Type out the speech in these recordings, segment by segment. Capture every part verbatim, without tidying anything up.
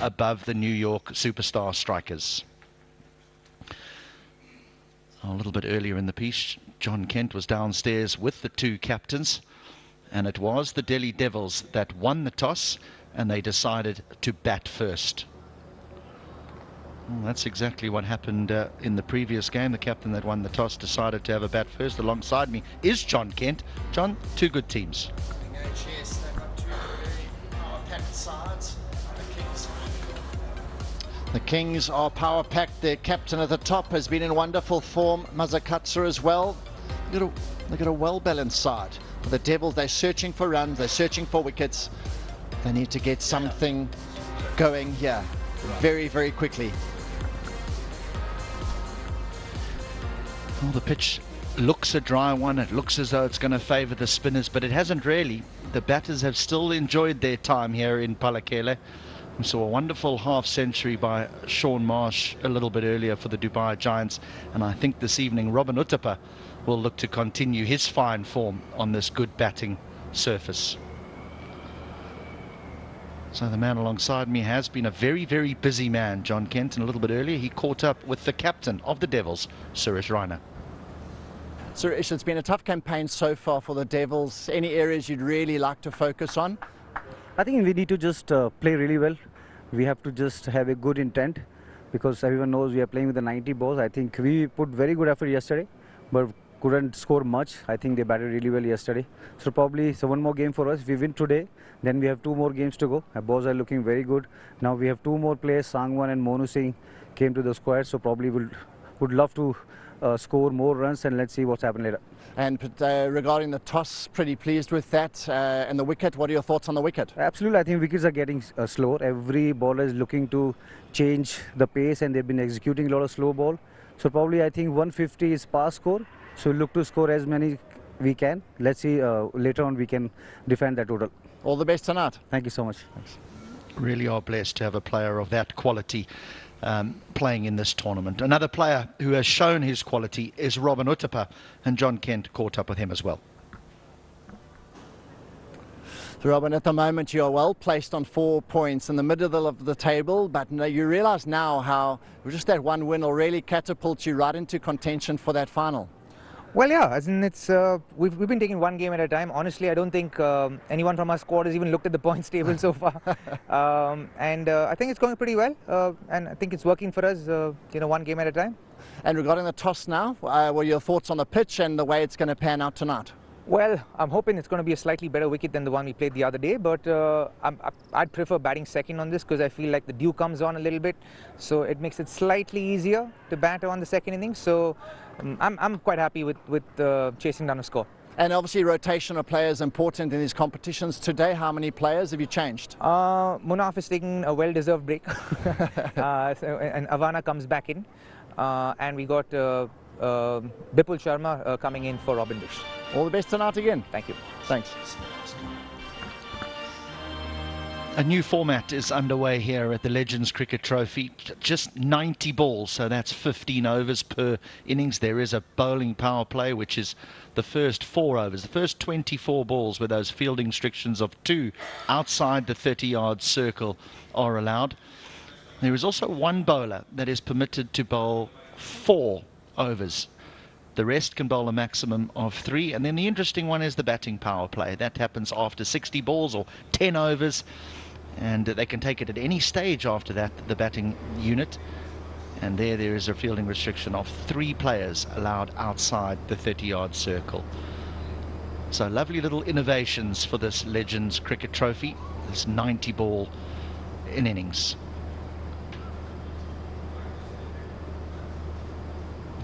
above the New York Superstar Strikers. A little bit earlier in the piece, John Kent was downstairs with the two captains, and it was the Delhi Devils that won the toss, and they decided to bat first. Well, that's exactly what happened uh, in the previous game. The captain that won the toss decided to have a bat first. Alongside me is John Kent. John, two good teams. The Kings are power-packed. Their captain at the top has been in wonderful form, Masakadza as well. They've got a, they've got a well-balanced side. For the Devils, they're searching for runs, they're searching for wickets. They need to get something going here very, very quickly. Well, the pitch looks a dry one. It looks as though it's going to favour the spinners, but it hasn't really. The batters have still enjoyed their time here in Pallekele. We saw a wonderful half-century by Sean Marsh a little bit earlier for the Dubai Giants, and I think this evening Robin Uthappa will look to continue his fine form on this good batting surface. So the man alongside me has been a very, very busy man, John Kent, and a little bit earlier he caught up with the captain of the Devils, Suresh Raina. Suresh, it's been a tough campaign so far for the Devils. Any areas you'd really like to focus on? I think we need to just uh, play really well. We have to just have a good intent, because everyone knows we are playing with the ninety balls. I think we put very good effort yesterday, but couldn't score much. I think they batted really well yesterday. So probably so one more game for us. If we win today, then we have two more games to go. Our balls are looking very good. Now we have two more players, Sangwan and Monu Singh came to the squad, so probably we'll, would love to uh, score more runs, and let's see what's happened later. And uh, regarding the toss, pretty pleased with that. Uh, and the wicket, what are your thoughts on the wicket? Absolutely, I think wickets are getting uh, slower. Every bowler is looking to change the pace, and they've been executing a lot of slow ball. So probably I think one fifty is par score. So look to score as many we can. Let's see uh, later on we can defend that total. All the best tonight. Thank you so much. Thanks. Really are blessed to have a player of that quality Um, playing in this tournament. Another player who has shown his quality is Robin Uthappa, and John Kent caught up with him as well. So Robin, at the moment you are well placed on four points in the middle of the table, but you realise now how just that one win will really catapult you right into contention for that final. Well, yeah, as in it's uh, we've, we've been taking one game at a time. Honestly, I don't think um, anyone from our squad has even looked at the points table so far. um, and uh, I think it's going pretty well, uh, and I think it's working for us, uh, you know, one game at a time. And regarding the toss now, uh, what are your thoughts on the pitch and the way it's going to pan out tonight? Well, I'm hoping it's going to be a slightly better wicket than the one we played the other day, but uh, I'm, I'd prefer batting second on this, because I feel like the dew comes on a little bit, so it makes it slightly easier to bat on the second inning. So um, I'm, I'm quite happy with, with uh, chasing down a score. And obviously rotation of players important in these competitions. Today, how many players have you changed? Uh, Munaf is taking a well-deserved break, uh, so, and Awana comes back in, uh, and we got uh, uh, Bipul Sharma uh, coming in for Robin Dish. All the best tonight again. Thank you. Thanks. A new format is underway here at the Legends Cricket Trophy. Just ninety balls, so that's fifteen overs per innings. There is a bowling power play, which is the first four overs. The first twenty-four balls with those fielding restrictions of two outside the thirty-yard circle are allowed. There is also one bowler that is permitted to bowl four overs. The rest can bowl a maximum of three. And then the interesting one is the batting power play. That happens after sixty balls or ten overs. And they can take it at any stage after that, the batting unit. And there, there is a fielding restriction of three players allowed outside the thirty-yard circle. So lovely little innovations for this Legends Cricket Trophy, this ninety ball in innings.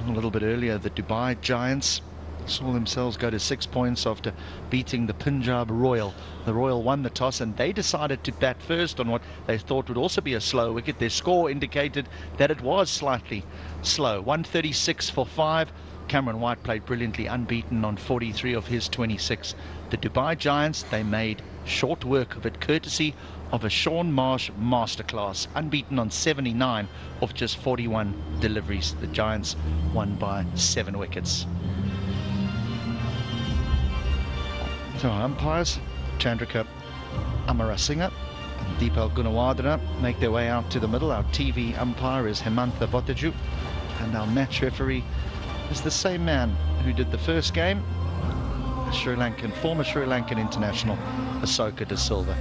A little bit earlier, the Dubai Giants saw themselves go to six points after beating the Punjab Royal. The Royal won the toss, and they decided to bat first on what they thought would also be a slow wicket. Their score indicated that it was slightly slow. one thirty-six for five. Cameron White played brilliantly, unbeaten on forty-three of his twenty-six. The Dubai Giants, they made short work of it, courtesy of a Sean Marsh masterclass, unbeaten on seventy-nine of just forty-one deliveries. The Giants won by seven wickets. So umpires, Chandrika Amarasinghe and Deepal Gunawardena make their way out to the middle. Our T V umpire is Hemantha Bottaju, and our match referee is the same man who did the first game, Sri Lankan, former Sri Lankan international Ashoka De Silva.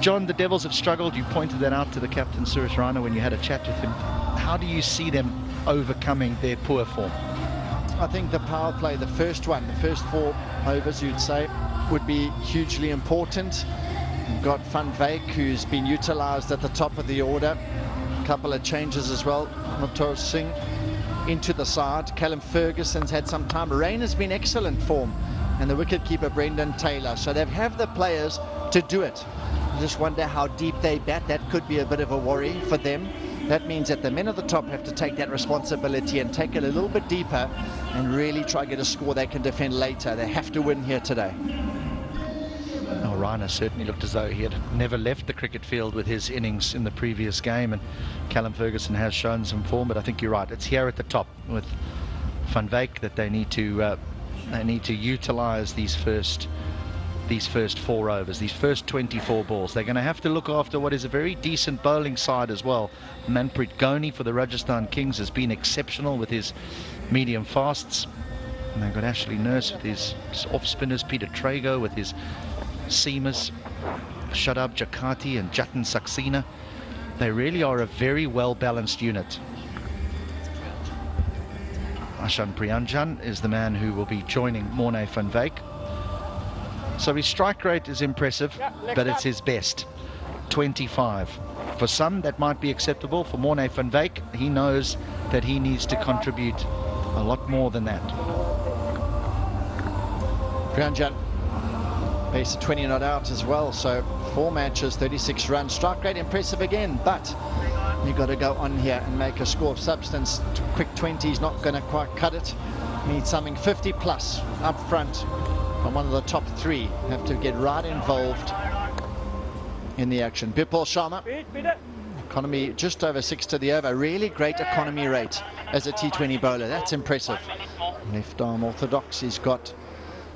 John, the Devils have struggled. You pointed that out to the captain, Suresh Raina, when you had a chat with him. How do you see them overcoming their poor form? I think the power play, the first one, the first four overs, you'd say, would be hugely important. You've got Van Wyk, who's been utilised at the top of the order. A couple of changes as well. Anurit Singh into the side. Callum Ferguson's had some time. Raina's been excellent form, and the wicketkeeper Brendan Taylor. So they have the players to do it. Just wonder how deep they bat. That could be a bit of a worry for them. That means that the men at the top have to take that responsibility and take it a little bit deeper and really try to get a score they can defend later. They have to win here today. Oh, Raina certainly looked as though he had never left the cricket field with his innings in the previous game, and Callum Ferguson has shown some form, but I think you're right. It's here at the top with Van Wyk that they need to uh, they need to utilize these first these first four overs, these first twenty-four balls. They're going to have to look after what is a very decent bowling side as well. Manpreet Gony for the Rajasthan Kings has been exceptional with his medium fasts. And they've got Ashley Nurse with his off-spinners, Peter Trego with his seamers, Shadab Jakati and Jatin Saxena. They really are a very well-balanced unit. Ashan Priyanjan is the man who will be joining Morné van Wyk. So his strike rate is impressive, yeah, but it's up. His best, twenty-five. For some, that might be acceptable. For Morné van Wyk, he knows that he needs to contribute a lot more than that. Priyanjan, pace of twenty not out as well, so four matches, thirty-six runs. Strike rate impressive again, but you've got to go on here and make a score of substance. Quick twenty is not going to quite cut it. Need something fifty plus up front. And one of the top three have to get right involved in the action. Bipul Sharma, economy just over six to the over. Really great economy rate as a T twenty bowler. That's impressive. Left arm orthodox. He's got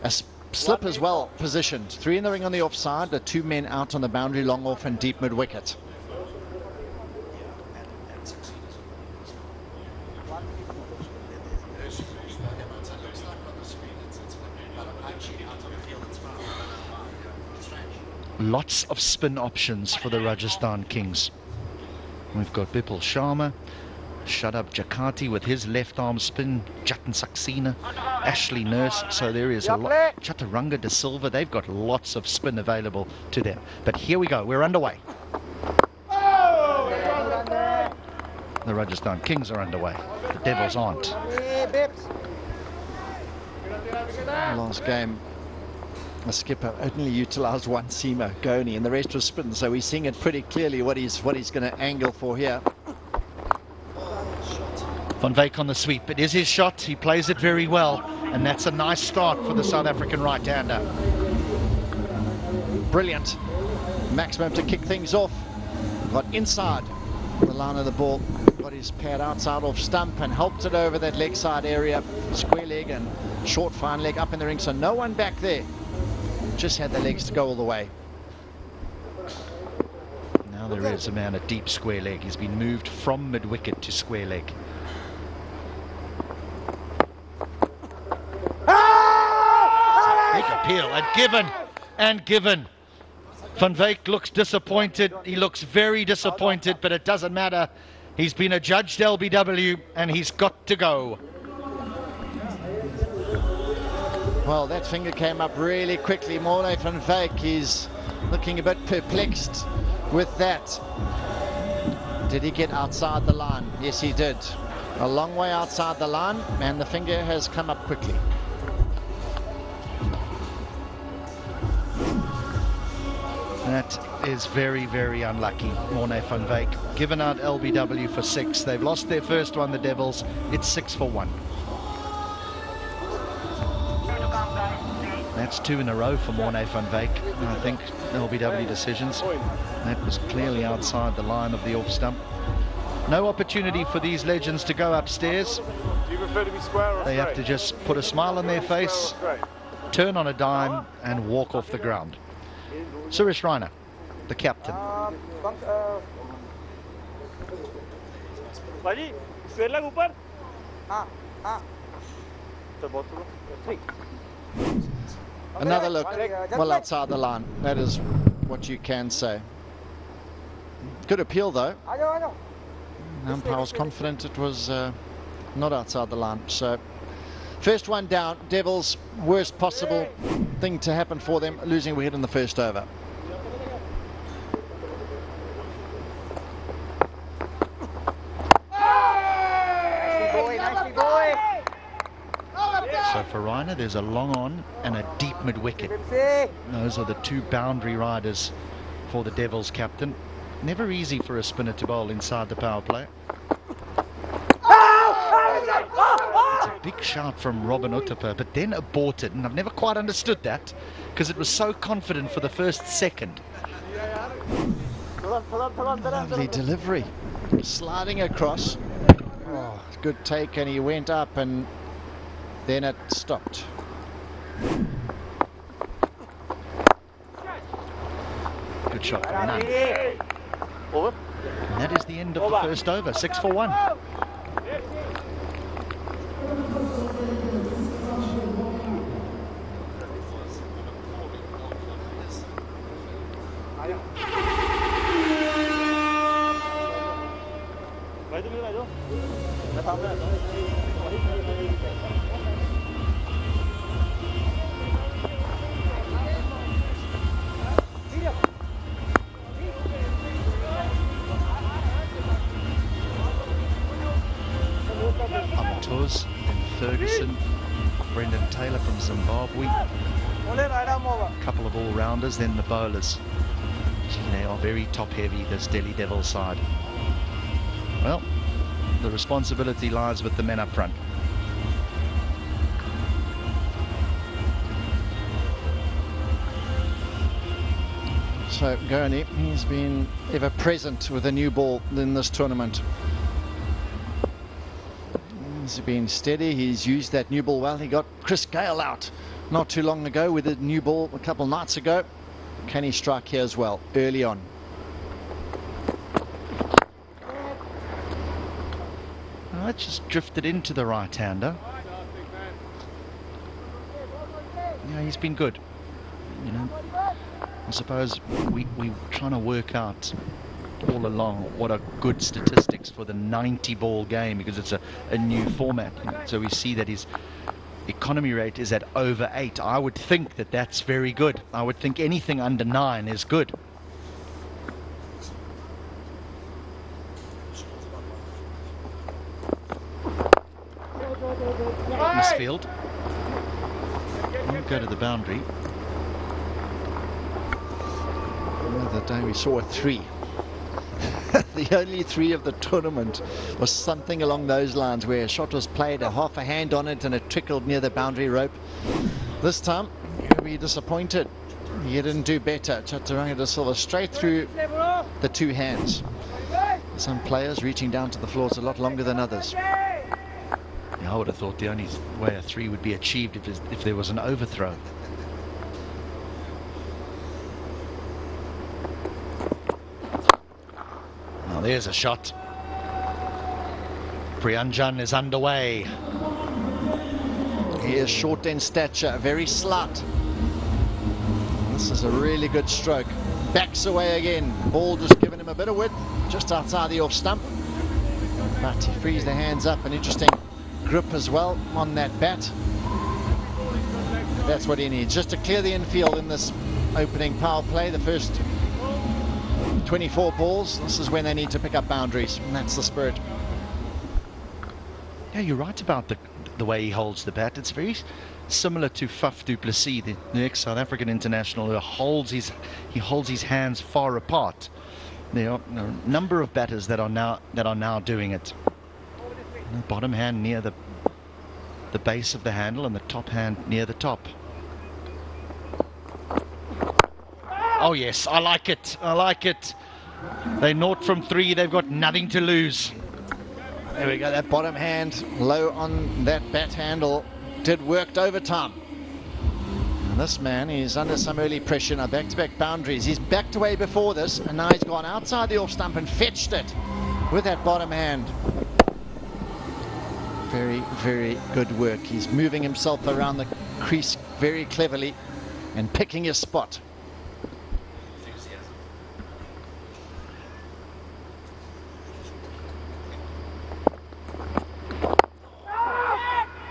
a slip as well positioned. Three in the ring on the offside. The two men out on the boundary, long off and deep mid wicket. Lots of spin options for the Rajasthan Kings. We've got Bipul Sharma, Shadab Jakati with his left arm spin, Jatin Saxena, Ashley Nurse. So there is a lot. Chaturanga De Silva, they've got lots of spin available to them. But here we go, we're underway. The Rajasthan Kings are underway, the Devils aren't. Last game, the skipper only utilised one seamer, Gony, and the rest was spin, so he's seeing it pretty clearly what he's what he's going to angle for here. Van Wyk on the sweep. It is his shot. He plays it very well, and that's a nice start for the South African right-hander. Brilliant. Maximum to kick things off. Got inside the line of the ball. Got his pad outside off stump and helped it over that leg side area. Square leg and short fine leg up in the ring, so no one back there. Just had the legs to go all the way. Now there is a man at deep square leg. He's been moved from mid wicket to square leg. Big appeal and given and given. Van Wyk looks disappointed. He looks very disappointed, but it doesn't matter. He's been adjudged L B W and he's got to go. Well, that finger came up really quickly. Morné van Wyk is looking a bit perplexed with that. Did he get outside the line? Yes, he did. A long way outside the line, and the finger has come up quickly. That is very, very unlucky, Morné van Wyk. Given out L B W for six. They've lost their first one, the Devils. It's six for one. That's two in a row for Morné van Wyk. I think L B W decisions. That was clearly outside the line of the off stump. No opportunity for these legends to go upstairs. They have to just put a smile on their face, turn on a dime and walk off the ground. Suresh Raina, the captain. Another look, well outside the line. That is what you can say. Good appeal though. Umpire was confident it was uh, not outside the line. So first one down, Devils, worst possible thing to happen for them, losing a wicket in the first over. So for Raina, there's a long on and a deep mid-wicket. Those are the two boundary riders for the Devils captain. Never easy for a spinner to bowl inside the power play. It's a big shout from Robin Uthappa, but then aborted, and I've never quite understood that because it was so confident for the first second. Lovely delivery. Sliding across. Oh, good take, and he went up and then it stopped. Good shot from Nunn. And that is the end of the first over, six for one. Ferguson, Brendan Taylor from Zimbabwe, a couple of all-rounders, then the bowlers. They are very top-heavy, this Delhi Devils side. Well, the responsibility lies with the men up front. So Gony, he's been ever-present with a new ball in this tournament. He's been steady, he's used that new ball well. He got Chris Gayle out not too long ago with a new ball a couple nights ago. Can he strike here as well early on? Oh, that just drifted into the right-hander. Yeah, he's been good. You know, I suppose we, we're trying to work out all along what are good statistics for the ninety ball game, because it's a, a new format, you know? So we see that his economy rate is at over eight. I would think that that's very good. I would think anything under nine is good. Misfield, go to the boundary. Another day we saw a three. The only three of the tournament was something along those lines, where a shot was played, a half a hand on it, and it trickled near the boundary rope. This time, you'll be disappointed. You didn't do better. Chaturanga De Silva straight through the two hands. Some players reaching down to the floor is a lot longer than others. Yeah, I would have thought the only way a three would be achieved if, if there was an overthrow. There's a shot. Priyanjan is underway. He is short in stature, very slight. This is a really good stroke. Backs away again. Ball just giving him a bit of width, just outside the off stump. But he frees the hands up. An interesting grip as well on that bat. That's what he needs, just to clear the infield in this opening power play. The first twenty-four balls, this is when they need to pick up boundaries, and that's the spirit. Yeah, you're right about the the way he holds the bat. It's very similar to Faf du Plessis, the next South African international, who holds his he holds his hands far apart. There are a number of batters that are now that are now doing it. The bottom hand near the the base of the handle, and the top hand near the top. Oh yes, I like it, I like it. They're naught from three, they've got nothing to lose. There we go, that bottom hand low on that bat handle did work overtime. And this man is under some early pressure now. Back-to-back boundaries. He's backed away before this, and now he's gone outside the off stump and fetched it with that bottom hand. Very, very good work. He's moving himself around the crease very cleverly and picking his spot.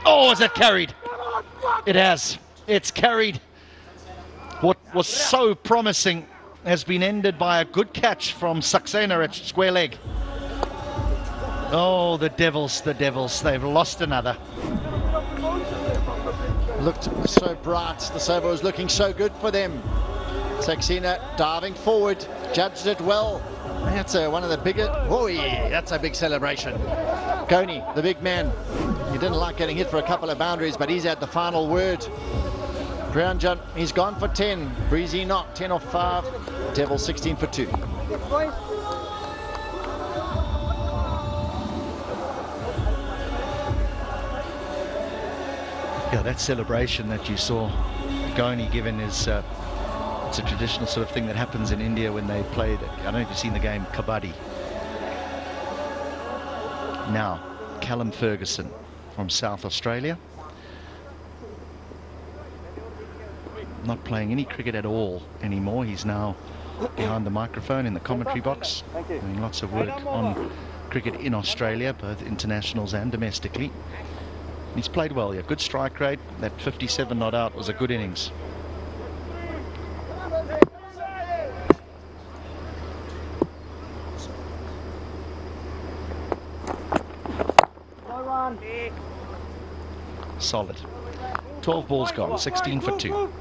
Oh, is it carried? It has. It's carried. What was so promising has been ended by a good catch from Saxena at square leg. Oh, the Devils, the Devils. They've lost another. Looked so bright. The server was looking so good for them. Saxena diving forward, judged it well. That's a, one of the biggest. Oh, yeah, that's a big celebration. Gony, the big man. He didn't like getting hit for a couple of boundaries, but he's had the final word. Priyanjan, he's gone for ten. Breezy not, ten off five. Devils sixteen for two. Yeah, that celebration that you saw Gony given is uh, it's a traditional sort of thing that happens in India when they play. The, I don't know if you've seen the game Kabaddi. Now, Callum Ferguson from South Australia, not playing any cricket at all anymore. He's now behind the microphone in the commentary box, doing lots of work on cricket in Australia, both internationals and domestically. He's played well, yeah. Good strike rate. That fifty-seven not out was a good innings. Solid. twelve balls gone, sixteen for two.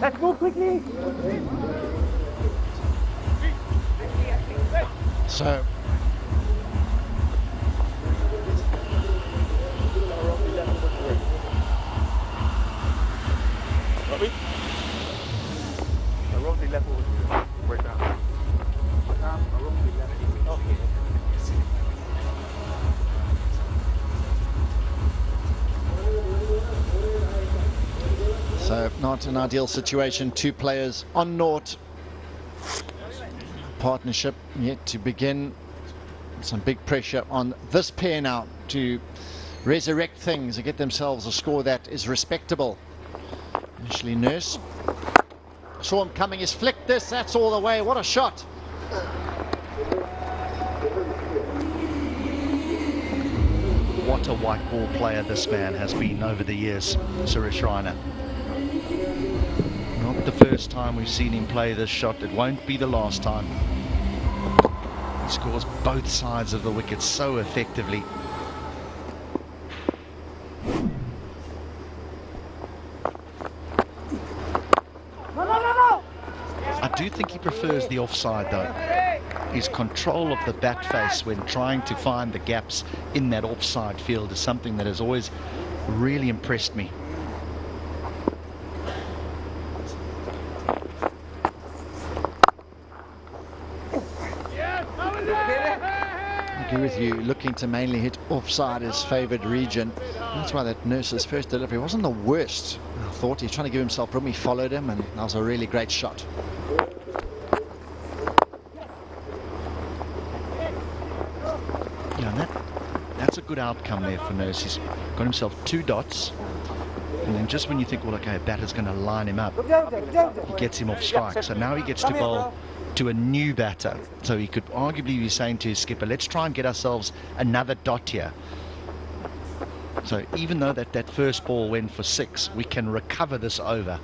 Let's move quickly. So So not an ideal situation, two players on nought. Partnership yet to begin. Some big pressure on this pair now to resurrect things and get themselves a score that is respectable. Ashley Nurse saw him coming, he's flicked this, that's all the way, what a shot. What a white ball player this man has been over the years, Suresh Raina. Not the first time we've seen him play this shot, it won't be the last time. He scores both sides of the wicket so effectively. I do think he prefers the offside though. His control of the bat face when trying to find the gaps in that offside field is something that has always really impressed me. I agree with you, looking to mainly hit offside is favoured region. That's why that Nurse's first delivery wasn't the worst. I thought he was trying to give himself room, he followed him, and that was a really great shot. Good outcome there for Nurse. He's got himself two dots, and then just when you think, well, okay, a batter's going to line him up, he gets him off strike. So now he gets to bowl to a new batter. So he could arguably be saying to his skipper, let's try and get ourselves another dot here. So even though that that first ball went for six, we can recover this over.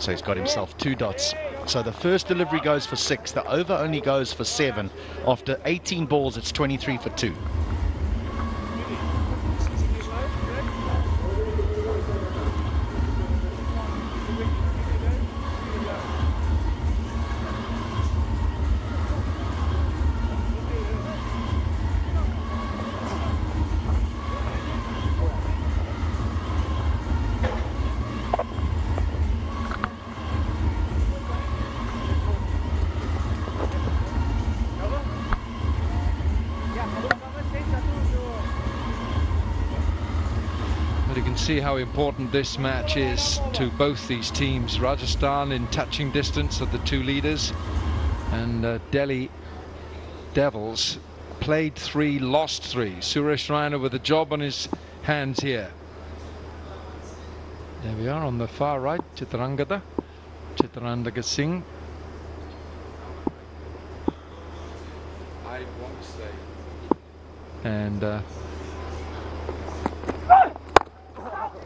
So he's got himself two dots. So the first delivery goes for six. The over only goes for seven. After eighteen balls, it's twenty-three for two. can see how important this match is to both these teams. Rajasthan in touching distance of the two leaders, and uh, Delhi Devils played three, lost three. Suresh Raina with a job on his hands here. There we are on the far right, Chaturanga De Silva. And uh,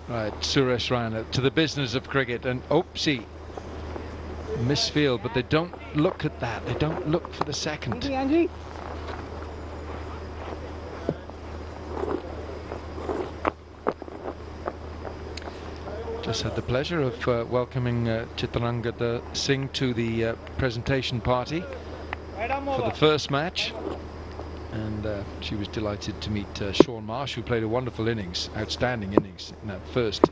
right, Suresh Raina to the business of cricket, and oopsie, misfield, but they don't look at that. They don't look for the second. Angie, just had the pleasure of uh, welcoming uh, Chaturanga De Silva to the uh, presentation party for the first match. And uh, she was delighted to meet uh, Sean Marsh, who played a wonderful innings, outstanding innings in that first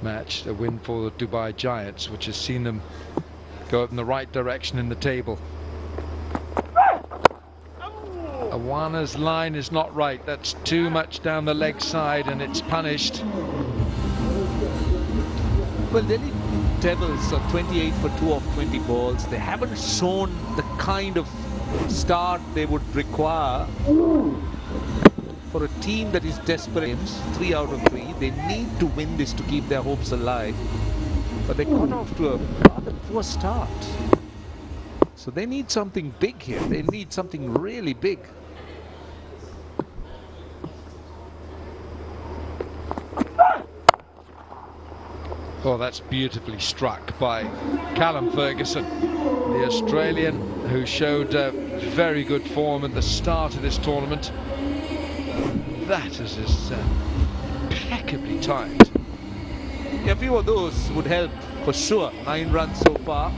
match, a win for the Dubai Giants, which has seen them go up in the right direction in the table. Awana's line is not right. That's too much down the leg side, and it's punished. Well, Delhi Devils are twenty-eight for two off twenty balls. They haven't shown the kind of start they would require for a team that is desperate. Three out of three, they need to win this to keep their hopes alive, but they got off to a rather poor start, so they need something big here. They need something really big. Oh, that's beautifully struck by Callum Ferguson, the Australian, who showed uh, very good form at the start of this tournament. That is just uh, impeccably timed. Yeah, a few of those would help for sure. Nine runs so far.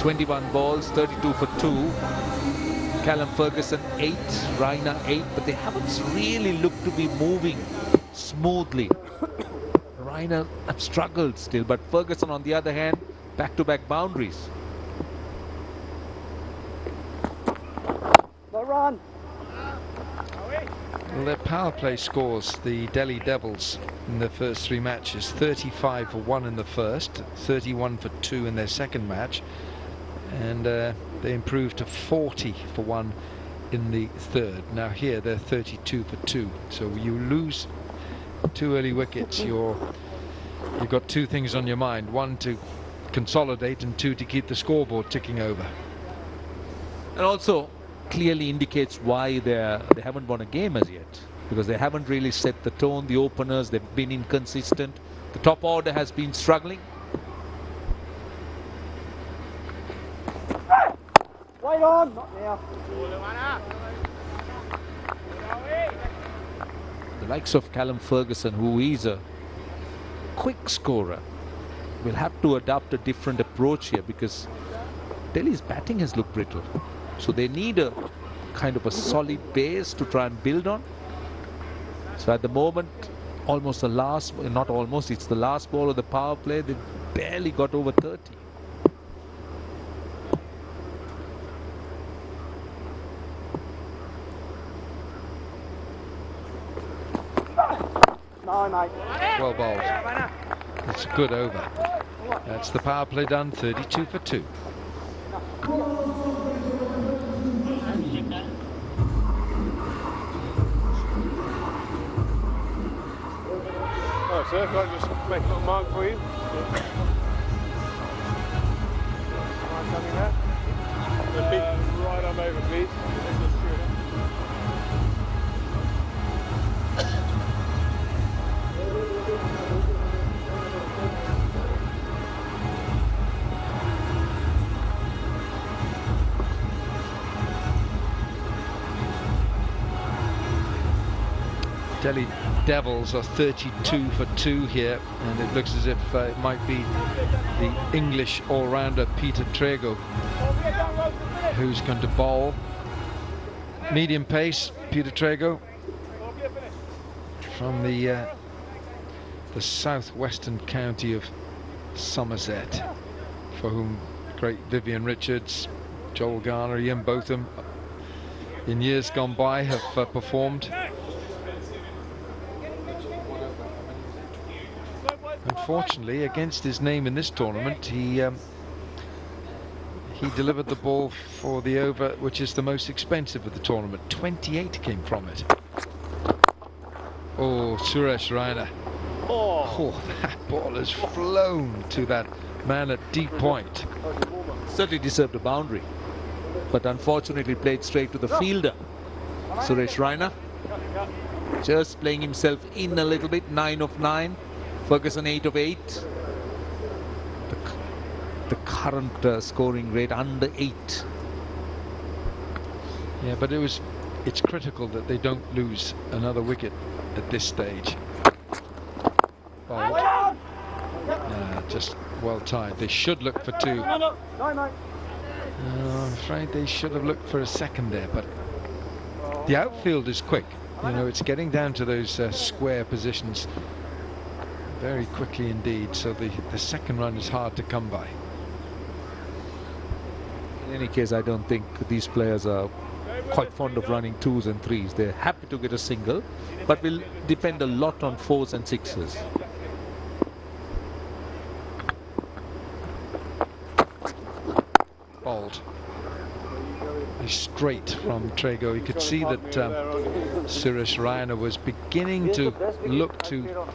twenty-one balls, thirty-two for two. Callum Ferguson eight, Raina eight, but they haven't really looked to be moving smoothly. Raina have struggled still, but Ferguson on the other hand, back-to-back boundaries. No run. Well, their power play scores, the Delhi Devils, in their first three matches, thirty-five for one in the first, thirty-one for two in their second match, and uh, they improved to forty for one in the third. Now here they're thirty-two for two, so you lose two early wickets, you're you've got two things on your mind: one to consolidate, and two to keep the scoreboard ticking over. And also clearly indicates why they're they haven't won a game as yet, because they haven't really set the tone. The openers, they've been inconsistent, the top order has been struggling. Right on, not now. The likes of Callum Ferguson, who is a quick scorer, will have to adopt a different approach here, because Delhi's batting has looked brittle. So they need a kind of a solid base to try and build on. So at the moment, almost the last, not almost, it's the last ball of the power play, they barely got over thirty. Well bowled. It's a good over. That's the power play done. thirty-two for two. Oh, sir, can I just make a little mark for you? Uh, right arm over, please. Delhi Devils are thirty-two for two here, and it looks as if uh, it might be the English all-rounder Peter Trego who's going to bowl. Medium pace, Peter Trego, from the uh, the southwestern county of Somerset, for whom great Vivian Richards, Joel Garner, Ian Botham in years gone by have uh, performed. Unfortunately, against his name in this tournament, he um, he delivered the ball for the over, which is the most expensive of the tournament. twenty-eight came from it. Oh, Suresh Raina. Oh, that ball has flown to that man at deep point. Certainly deserved a boundary, but unfortunately played straight to the fielder. Suresh Raina just playing himself in a little bit. Nine of nine. Ferguson eight of eight. The, the current uh, scoring rate under eight. Yeah, but it was it's critical that they don't lose another wicket at this stage. Oh. Yeah, just well tied. They should look for two. Oh, I'm afraid they should have looked for a second there, but the outfield is quick. You know, it's getting down to those uh, square positions very quickly indeed, so the, the second run is hard to come by. In any case, I don't think these players are quite fond of running twos and threes. They're happy to get a single, but will depend a lot on fours and sixes. Bowled straight from Trego. You could see that um, Suresh Raina was beginning to look to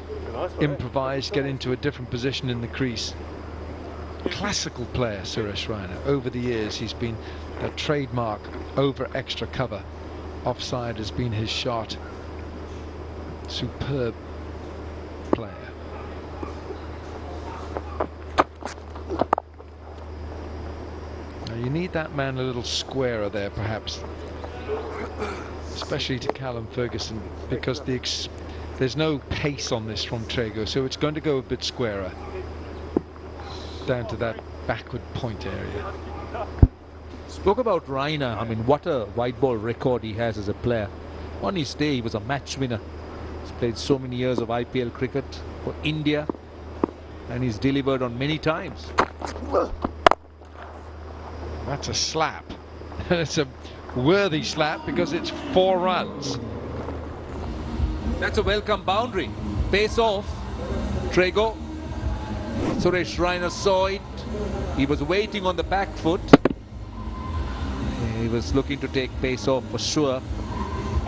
improvise, get into a different position in the crease. Classical player, Suresh Raina. Over the years, he's been a trademark over extra cover. Offside has been his shot. Superb player. You need that man a little squarer there, perhaps, especially to Callum Ferguson, because the ex there's no pace on this from Trego, so it's going to go a bit squarer down to that backward point area. Spoke about Raina. I mean, what a white ball record he has as a player. On his day, he was a match winner. He's played so many years of I P L cricket for India, and he's delivered on many times. That's a slap, and it's a worthy slap because it's four runs. That's a welcome boundary. Pace off, Trego. Suresh Raina saw it. He was waiting on the back foot. He was looking to take pace off for sure.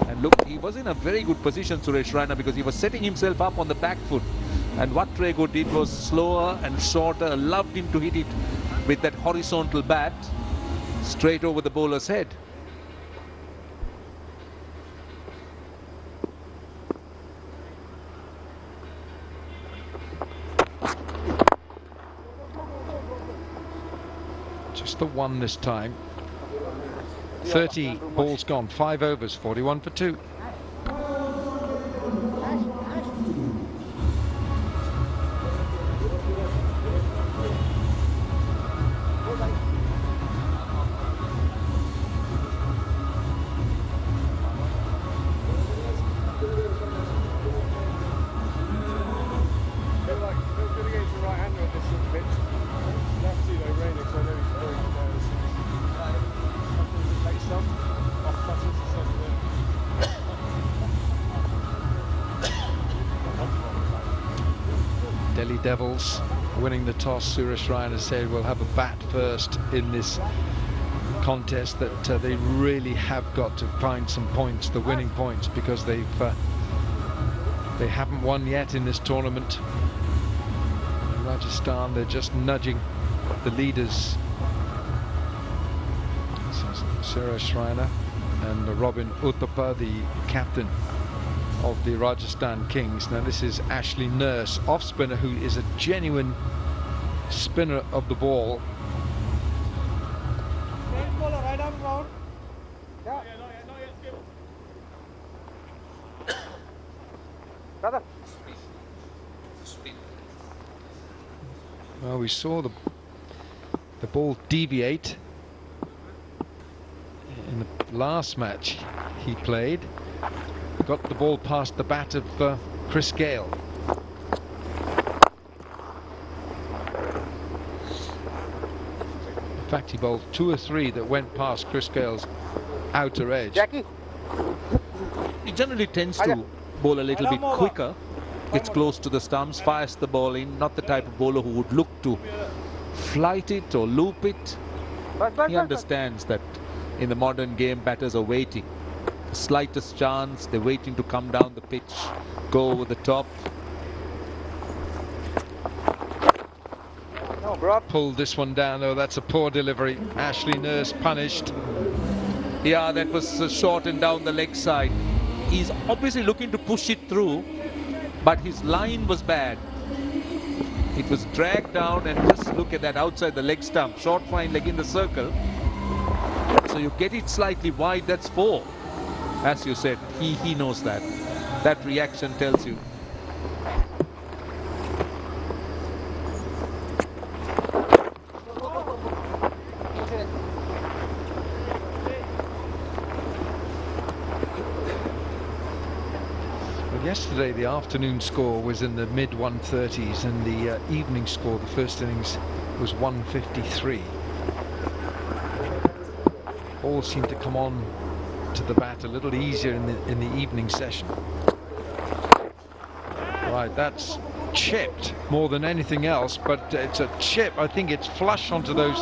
And look, he was in a very good position, Suresh Raina, because he was setting himself up on the back foot. And what Trego did was slower and shorter, allowed him to hit it with that horizontal bat straight over the bowler's head. Just the one this time. thirty balls gone, five overs, forty-one for two. Devils winning the toss. Suresh Raina said we'll have a bat first in this contest, that uh, they really have got to find some points, the winning points, because they've uh, they haven't won yet in this tournament. In Rajasthan, they're just nudging the leaders. So Suresh Raina and Robin Uthappa, the captain of the Rajasthan Kings. Now this is Ashley Nurse, off spinner, who is a genuine spinner of the ball. Well, we saw the the ball deviate in the last match he played. Got the ball past the bat of uh, Chris Gale. In fact, he bowled two or three that went past Chris Gale's outer edge. Jackie. He generally tends to bowl a little bit quicker gets close to the stumps, fires the ball in. Not the type of bowler who would look to flight it or loop it. He understands that in the modern game, batters are waiting. The slightest chance, they're waiting to come down the pitch, go over the top. Pulled this one down, though. That's a poor delivery. Ashley Nurse punished. Yeah, that was uh, short and down the leg side. He's obviously looking to push it through, but his line was bad. It was dragged down, and just look at that, outside the leg stump. Short fine leg in the circle. So you get it slightly wide, that's four. As you said, he, he knows that. That reaction tells you. Yesterday, the afternoon score was in the mid one thirties, and the uh, evening score, the first innings, was one fifty-three. All seemed to come on to the bat a little easier in the, in the evening session. Right, that's chipped more than anything else, but it's a chip. I think it's flush onto those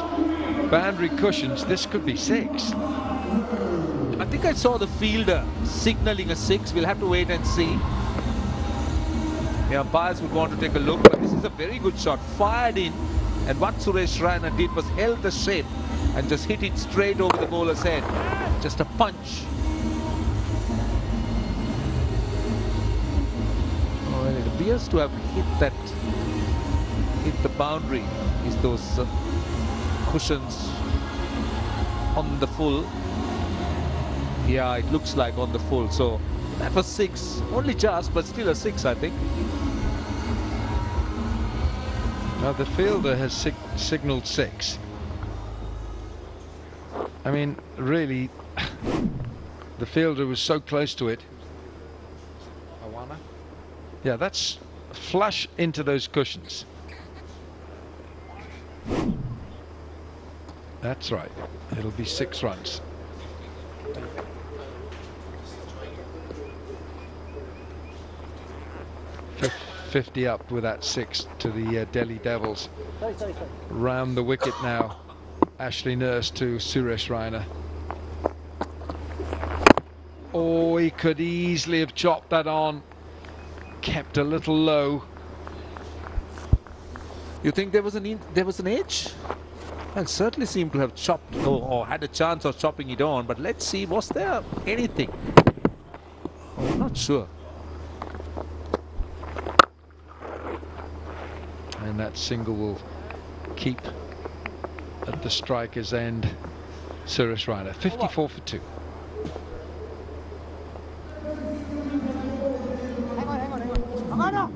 boundary cushions. This could be six. I think I saw the fielder signalling a six. We'll have to wait and see. Yeah, umpires would want to take a look, but this is a very good shot. Fired in, and what Suresh Raina did was held the shape and just hit it straight over the bowler's head. Just a punch. Oh, and it appears to have hit that, hit the boundary, is those uh, cushions on the full. Yeah, it looks like on the full. So that was six, only just, but still a six, I think. Now the fielder has sig signaled six. I mean, really, the fielder was so close to it. Awana. Yeah, that's flush into those cushions. That's right. It'll be six runs. fifty up with that six to the uh, Delhi Devils. Sorry, sorry, sorry. Round the wicket now. Ashley Nurse to Suresh Raina. Oh, he could easily have chopped that on. Kept a little low. You think there was an in there was an edge? Well, certainly seemed to have chopped or, or had a chance of chopping it on. But let's see, was there anything? Oh, I'm not sure. And that single will keep at the striker's end. Suresh Raina, fifty-four for two. Hang on, hang on, hang on. Hang on now.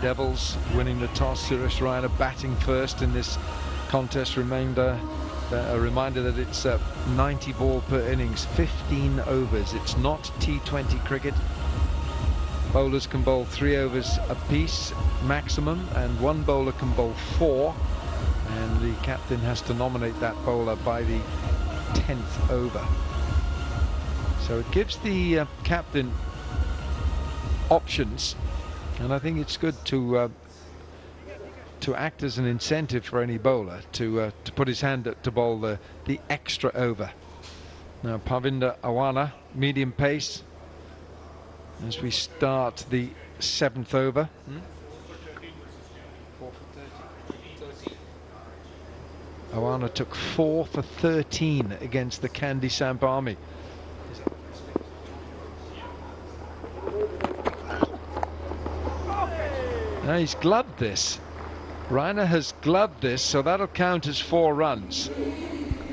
Devils winning the toss. Suresh Raina batting first in this contest. Reminder, uh, a reminder that it's uh, ninety ball per innings, fifteen overs. It's not T twenty cricket. Bowlers can bowl three overs apiece maximum, and one bowler can bowl four. And the captain has to nominate that bowler by the tenth over. So it gives the uh, captain options. And I think it's good to uh, to act as an incentive for any bowler to uh, to put his hand up to bowl the, the extra over. Now Parvinder Awana, medium pace, as we start the seventh over. Hmm? Awana took four for thirteen against the Candy Samp Army. Now he's gloved this. Raina has gloved this, so that'll count as four runs.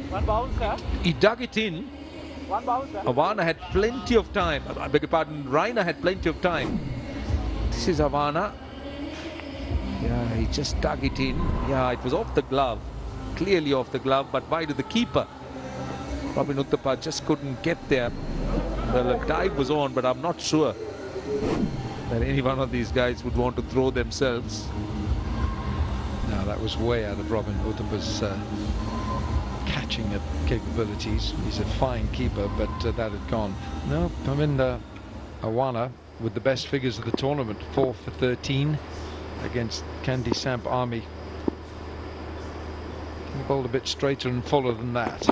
One bounce, sir. He dug it in. One bounce, sir. Awana had plenty of time. I beg your pardon, Raina had plenty of time. This is Awana. Yeah, he just dug it in. Yeah, it was off the glove. Clearly off the glove, but wide of the keeper. Robin Uthappa just couldn't get there. Well, the dive was on, but I'm not sure that any one of these guys would want to throw themselves. No, that was way out of Robin Uthappa's uh, catching capabilities. He's a fine keeper, but uh, that had gone. No, I'm in the Awana with the best figures of the tournament, four for thirteen against Candy Samp Army. He bowled a bit straighter and fuller than that.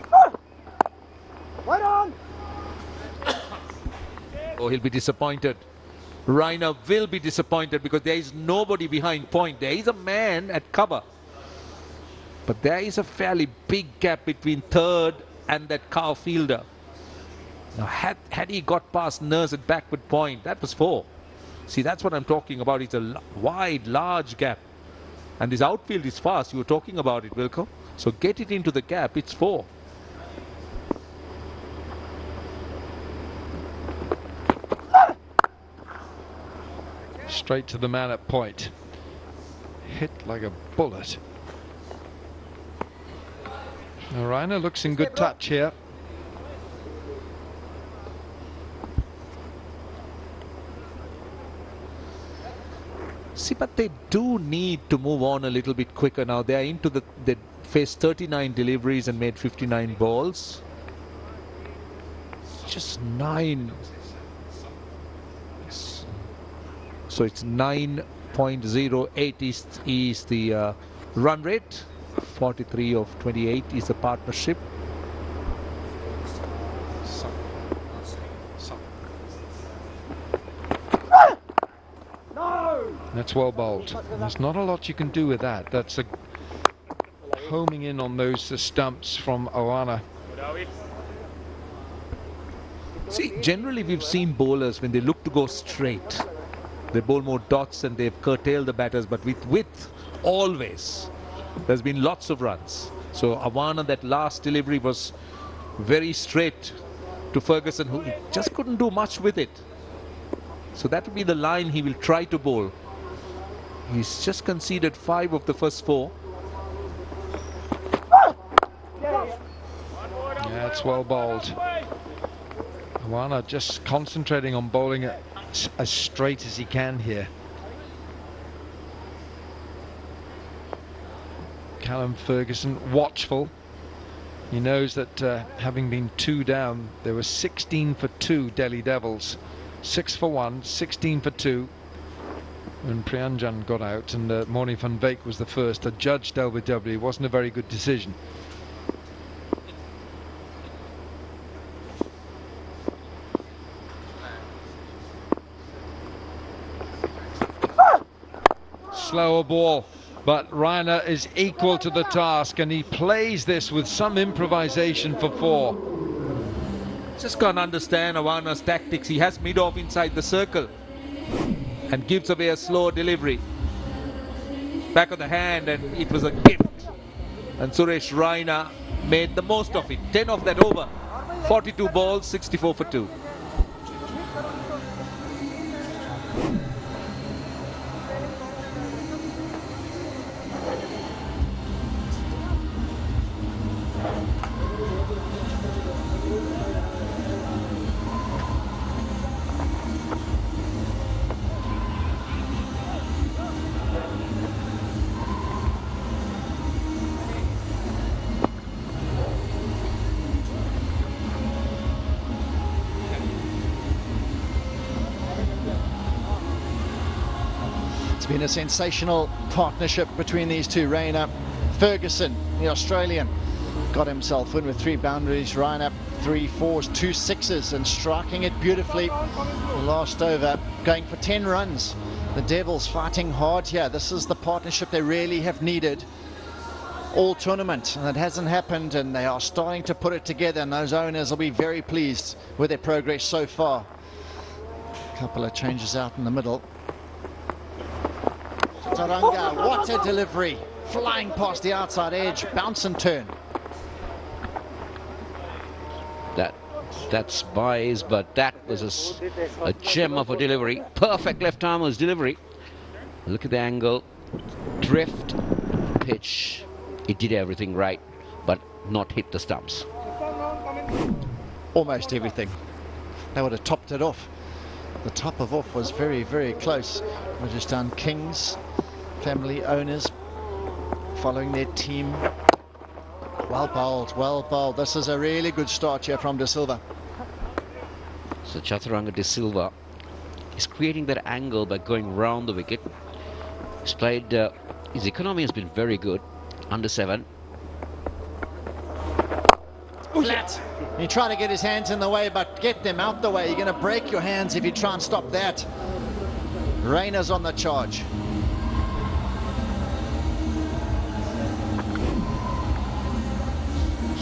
Right on. Oh, he'll be disappointed. Raina will be disappointed because there is nobody behind point. There is a man at cover. But there is a fairly big gap between third and that cow fielder. Now, had, had he got past Nurse at backward point, that was four. See, that's what I'm talking about. It's a wide, large gap. And this outfield is fast. You were talking about it, Wilco. So get it into the gap. It's four. Straight to the man at point. Hit like a bullet. Now Raina looks in good touch here. See, but they do need to move on a little bit quicker now. They are into the... They faced thirty-nine deliveries and made fifty-nine balls. Just nine. So it's nine point oh eight is, is the uh, run rate. forty-three of twenty-eight is the partnership. Some, some. Ah! No! That's well bowled. There's not a lot you can do with that. That's a homing in on those uh, stumps from Awana. See, generally we've seen bowlers when they look to go straight, they bowl more dots and they've curtailed the batters, but with width, always, there's been lots of runs. So Awana, that last delivery was very straight to Ferguson, who just couldn't do much with it. So that will be the line he will try to bowl. He's just conceded five of the first four. Yeah, it's well bowled. Awana just concentrating on bowling it as straight as he can here. Callum Ferguson watchful. He knows that uh, having been two down, there were sixteen for two Delhi Devils, six for one, sixteen for two, and Priyanjan got out, and uh, Morné van Wyk was the first. The judge dealt with W. It wasn't a very good decision. Slower ball, but Raina is equal to the task, and he plays this with some improvisation for four. Just can't understand Awana's tactics. He has mid-off inside the circle and gives away a slow delivery. Back of the hand, and it was a gift. And Suresh Raina made the most of it. ten of that over. forty-two balls, sixty-four for two. Been a sensational partnership between these two. Raina, Ferguson, the Australian, got himself in with three boundaries. Raina, three fours, two sixes, and striking it beautifully. Last over, going for ten runs. The Devils fighting hard here. This is the partnership they really have needed all tournament, and it hasn't happened, and they are starting to put it together, and those owners will be very pleased with their progress so far. A couple of changes out in the middle. Chaturanga, what a delivery, flying past the outside edge, bounce and turn. That, that's spies, but that was a, a gem of a delivery. Perfect left-armer's delivery. Look at the angle, drift pitch. It did everything right, but not hit the stumps. Almost everything. They would have topped it off. The top of off was very, very close. Rajasthan Kings, family owners, following their team. Well bowled, well bowled. This is a really good start here from De Silva. So Chaturanga De Silva is creating that angle by going round the wicket. He's played, uh, his economy has been very good, under seven. Flat. You try to get his hands in the way, but get them out the way. You're going to break your hands if you try and stop that. Raina's on the charge.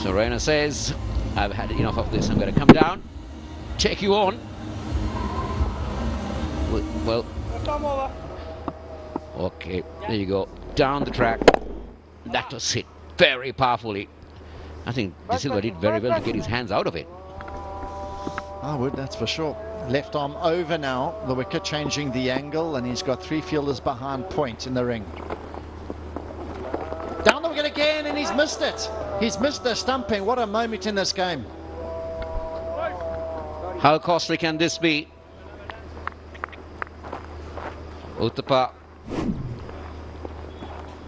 So Raina says, I've had enough of this. I'm going to come down, take you on. Well, okay, there you go. Down the track. That was hit very powerfully. I think De Silva did very well to get his hands out of it. I would, that's for sure. Left arm over now. The wicket changing the angle, and he's got three fielders behind point in the ring. Down the wicket again, and he's missed it. He's missed the stumping. What a moment in this game. How costly can this be? Uthappa.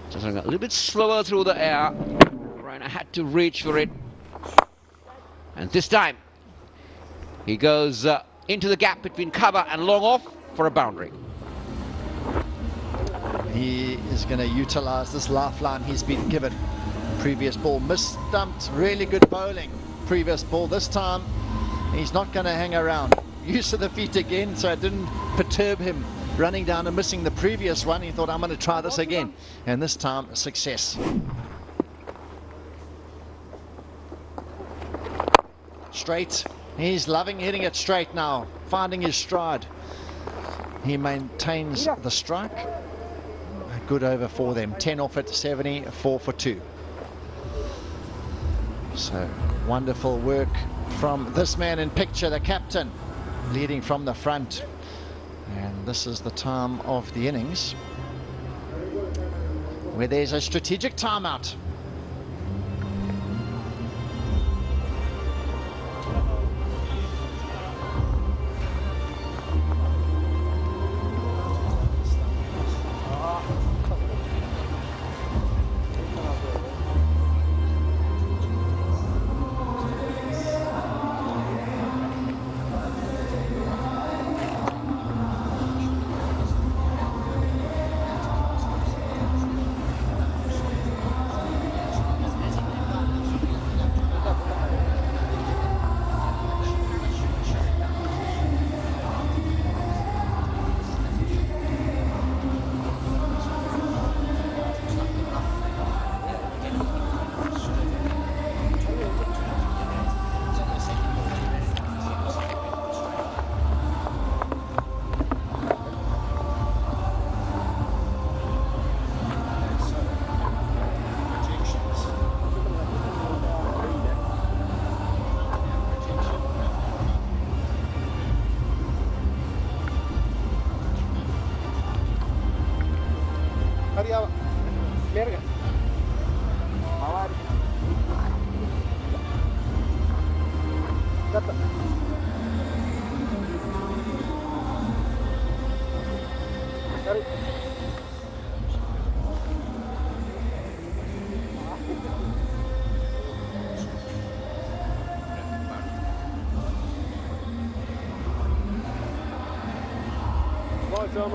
Just a little bit slower through the air. Raina had to reach for it, and this time he goes uh, into the gap between cover and long off for a boundary. He is going to utilize this lifeline he's been given. Previous ball missed, stumped. Really good bowling previous ball. This time he's not going to hang around. Use of the feet again, so it didn't perturb him running down and missing the previous one. He thought, I'm going to try this again, and this time success. Straight. He's loving hitting it straight now, finding his stride. He maintains the strike. A good over for them. ten off at seventy, four for two. So wonderful work from this man in picture, the captain, leading from the front. And this is the time of the innings where there's a strategic timeout.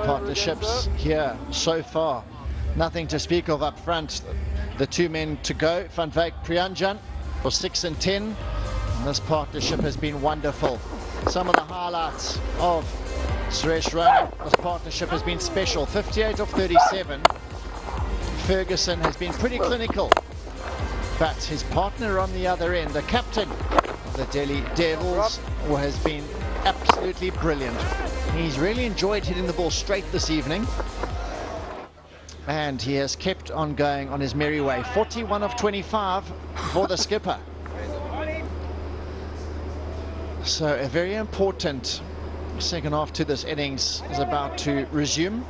Partnerships here so far, nothing to speak of up front. The two men to go, Van Wyk, Priyanjan, for six and ten, and this partnership has been wonderful. Some of the highlights of Suresh Raina, this partnership has been special. Fifty-eight off thirty-seven. Ferguson has been pretty clinical, but his partner on the other end, the captain of the Delhi Devils, has been absolutely brilliant. He's really enjoyed hitting the ball straight this evening, and he has kept on going on his merry way. forty-one of twenty-five for the skipper. So a very important second half to this innings is about to resume,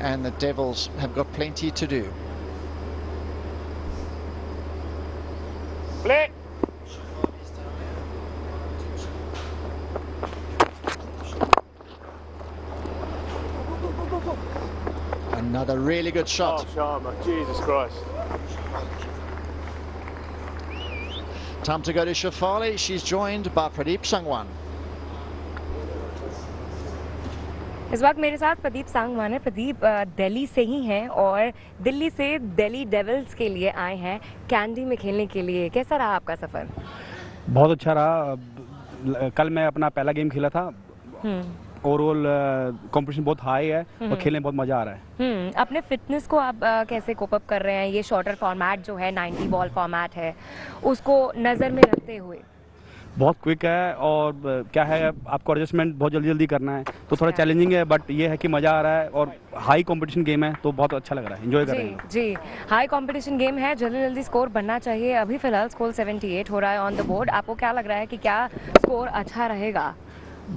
and the Devils have got plenty to do. Play. Another really good shot. Oh, Sharma. Jesus Christ. Time to go to Shefali. She's joined by Pradeep Sangwan. इस वक्त मेरे साथ प्रदीप सांगवान है. प्रदीप दिल्ली से ही हैं और दिल्ली से Delhi devils के लिए आए हैं कैंडी में खेलने के लिए. कैसा रहा आपका सफ़र? बहुत अच्छा रहा. कल मैं अपना पहला गेम खेला था. ओवरऑल कंपटीशन बहुत हाई है और खेलने में बहुत मज़ा आ रहा है. अपने फिटनेस को आप uh, कैसे कोप अप कर रहे हैं? ये शॉर्टर फॉर्मेट जो है नाइन्टी बॉल फॉर्मेट है उसको नज़र में रखते हुए. बहुत क्विक है और क्या है आपको एडजस्टमेंट बहुत जल्दी जल्दी करना है तो थोड़ा चैलेंजिंग है, बट ये है कि मज़ा आ रहा है और हाई कंपटीशन गेम है तो बहुत अच्छा लग रहा है. एंजॉय कर रहे हैं. जी हाई कंपटीशन गेम है. जल्दी जल्दी स्कोर बनना चाहिए. अभी फिलहाल स्कोर अठहत्तर हो रहा है ऑन द बोर्ड. आपको क्या लग रहा है कि क्या स्कोर अच्छा रहेगा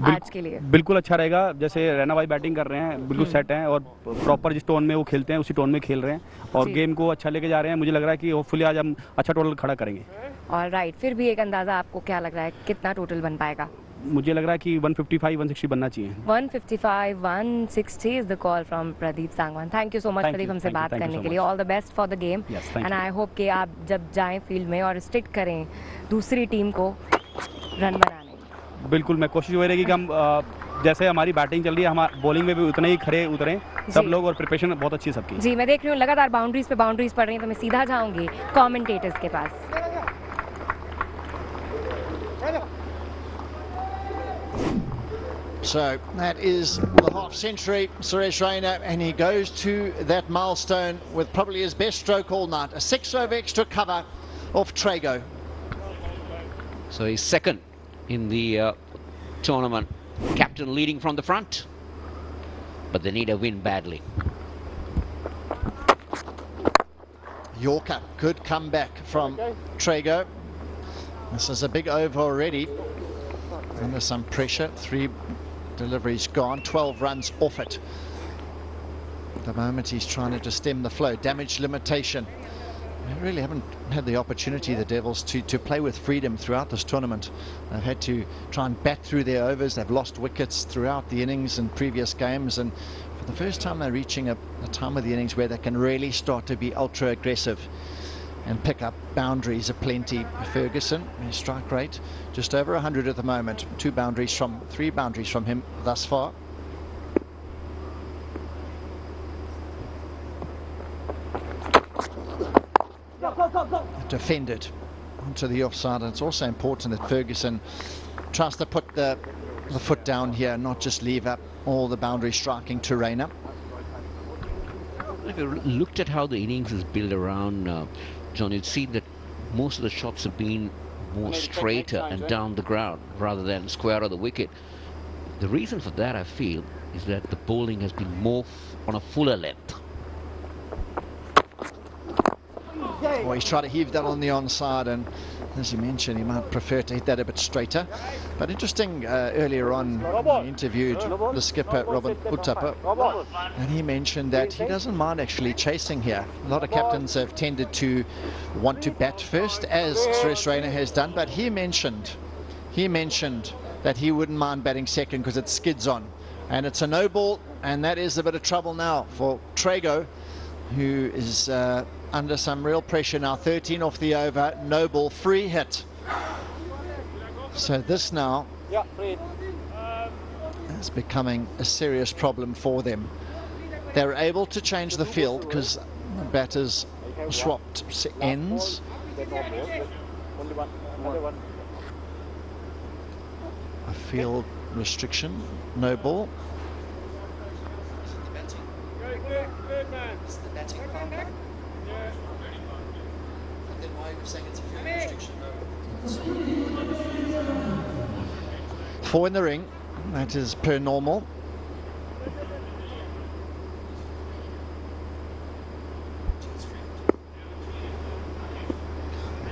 आज के लिए? बिल्कुल अच्छा रहेगा. जैसे रैना भाई बैटिंग कर रहे हैं बिल्कुल सेट हैं और प्रॉपर जिस टोन में वो खेलते हैं उसी टोन में खेल रहे हैं और गेम को अच्छा लेके जा रहे हैं. मुझे लग रहा है कि होपफुली आज हम अच्छा टोटल खड़ा करेंगे. All right right. फिर भी एक अंदाज़ा आपको क्या लग रहा है कितना टोटल बन पाएगा? मुझे लग रहा है कि एक सौ पचपन एक सौ साठ बनना चाहिए. एक सौ पचपन एक सौ साठ is the call from Pradeep Sangwan. Thank you so much Pradeep हमसे बात करने के लिए. All the best for the game and I hope कि आप जब जाएं फील्ड में और स्टिक करें दूसरी टीम को रन बनाने में. बिल्कुल मैं कोशिश हो रहेगी कि हम आ, जैसे हमारी बैटिंग चल रही है हमारे बॉलिंग में भी उतने ही खड़े उतरे सब लोग और प्रिपरेशन बहुत अच्छी सबकी. जी मैं देख रही हूँ लगातार बाउंड्रीज पे बाउंड्रीज पड़ रही है तो मैं सीधा जाऊँगी कॉमेंटेटर्स के पास. So that is the half century, Suresh Raina, and he goes to that milestone with probably his best stroke all night. A six over extra cover off Trego. So he's second in the uh, tournament. Captain leading from the front, but they need a win badly. Yorker, good comeback from Trego. This is a big over already. And there's some pressure. Three deliveries gone. twelve runs off it. At the moment he's trying to just stem the flow. Damage limitation. They really haven't had the opportunity, the Devils, to, to play with freedom throughout this tournament. They've had to try and bat through their overs. They've lost wickets throughout the innings in previous games. And for the first time they're reaching a, a time of the innings where they can really start to be ultra-aggressive and pick up boundaries aplenty. Ferguson, his strike rate just over one hundred at the moment. Two boundaries from, three boundaries from him thus far. Go, go, go, go. Defended onto the offside. And it's also important that Ferguson tries to put the, the foot down here, not just leave up all the boundary striking to Raina. If you looked at how the innings is built around, uh, John, you'd see that most of the shots have been more straighter and down the ground rather than square of the wicket. The reason for that, I feel, is that the bowling has been more on a fuller length. Well, he's tried to heave that on the onside, and as you mentioned, he might prefer to hit that a bit straighter. But interesting, uh, earlier on, I interviewed the skipper, Robin Uthappa, and he mentioned that he doesn't mind actually chasing here. A lot of captains have tended to want to bat first, as Suresh Raina has done, but he mentioned, he mentioned that he wouldn't mind batting second because it skids on. And it's a no ball, and that is a bit of trouble now for Trego, who is... Uh, under some real pressure now. Thirteen off the over, no ball, free hit. So this now is becoming a serious problem for them. They're able to change the field because the batters swapped ends. A field restriction, no ball. Four in the ring, that is per normal.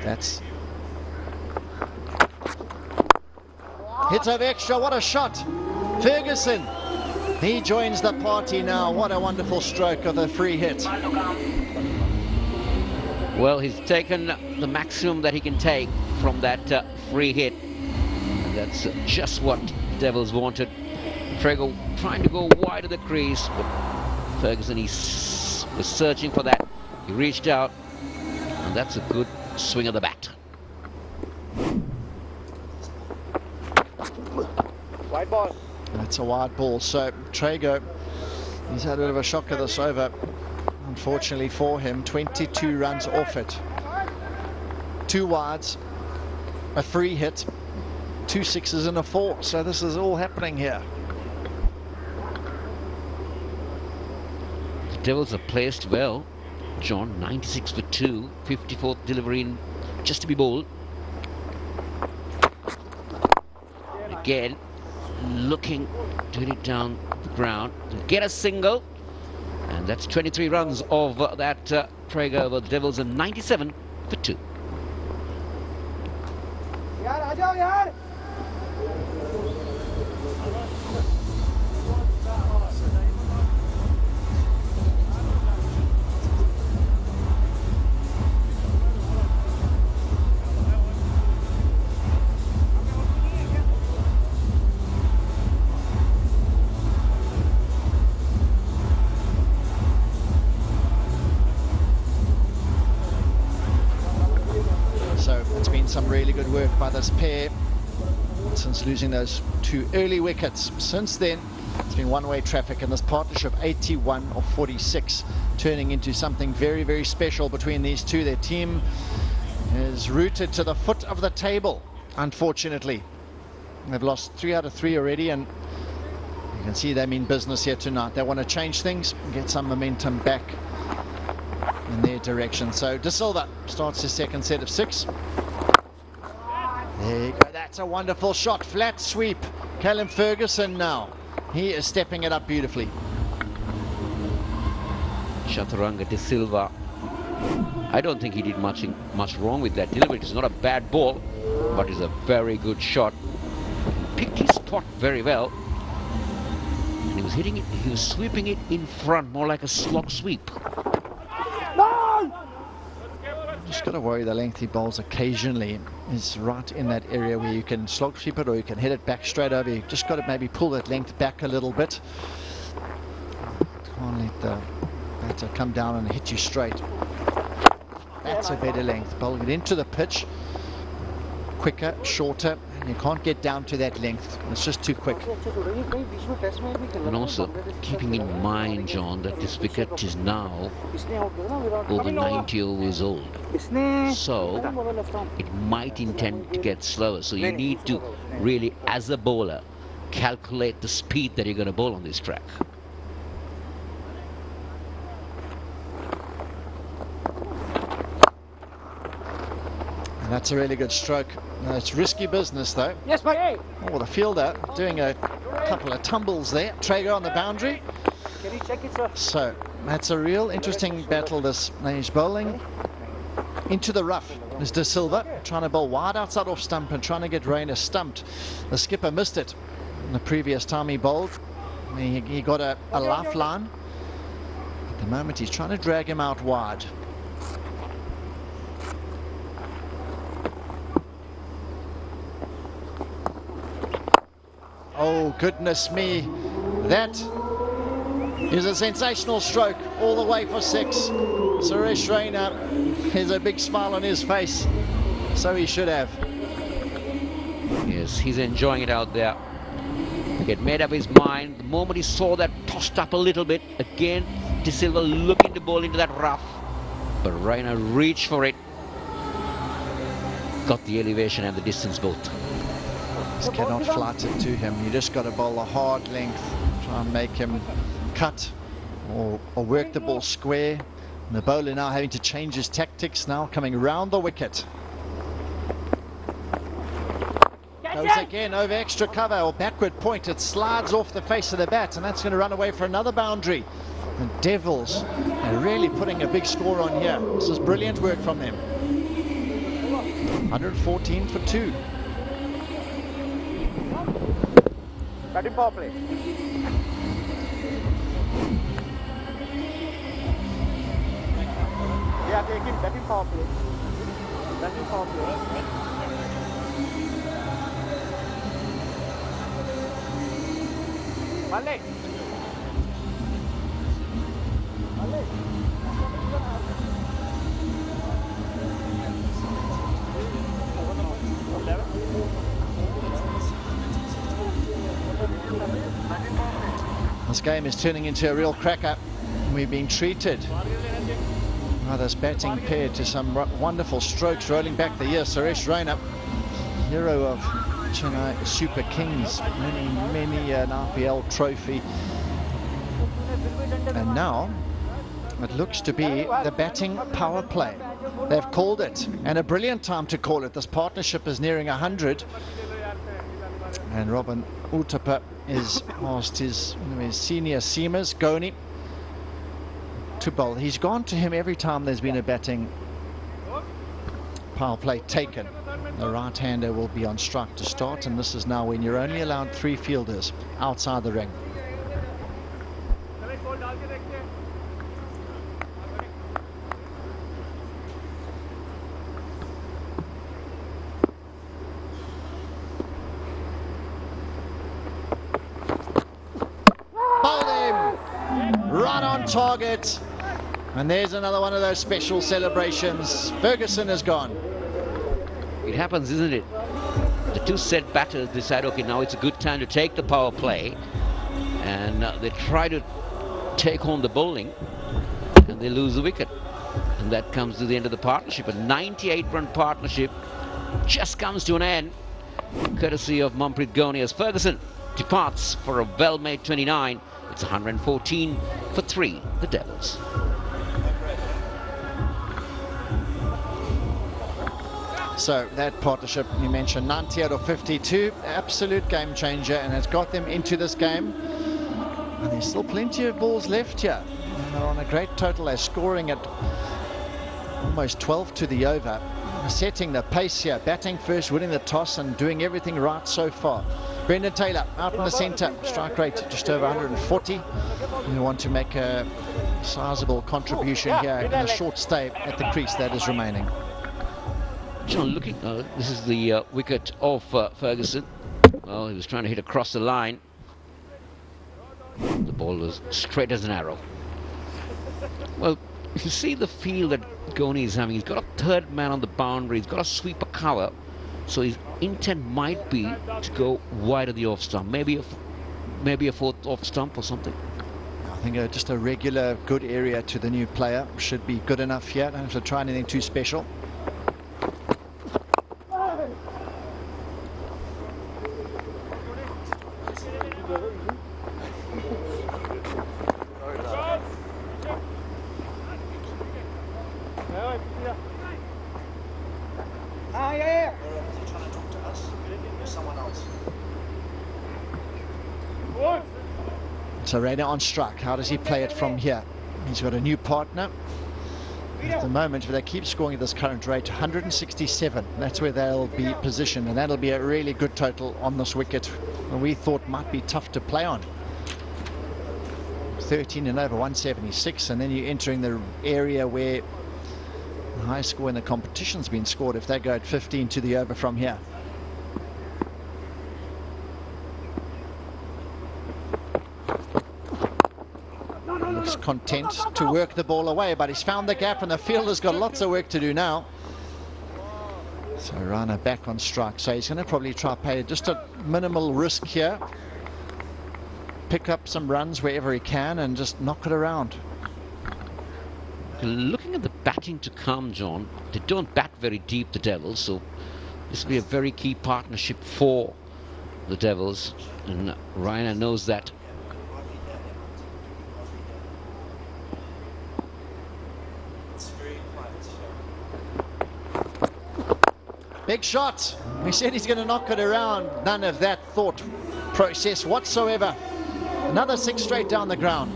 That's hits of extra. What a shot, Ferguson. He joins the party now. What a wonderful stroke of the free hit. Well, he's taken the maximum that he can take from that uh, free hit. And that's uh, just what Devils wanted. Trego trying to go wide of the crease, but Ferguson, he was searching for that. He reached out, and that's a good swing of the bat. Wide ball. That's a wide ball. So Trego, he's had a bit of a shocker this over. Unfortunately for him, twenty-two runs off it. Two wides, a free hit, two sixes and a four. So this is all happening here. The Devils are placed well. John, ninety-six for two, fifty-fourth delivery in just to be bowled. Again, looking to hit it down the ground, get a single, and that's twenty-three runs of uh, that uh, Trego over. The Devils are ninety-seven for two. Good work by this pair since losing those two early wickets. Since then, it's been one-way traffic, and this partnership, eighty-one of forty-six, turning into something very, very special between these two. Their team is rooted to the foot of the table, unfortunately. They've lost three out of three already, and you can see they mean business here tonight. They want to change things and get some momentum back in their direction. So De Silva starts his second set of six. There you go. That's a wonderful shot. Flat sweep. Callum Ferguson now. He is stepping it up beautifully. Chaturanga De Silva. I don't think he did much much wrong with that delivery. It's not a bad ball, but it's a very good shot. Picked his spot very well. And he was hitting it. He was sweeping it in front, more like a slog sweep. Just got to worry the lengthy bowls occasionally is right in that area where you can slog sweep it or you can hit it back straight over. You just got to maybe pull that length back a little bit. Can't let the batter come down and hit you straight. That's a better length. Bowl it into the pitch. Quicker, shorter, and you can't get down to that length. It's just too quick. And also keeping in mind, John, that this wicket is now over ninety years old, so it might intend to get slower. So you need to really, as a bowler, calculate the speed that you're going to bowl on this track. And that's a really good stroke. No, it's risky business, though. Yes, mate. Oh, the fielder doing a couple of tumbles there. Trego on the boundary. Can you check it, sir? So that's a real interesting battle. This he's bowling into the rough. Is De Silva trying to bowl wide outside off stump and trying to get Raina stumped. The skipper missed it. And the previous time he bowled, he, he got a, a lifeline. At the moment, he's trying to drag him out wide. Oh, goodness me, that is a sensational stroke all the way for six. Suresh Raina has a big smile on his face, so he should have. Yes, he's enjoying it out there. He had made up his mind. The moment he saw that, tossed up a little bit. Again, De Silva looking to bowl into that rough, but Raina reached for it. Got the elevation and the distance both. Just cannot flat it to him. You just got to bowl a hard length, try and make him cut or, or work the ball square. And the bowler now having to change his tactics now, coming round the wicket. Goes again over extra cover or backward point. It slides off the face of the bat, and that's going to run away for another boundary. The Devils are really putting a big score on here. This is brilliant work from them. one hundred fourteen for two. Batting power play. yeah, yeah, keep that in power play. That in power play. One leg. One leg. This game is turning into a real cracker. We've been treated by this batting pair to some wonderful strokes rolling back the year. Suresh Raina, hero of Chennai Super Kings, many, many an R P L trophy. And now it looks to be the batting power play. They've called it, and a brilliant time to call it. This partnership is nearing one hundred. And Robin Uthappa is past his, his senior seamers, Gony, to bowl. He's gone to him every time there's been a batting power play taken. The right-hander will be on strike to start, and this is now when you're only allowed three fielders outside the ring. Target, and there's another one of those special celebrations. Ferguson is gone. It happens, isn't it? The two set batters decide, okay, now it's a good time to take the power play, and uh, they try to take home the bowling, and they lose the wicket, and that comes to the end of the partnership. A ninety-eight run partnership just comes to an end, courtesy of Manpreet Gony, as Ferguson departs for a well-made twenty-nine. It's one hundred fourteen for three, the Devils. So that partnership you mentioned, ninety out of fifty-two, absolute game changer, and it's got them into this game. And there's still plenty of balls left here. And they're on a great total. They're scoring at almost twelve to the over, setting the pace here, batting first, winning the toss, and doing everything right so far. Brendan Taylor out in the centre, strike rate just over one hundred forty. We want to make a sizable contribution here in a short stay at the crease that is remaining. John, looking, uh, this is the uh, wicket of uh, Ferguson. Well, he was trying to hit across the line. The ball was straight as an arrow. Well, if you see the feel that Gony is having, he's got a third man on the boundary, he's got a sweeper cover, so his intent might be to go wide of the off stump, maybe a, maybe a fourth off stump or something. I think uh, just a regular good area to the new player should be good enough here. Don't have to try anything too special. So Raina on strike. How does he play it from here? He's got a new partner at the moment, but they keep scoring at this current rate, one hundred sixty-seven. That's where they'll be positioned, and that'll be a really good total on this wicket, and we thought might be tough to play on. thirteen and over, one seventy-six, and then you're entering the area where the high score in the competition's been scored if they go at fifteen to the over from here. Content to work the ball away, but he's found the gap, and the fielder's got lots of work to do now. So Raina back on strike, so he's going to probably try to pay just a minimal risk here, pick up some runs wherever he can, and just knock it around. Looking at the batting to come, John, they don't bat very deep, the Devils, so this will be a very key partnership for the Devils, and Raina knows that. Big shot. He said he's going to knock it around. None of that thought process whatsoever. Another six straight down the ground.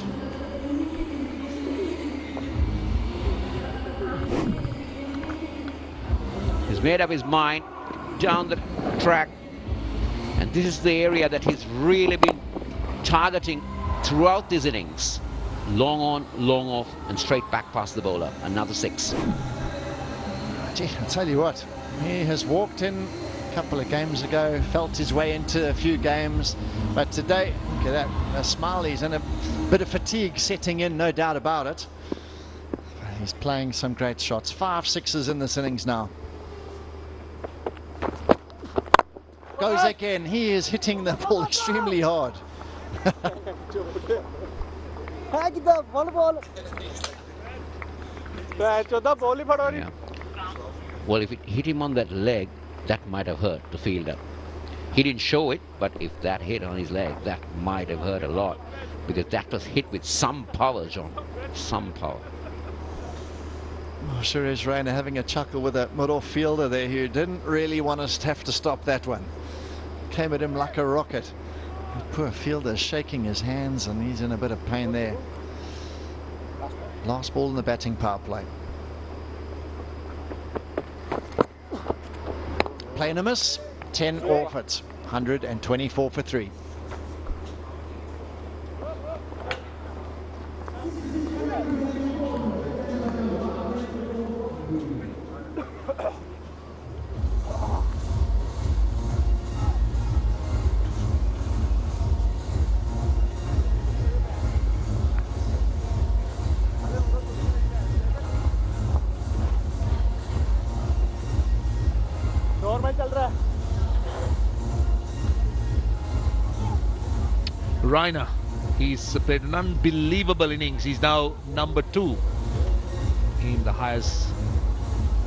He's made up his mind down the track, and this is the area that he's really been targeting throughout these innings. long on, long off, and straight back past the bowler. Another six. Gee, I'll tell you what, he has walked in a couple of games ago, felt his way into a few games, but today, look at that, a smile, he's in a bit of fatigue setting in, no doubt about it. He's playing some great shots. Five sixes in this innings now. Goes again. He is hitting the ball extremely hard. Yeah. Well, if it hit him on that leg, that might have hurt the fielder. He didn't show it, but if that hit on his leg, that might have hurt a lot, because that was hit with some power, John. Some power. Oh, Suresh Raina having a chuckle with that middle fielder there who didn't really want us to have to stop that one. Came at him like a rocket. That poor fielder shaking his hands, and he's in a bit of pain there. Last ball in the batting power play. Play and a miss. ten off it. one hundred twenty-four for three. Raina, he's played an unbelievable innings. He's now number two in the highest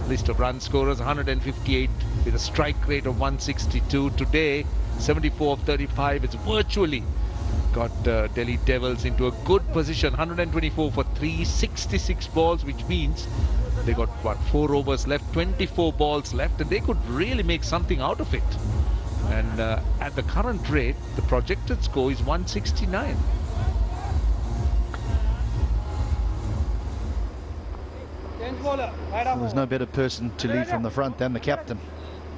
list of run scorers, one hundred fifty-eight, with a strike rate of one sixty-two. Today, seventy-four of thirty-five. It's virtually got uh, Delhi Devils into a good position, one hundred twenty-four for three sixty-six balls, which means they got, what, four overs left, twenty-four balls left, and they could really make something out of it. And uh, at the current rate, the projected score is one sixty-nine. There was no better person to lead from the front than the captain,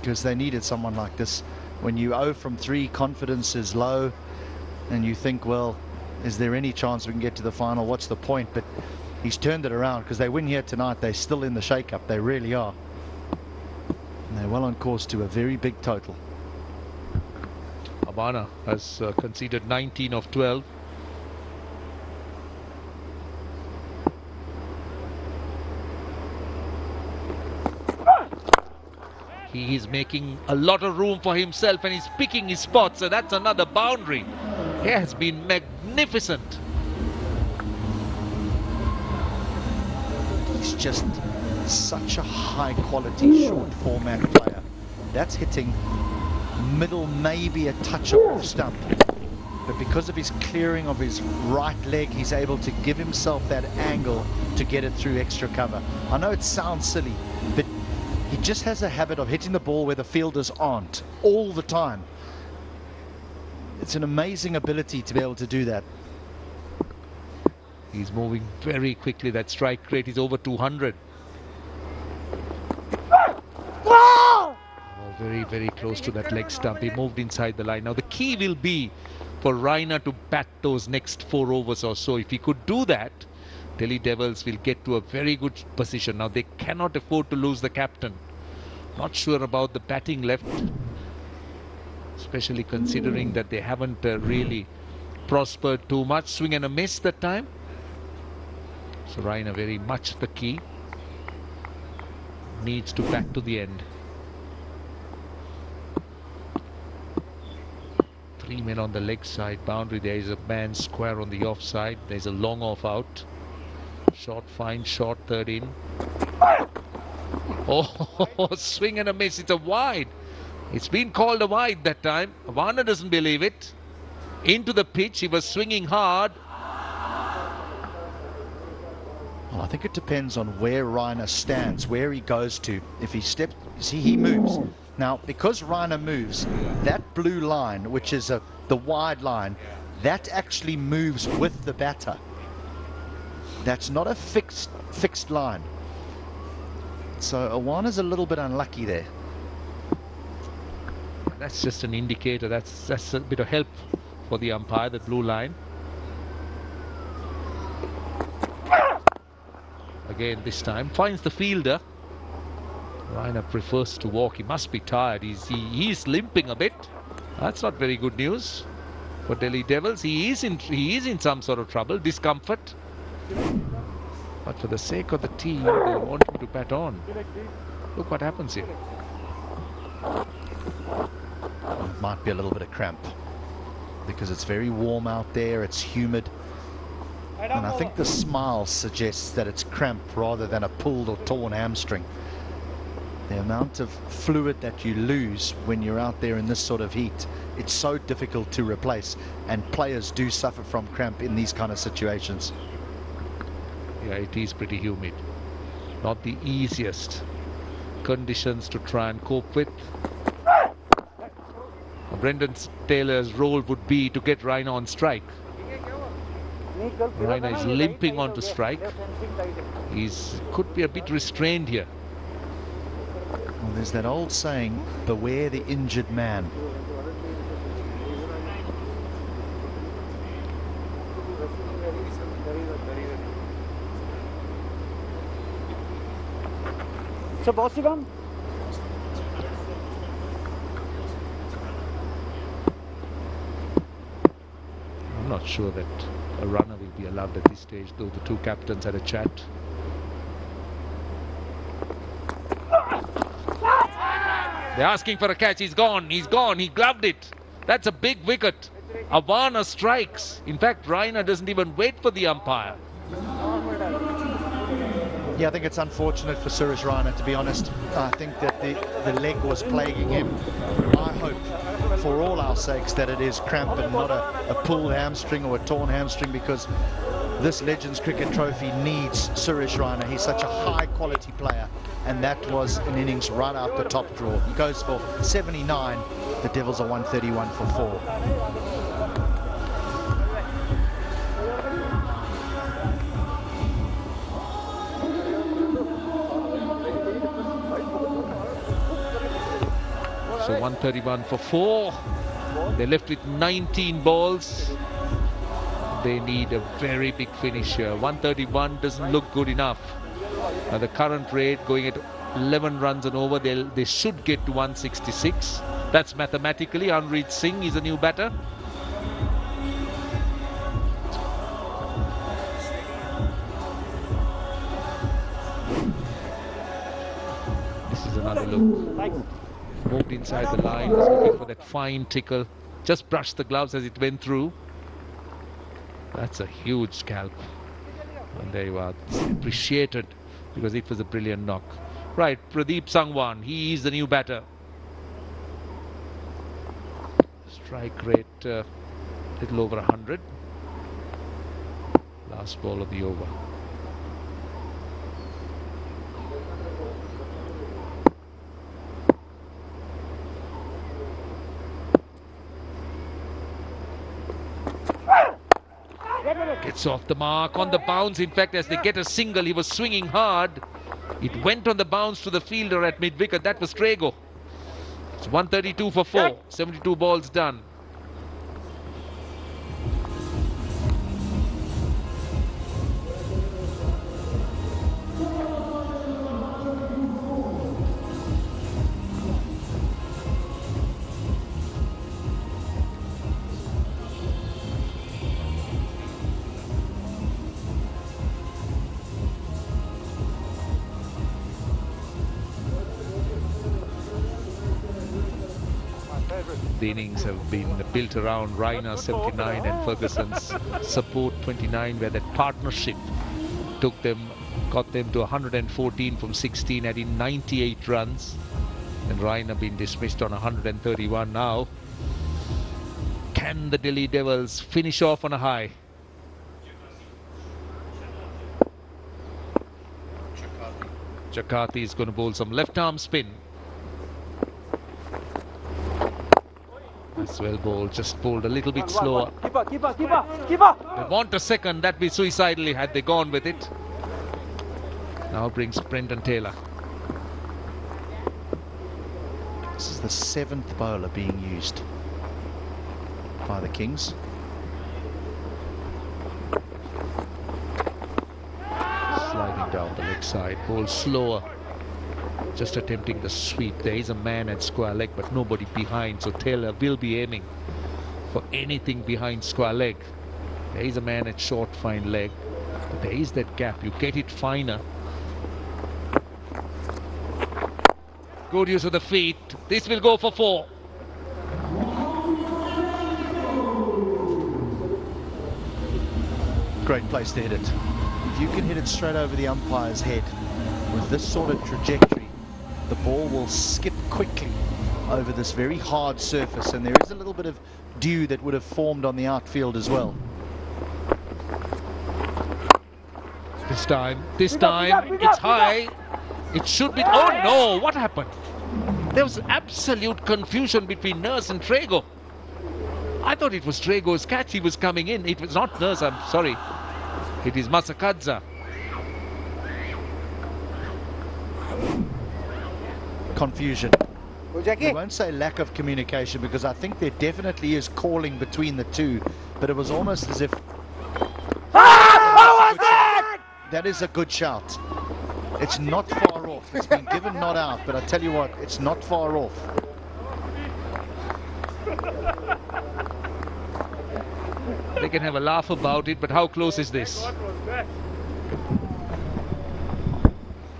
because they needed someone like this. When you oh from three, confidence is low, and you think, well, is there any chance we can get to the final? What's the point? But he's turned it around, because they win here tonight. They're still in the shake-up. They really are. And they're well on course to a very big total. Awana has uh, conceded nineteen of twelve. He is making a lot of room for himself, and he's picking his spots, so that's another boundary. He has been magnificent. He's just such a high-quality short-format player. That's hitting middle, maybe a touch off stump, but because of his clearing of his right leg, he's able to give himself that angle to get it through extra cover. I know it sounds silly, but he just has a habit of hitting the ball where the fielders aren't all the time. It's an amazing ability to be able to do that. He's moving very quickly. That strike rate is over two hundred. Very, very close to that leg stump. He moved inside the line. Now, the key will be for Raina to bat those next four overs or so. If he could do that, Delhi Devils will get to a very good position. Now, they cannot afford to lose the captain. Not sure about the batting left, especially considering that they haven't uh, really prospered too much. Swing and a miss that time. So, Raina very much the key. Needs to bat to the end. Three men on the leg side boundary. There is a man square on the offside. There's a long off out. Short, fine, short, third in. Oh, swing and a miss. It's a wide. It's been called a wide that time. Awana doesn't believe it. Into the pitch. He was swinging hard. Well, I think it depends on where Raina stands, where he goes to. If he steps, see, he moves. Now, because Raina moves, that blue line, which is a, the wide line, that actually moves with the batter. That's not a fixed fixed line. So Awana's a little bit unlucky there. That's just an indicator. That's, that's a bit of help for the umpire, the blue line. again this time. Finds the fielder. Raina prefers to walk. He must be tired. He's, he, he's limping a bit. That's not very good news for Delhi Devils. He is in he is in some sort of trouble, discomfort. But for the sake of the team, they want him to bat on. Look what happens here. Might be a little bit of cramp because it's very warm out there. It's humid. And I think the smile suggests that it's cramp rather than a pulled or torn hamstring. The amount of fluid that you lose when you're out there in this sort of heat, it's so difficult to replace, and players do suffer from cramp in these kind of situations. Yeah, it is pretty humid. Not the easiest conditions to try and cope with. Brendan Taylor's role would be to get Raina on strike. Raina is limping onto strike. He's could be a bit restrained here. Well, there's that old saying, beware the injured man. So, Bossibam? I'm not sure that a runner will be allowed at this stage, though the two captains had a chat. They're asking for a catch. He's gone. He's gone. He gloved it. That's a big wicket. Awana strikes. In fact, Raina doesn't even wait for the umpire. Yeah, I think it's unfortunate for Suresh Raina, to be honest. I think that the, the leg was plaguing him. I hope, for all our sakes, that it is cramp and not a, a pulled hamstring or a torn hamstring, because this Legends Cricket Trophy needs Suresh Raina. He's such a high-quality player, and that was an innings right out the top draw. He goes for seventy-nine. The Devils are one thirty-one for four. So one thirty-one for four. They're left with nineteen balls. They need a very big finish here. one thirty-one doesn't look good enough. At the current rate, going at eleven runs and over, they they should get to one sixty-six. That's mathematically. Anurit Singh is a new batter. This is another look. Moved inside the line, was looking for that fine tickle. Just brushed the gloves as it went through. That's a huge scalp. And there you are. It's appreciated because it was a brilliant knock. Right, Pradeep Sangwan. He is the new batter. Strike rate a uh, little over one hundred. Last ball of the over. Off the mark, on the bounce. In fact, as they get a single, he was swinging hard. It went on the bounce to the fielder at mid-wicket. That was Trego. It's one thirty-two for four. seventy-two balls done. The innings have been built around Raina seventy-nine and Ferguson's support twenty-nine, where that partnership took them, got them to one hundred fourteen from sixteen, adding ninety-eight runs. And Raina been dismissed on one hundred thirty-one now. Can the Delhi Devils finish off on a high? Jakati is going to bowl some left-arm spin. Well bowled, just bowled a little bit slower. Keeper, keeper, keeper, keeper. They want a second. That'd be suicidally had they gone with it. Now brings Brendan Taylor. This is the seventh bowler being used by the Kings. Sliding down the outside. Ball slower. Just attempting the sweep. There is a man at square leg, but nobody behind. So Taylor will be aiming for anything behind square leg. There is a man at short, fine leg. But there is that gap. You get it finer. Good use of the feet. This will go for four. Great place to hit it. If you can hit it straight over the umpire's head with this sort of trajectory, the ball will skip quickly over this very hard surface, and there is a little bit of dew that would have formed on the outfield as well. This time, this time, it's high. It should be... Oh no, what happened? There was absolute confusion between Nurse and Trego. I thought it was Trego's catch. He was coming in. It was not Nurse, I'm sorry. It is Masakadza. Confusion. I won't say lack of communication, because I think there definitely is calling between the two, but it was almost as if... Ah! What was that? That is a good shout. It's not far off. It's been given not out, but I tell you what, it's not far off. They can have a laugh about it, but how close is this?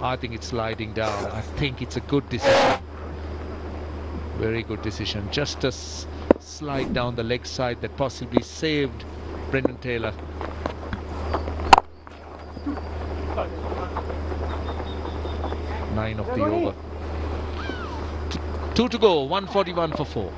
I think it's sliding down. I think it's a good decision. Very good decision. Just a slide down the leg side that possibly saved Brendan Taylor. Nine of the over. T two to go. one forty-one for four.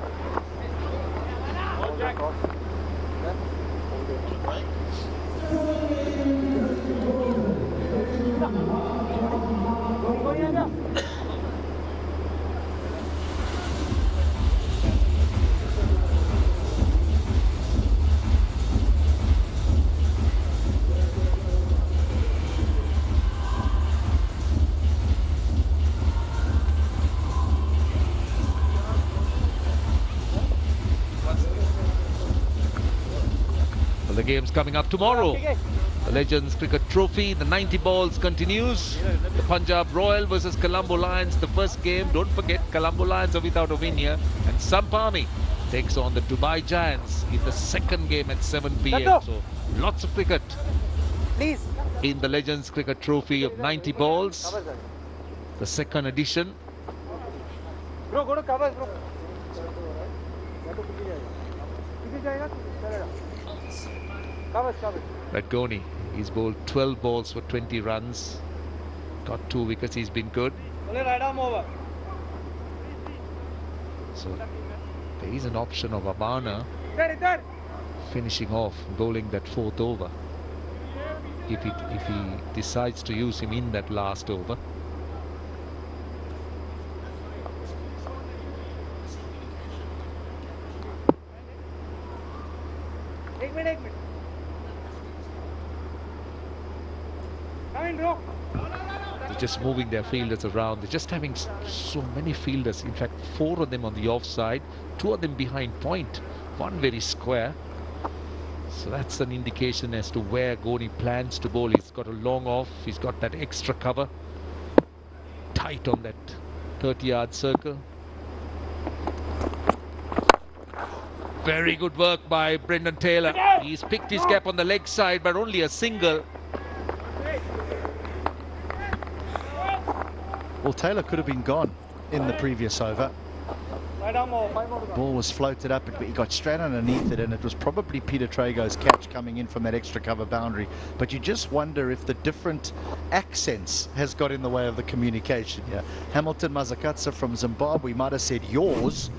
Games coming up tomorrow. The Legends Cricket Trophy, the ninety balls continues. The Punjab Royal versus Colombo Lions, the first game. Don't forget, Colombo Lions are without a win here. And Samp Army takes on the Dubai Giants in the second game at seven p m So lots of cricket please in the Legends Cricket Trophy of ninety balls. The second edition. Bro, go to cover, bro. But Gony, he's bowled twelve balls for twenty runs, got two wickets, he's been good. So there is an option of Awana finishing off, bowling that fourth over, if he, if he decides to use him in that last over. Just moving their fielders around. They're just having so many fielders. In fact, four of them on the offside, two of them behind point, one very square. So that's an indication as to where Gony plans to bowl. He's got a long off. He's got that extra cover. Tight on that thirty yard circle. Very good work by Brendan Taylor. He's picked his cap on the leg side, but only a single. Well, Taylor could have been gone in the previous over. The ball was floated up, but he got straight underneath it, and it was probably Peter Trego's catch coming in from that extra cover boundary. But you just wonder if the different accents has got in the way of the communication here. Yeah. Hamilton Masakadza from Zimbabwe might have said yours,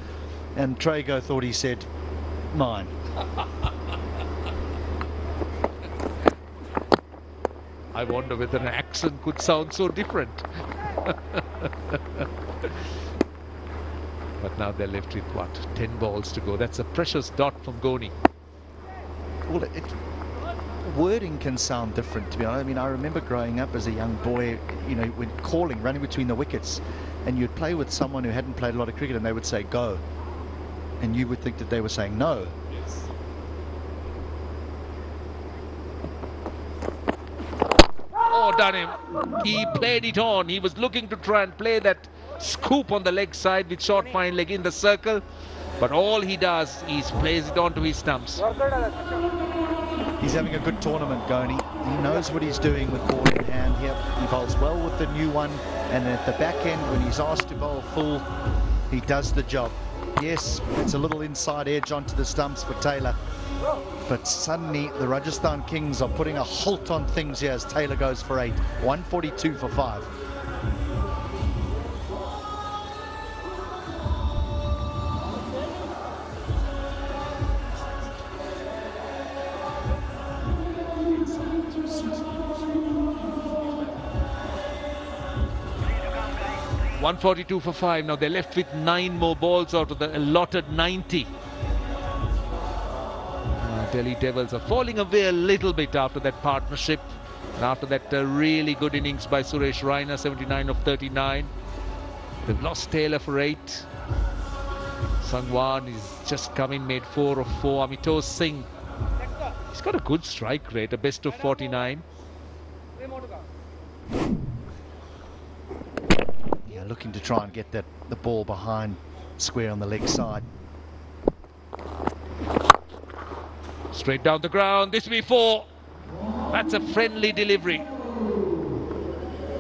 and Trego thought he said mine. I wonder whether an accent could sound so different. But now they're left with what, ten balls to go. That's a precious dot from Gony. Well, it, wording can sound different, to be honest. I mean, I remember growing up as a young boy, you know, when calling, running between the wickets, and you'd play with someone who hadn't played a lot of cricket, and they would say go, and you would think that they were saying no. Yes. Oh, outdone him. He played it on. He was looking to try and play that scoop on the leg side with short fine leg in the circle, but all he does is plays it onto his stumps. He's having a good tournament, Gony. He knows what he's doing with ball in hand here. He bowls well with the new one, and at the back end when he's asked to bowl full, he does the job. Yes, it's a little inside edge onto the stumps for Taylor, but suddenly the Rajasthan Kings are putting a halt on things here as Taylor goes for eight. one forty-two for five. one forty-two for five. Now they're left with nine more balls out of the allotted ninety. Uh, Delhi Devils are falling away a little bit after that partnership, and after that uh, really good innings by Suresh Raina, seventy-nine of thirty-nine. They've lost Taylor for eight. Sangwan is just come in, made four of four. Amitosh Singh, he's got a good strike rate, a best of forty-nine. Looking to try and get that the ball behind square on the leg side. Straight down the ground. This will be four. That's a friendly delivery.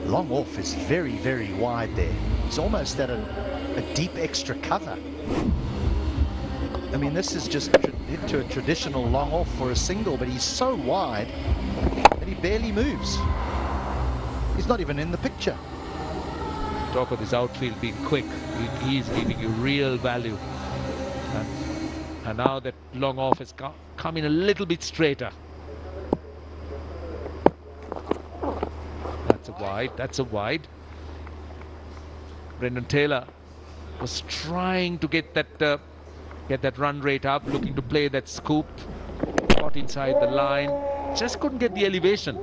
Long off is very, very wide there. It's almost at a, a deep extra cover. I mean, this is just into a traditional long off for a single, but he's so wide that he barely moves. He's not even in the picture. Talk of his outfield being quick, he is giving you real value, and, and now that long off has come, come in a little bit straighter. That's a wide, that's a wide. Brendan Taylor was trying to get that uh, get that run rate up, looking to play that scoop, got inside the line, just couldn't get the elevation,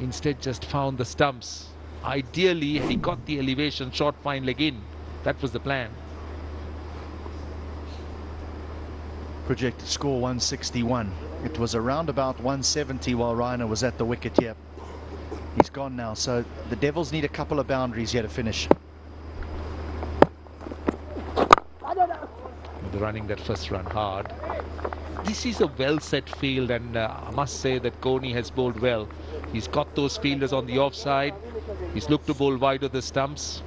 instead just found the stumps. Ideally, he got the elevation, short fine leg in. That was the plan. Projected score one sixty-one. It was around about one seventy while Raina was at the wicket here. He's gone now, so the Devils need a couple of boundaries here to finish. They're running that first run hard. This is a well-set field, and uh, I must say that Gony has bowled well. He's got those fielders on the offside. He's looked to bowl wide of the stumps.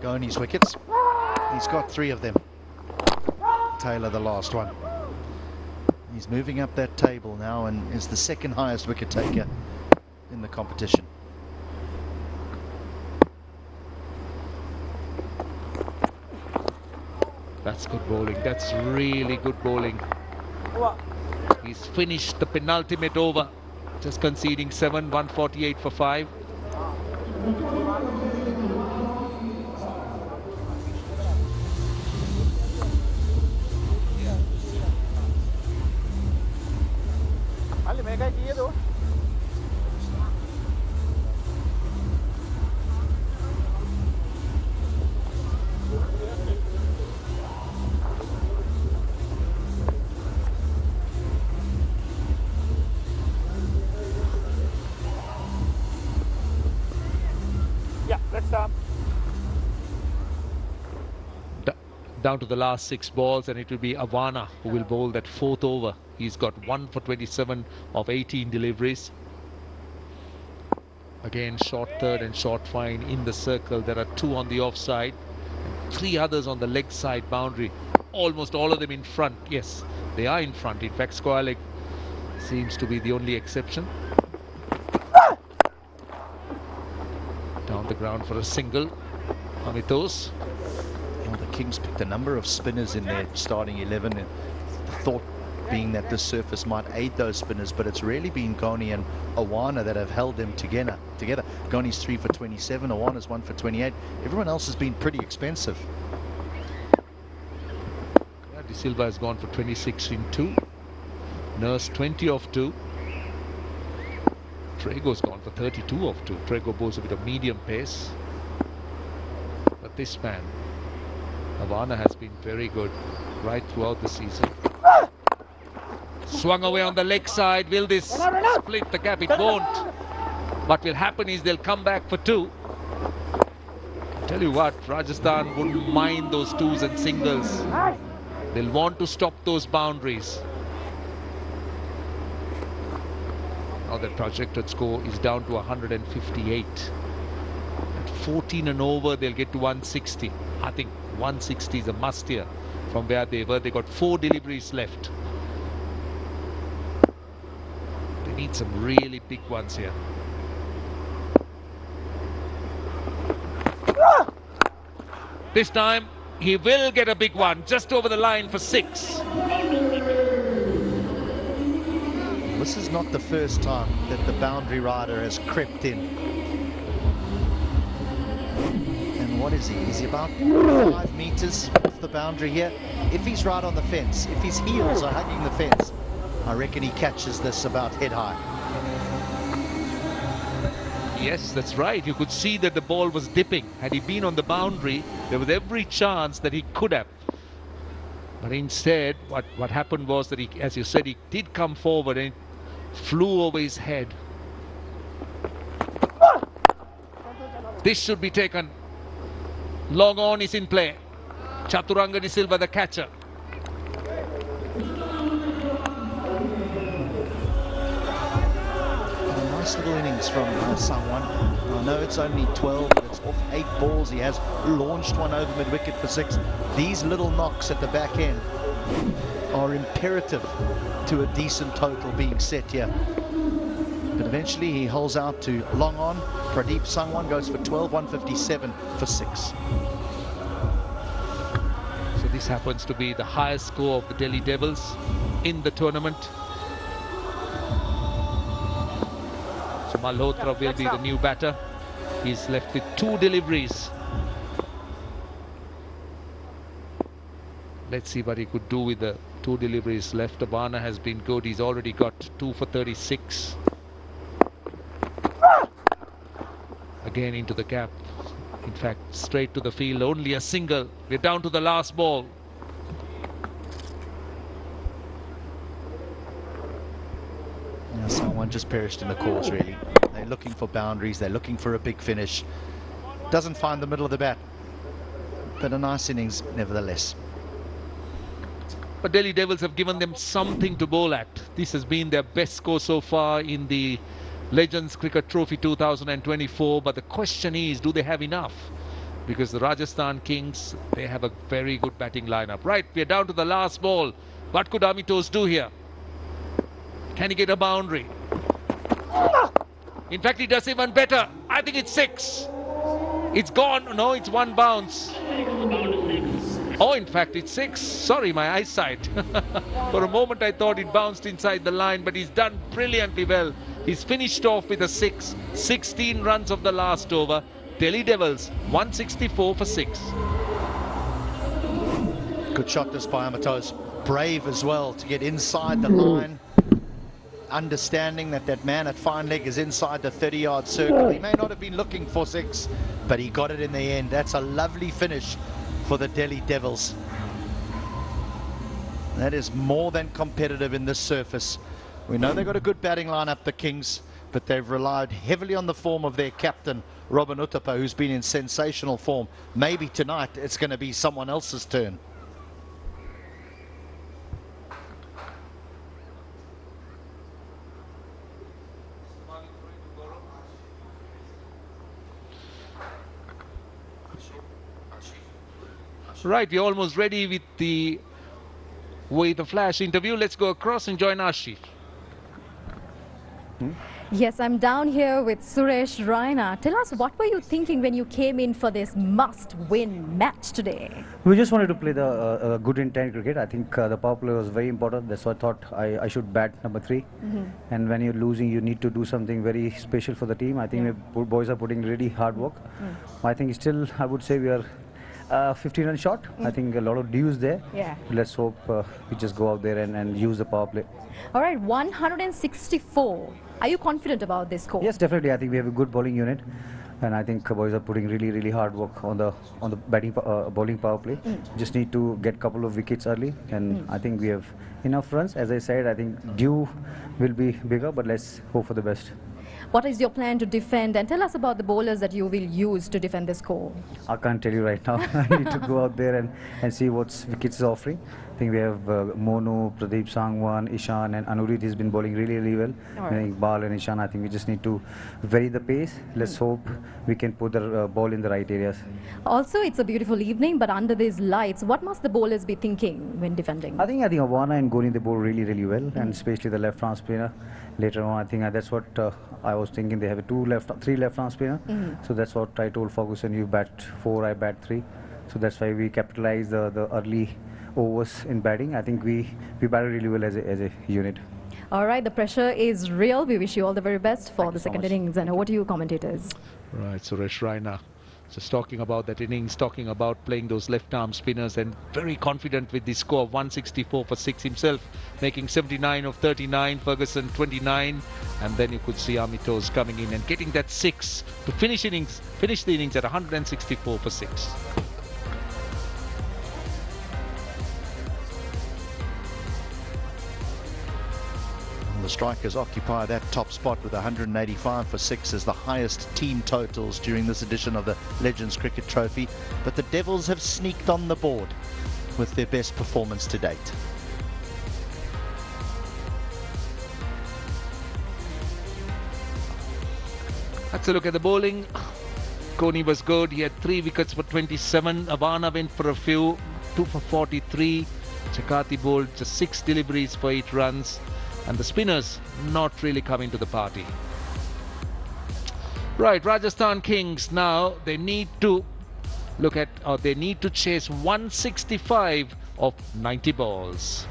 Gony's wickets. He's got three of them. Taylor the last one. He's moving up that table now and is the second highest wicket taker in the competition. That's good bowling. That's really good bowling. He's finished the penultimate over, just conceding seven. one forty-eight for five. Down to the last six balls, and it will be Awana who will bowl that fourth over. He's got one for twenty-seven of eighteen deliveries. Again, short third and short fine in the circle. There are two on the offside, three others on the leg side boundary. Almost all of them in front. Yes, they are in front. In fact, square leg seems to be the only exception. Down the ground for a single. Amitosh. Kings picked a number of spinners in their starting eleven, and the thought being that this surface might aid those spinners, but it's really been Gony and Awana that have held them together. Together, Gony's three for twenty-seven, Awana's one for twenty-eight. Everyone else has been pretty expensive. Yeah, De Silva has gone for twenty-six in two. Nurse twenty off two. Trego's gone for thirty-two off two. Trego bowls a bit of medium pace, but this man Awana has been very good right throughout the season. Swung away on the leg side. Will this split the gap? It won't. What will happen is they'll come back for two. Tell you what, Rajasthan wouldn't mind those twos and singles. They'll want to stop those boundaries. Now the projected score is down to one hundred fifty-eight. At fourteen and over, they'll get to one sixty. I think one sixty is a must here from where they were. They got four deliveries left. They need some really big ones here. This time, he will get a big one, just over the line for six. This is not the first time that the boundary rider has crept in. And what is he? He's about five meters off the boundary here. If he's right on the fence, if his heels are hugging the fence, I reckon he catches this about head high. Yes, that's right. You could see that the ball was dipping. Had he been on the boundary, there was every chance that he could have. But instead, what, what happened was that he, as you said, he did come forward and it flew over his head. This should be taken. Long on is in play. Chaturanga De Silva, the catcher. Little innings from someone. I know it's only twelve, but it's off eight balls. He has launched one over mid-wicket for six. These little knocks at the back end are imperative to a decent total being set here. But eventually he holds out to long on. Pradeep Sangwan goes for twelve, one fifty-seven for six. So this happens to be the highest score of the Delhi Devils in the tournament. Malhotra will be the new batter. He's left with two deliveries. Let's see what he could do with the two deliveries left. Awana has been good. He's already got two for thirty-six. Again into the gap. In fact, straight to the field. Only a single. We're down to the last ball. Someone just perished in the cause, really. They're looking for boundaries, they're looking for a big finish. Doesn't find the middle of the bat, but a nice innings nevertheless. But Delhi Devils have given them something to bowl at. This has been their best score so far in the Legends Cricket Trophy two thousand twenty-four, but the question is, do they have enough? Because the Rajasthan Kings, they have a very good batting lineup. Right, we're down to the last ball. What could Amitos do here? Can he get a boundary? In fact, he does even better. I think it's six. It's gone. No, it's one bounce. Oh, in fact, it's six. Sorry, my eyesight. For a moment, I thought it bounced inside the line, but he's done brilliantly well. He's finished off with a six. sixteen runs of the last over. Delhi Devils, one sixty-four for six. Good shot this by Amitos. Brave as well to get inside the line. Understanding that that man at fine leg is inside the thirty yard circle. He may not have been looking for six, but he got it in the end. That's a lovely finish for the Delhi Devils. That is more than competitive in this surface. We know they've got a good batting lineup, the Kings, but they've relied heavily on the form of their captain, Robin Uthappa, who's been in sensational form. Maybe tonight it's going to be someone else's turn. Right, we're almost ready with the with the flash interview. Let's go across and join Ashley. Hmm? Yes, I'm down here with Suresh Raina. Tell us, what were you thinking when you came in for this must-win match today? We just wanted to play the uh, uh, good intent cricket. I think uh, the power play was very important. That's why I thought I, I should bat number three. Mm-hmm. And when you're losing, you need to do something very special for the team. I think yeah. boys are putting really hard work. Mm-hmm. I think still, I would say we are Uh, fifteen run shot. Mm. I think a lot of dues there. Yeah. Let's hope uh, we just go out there and, and use the power play. All right, one hundred sixty-four. Are you confident about this score? Yes, definitely. I think we have a good bowling unit. and I think boys are putting really, really hard work on the on the batting uh, bowling power play. Mm. Just need to get a couple of wickets early, and mm. I think we have enough runs. As I said, I think due will be bigger, but let's hope for the best. What is your plan to defend, and tell us about the bowlers that you will use to defend the score? I can't tell you right now. I need to go out there and, and see what wickets is offering. I think we have uh, Monu, Pradeep Sangwan, Ishan and Anurit has been bowling really, really well. Right. And Iqbal and Ishan, I think we just need to vary the pace. Let's hope we can put the uh, ball in the right areas. Also, it's a beautiful evening, but under these lights, what must the bowlers be thinking when defending? I think I think Awana and Gony, they bowl really, really well, mm. and especially the left arm spinner. Later on, I think uh, that's what uh, I was thinking. They have a two left, three left arm spinner. Mm. So that's what I told Ferguson. You bat four, I bat three. So that's why we capitalize the the early overs in batting. I think we we batted really well as a as a unit. All right, the pressure is real. We wish you all the very best for Thank the second so innings. And over to you, commentators. Right, Suresh Raina. Just talking about that innings, talking about playing those left-arm spinners, and very confident with the score of one sixty-four for six himself, making seventy-nine of thirty-nine, Ferguson twenty-nine, and then you could see Amitos coming in and getting that six to finish innings, finish the innings at one sixty-four for six. The Strikers occupy that top spot with one eighty-five for six as the highest team totals during this edition of the Legends Cricket Trophy. But the Devils have sneaked on the board with their best performance to date. That's a look at the bowling. Gony was good. He had three wickets for twenty-seven. Awana went for a few, two for forty-three. Jakati bowled just six deliveries for eight runs. And the spinners not really coming to the party. Right, Rajasthan Kings now, they need to look at, or they need to chase one sixty-five of ninety balls.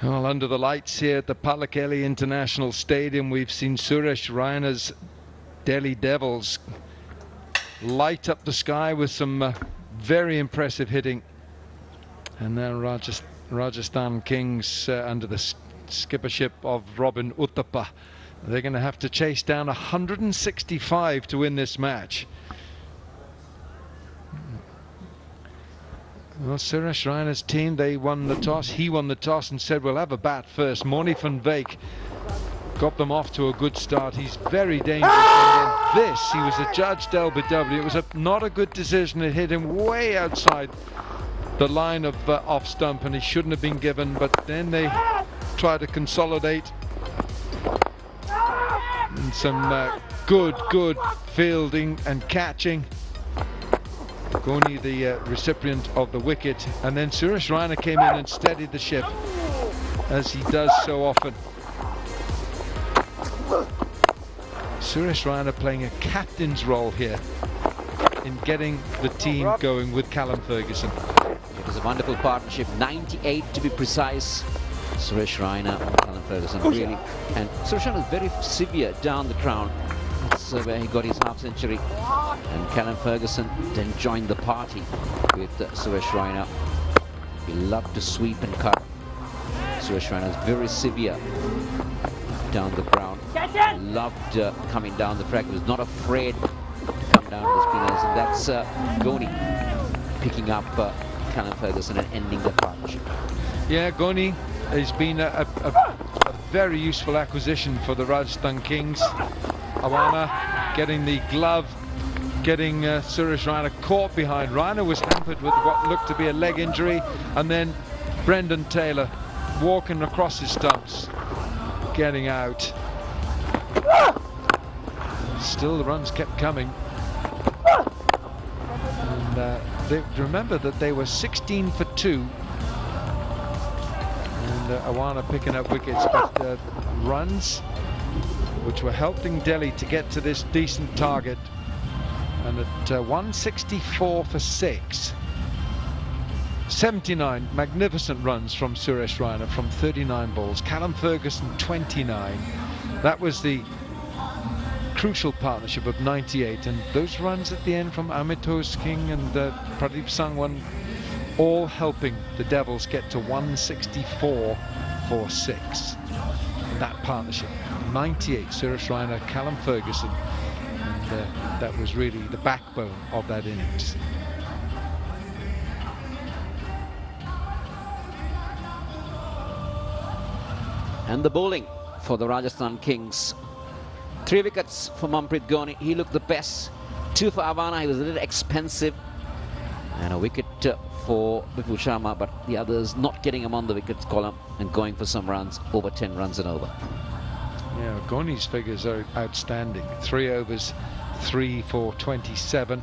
Well, under the lights here at the Pallekele International Stadium, we've seen Suresh Raina's Delhi Devils light up the sky with some uh, very impressive hitting. And now Rajast Rajasthan Kings, uh, under the skippership of Robin Uthappa, they're going to have to chase down one sixty-five to win this match. Well, Suresh Raina's team, they won the toss. He won the toss and said, we'll have a bat first. Morné van Wyk got them off to a good start. He's very dangerous. Ah! And then this, he was adjudged L B W. It was a, not a good decision. It hit him way outside the line of uh, off stump, and he shouldn't have been given. But then they try to consolidate. And some uh, good, good fielding and catching. Gony, the uh, recipient of the wicket, and then Suresh Raina came in and steadied the ship, as he does so often. Suresh Raina playing a captain's role here in getting the team going with Callum Ferguson. It was a wonderful partnership, ninety-eight to be precise. Suresh Raina and Callum Ferguson, really. And Suresh Raina was very severe down the ground. That's uh, where he got his half century. And Callum Ferguson then joined the party with uh, Suresh Raina. He loved to sweep and cut. Suresh Raina is very severe down the ground. Loved uh, coming down the track. He was not afraid to come down to the spinners. And that's uh, Gony picking up uh, Callum Ferguson and ending the partnership. Yeah, Gony has been a, a, a very useful acquisition for the Rajasthan Kings. Awana getting the glove, getting uh, Suresh Raina caught behind. Raina was hampered with what looked to be a leg injury, and then Brendan Taylor walking across his stumps, getting out. Still the runs kept coming. And uh, they, remember that they were sixteen for two. And uh, Awana picking up wickets, but uh, runs which were helping Delhi to get to this decent target. And at uh, one sixty-four for six, seventy-nine magnificent runs from Suresh Raina from thirty-nine balls. Callum Ferguson twenty-nine. That was the crucial partnership of ninety-eight, and those runs at the end from Amitosh Singh and uh, Pradeep Sangwan, all helping the Devils get to one sixty-four for six. That partnership, ninety-eight, Suresh Raina, Callum Ferguson, and uh, that was really the backbone of that innings. And the bowling for the Rajasthan Kings. Three wickets for Manpreet Gony, he looked the best. Two for Awana, he was a little expensive. And a wicket uh, for Bipul Sharma, but the others not getting him on the wickets column and going for some runs, over ten runs and over. Yeah, Gony's figures are outstanding. Three overs, three for twenty-seven.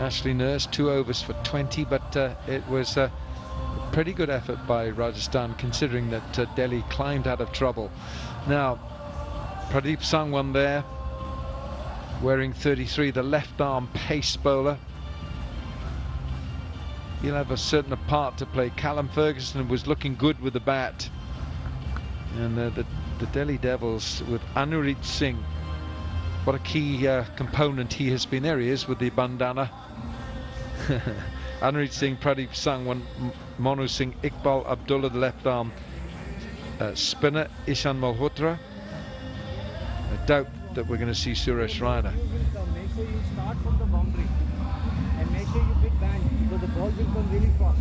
Ashley Nurse, two overs for twenty, but uh, it was a pretty good effort by Rajasthan, considering that uh, Delhi climbed out of trouble. Now, Pradeep Sangwan there, wearing thirty-three, the left-arm pace bowler. He'll have a certain part to play. Callum Ferguson was looking good with the bat. And uh, the, the Delhi Devils with Anurit Singh. What a key uh, component he has been. There he is with the bandana. Anurit Singh, Pradeep Sangwan, Monu Singh, Iqbal Abdullah, the left arm uh, spinner, Ishan Malhotra. I doubt that we're going to see Suresh Raina. Make sure you start from the boundary and make sure you pick bank, because the ball will come really fast.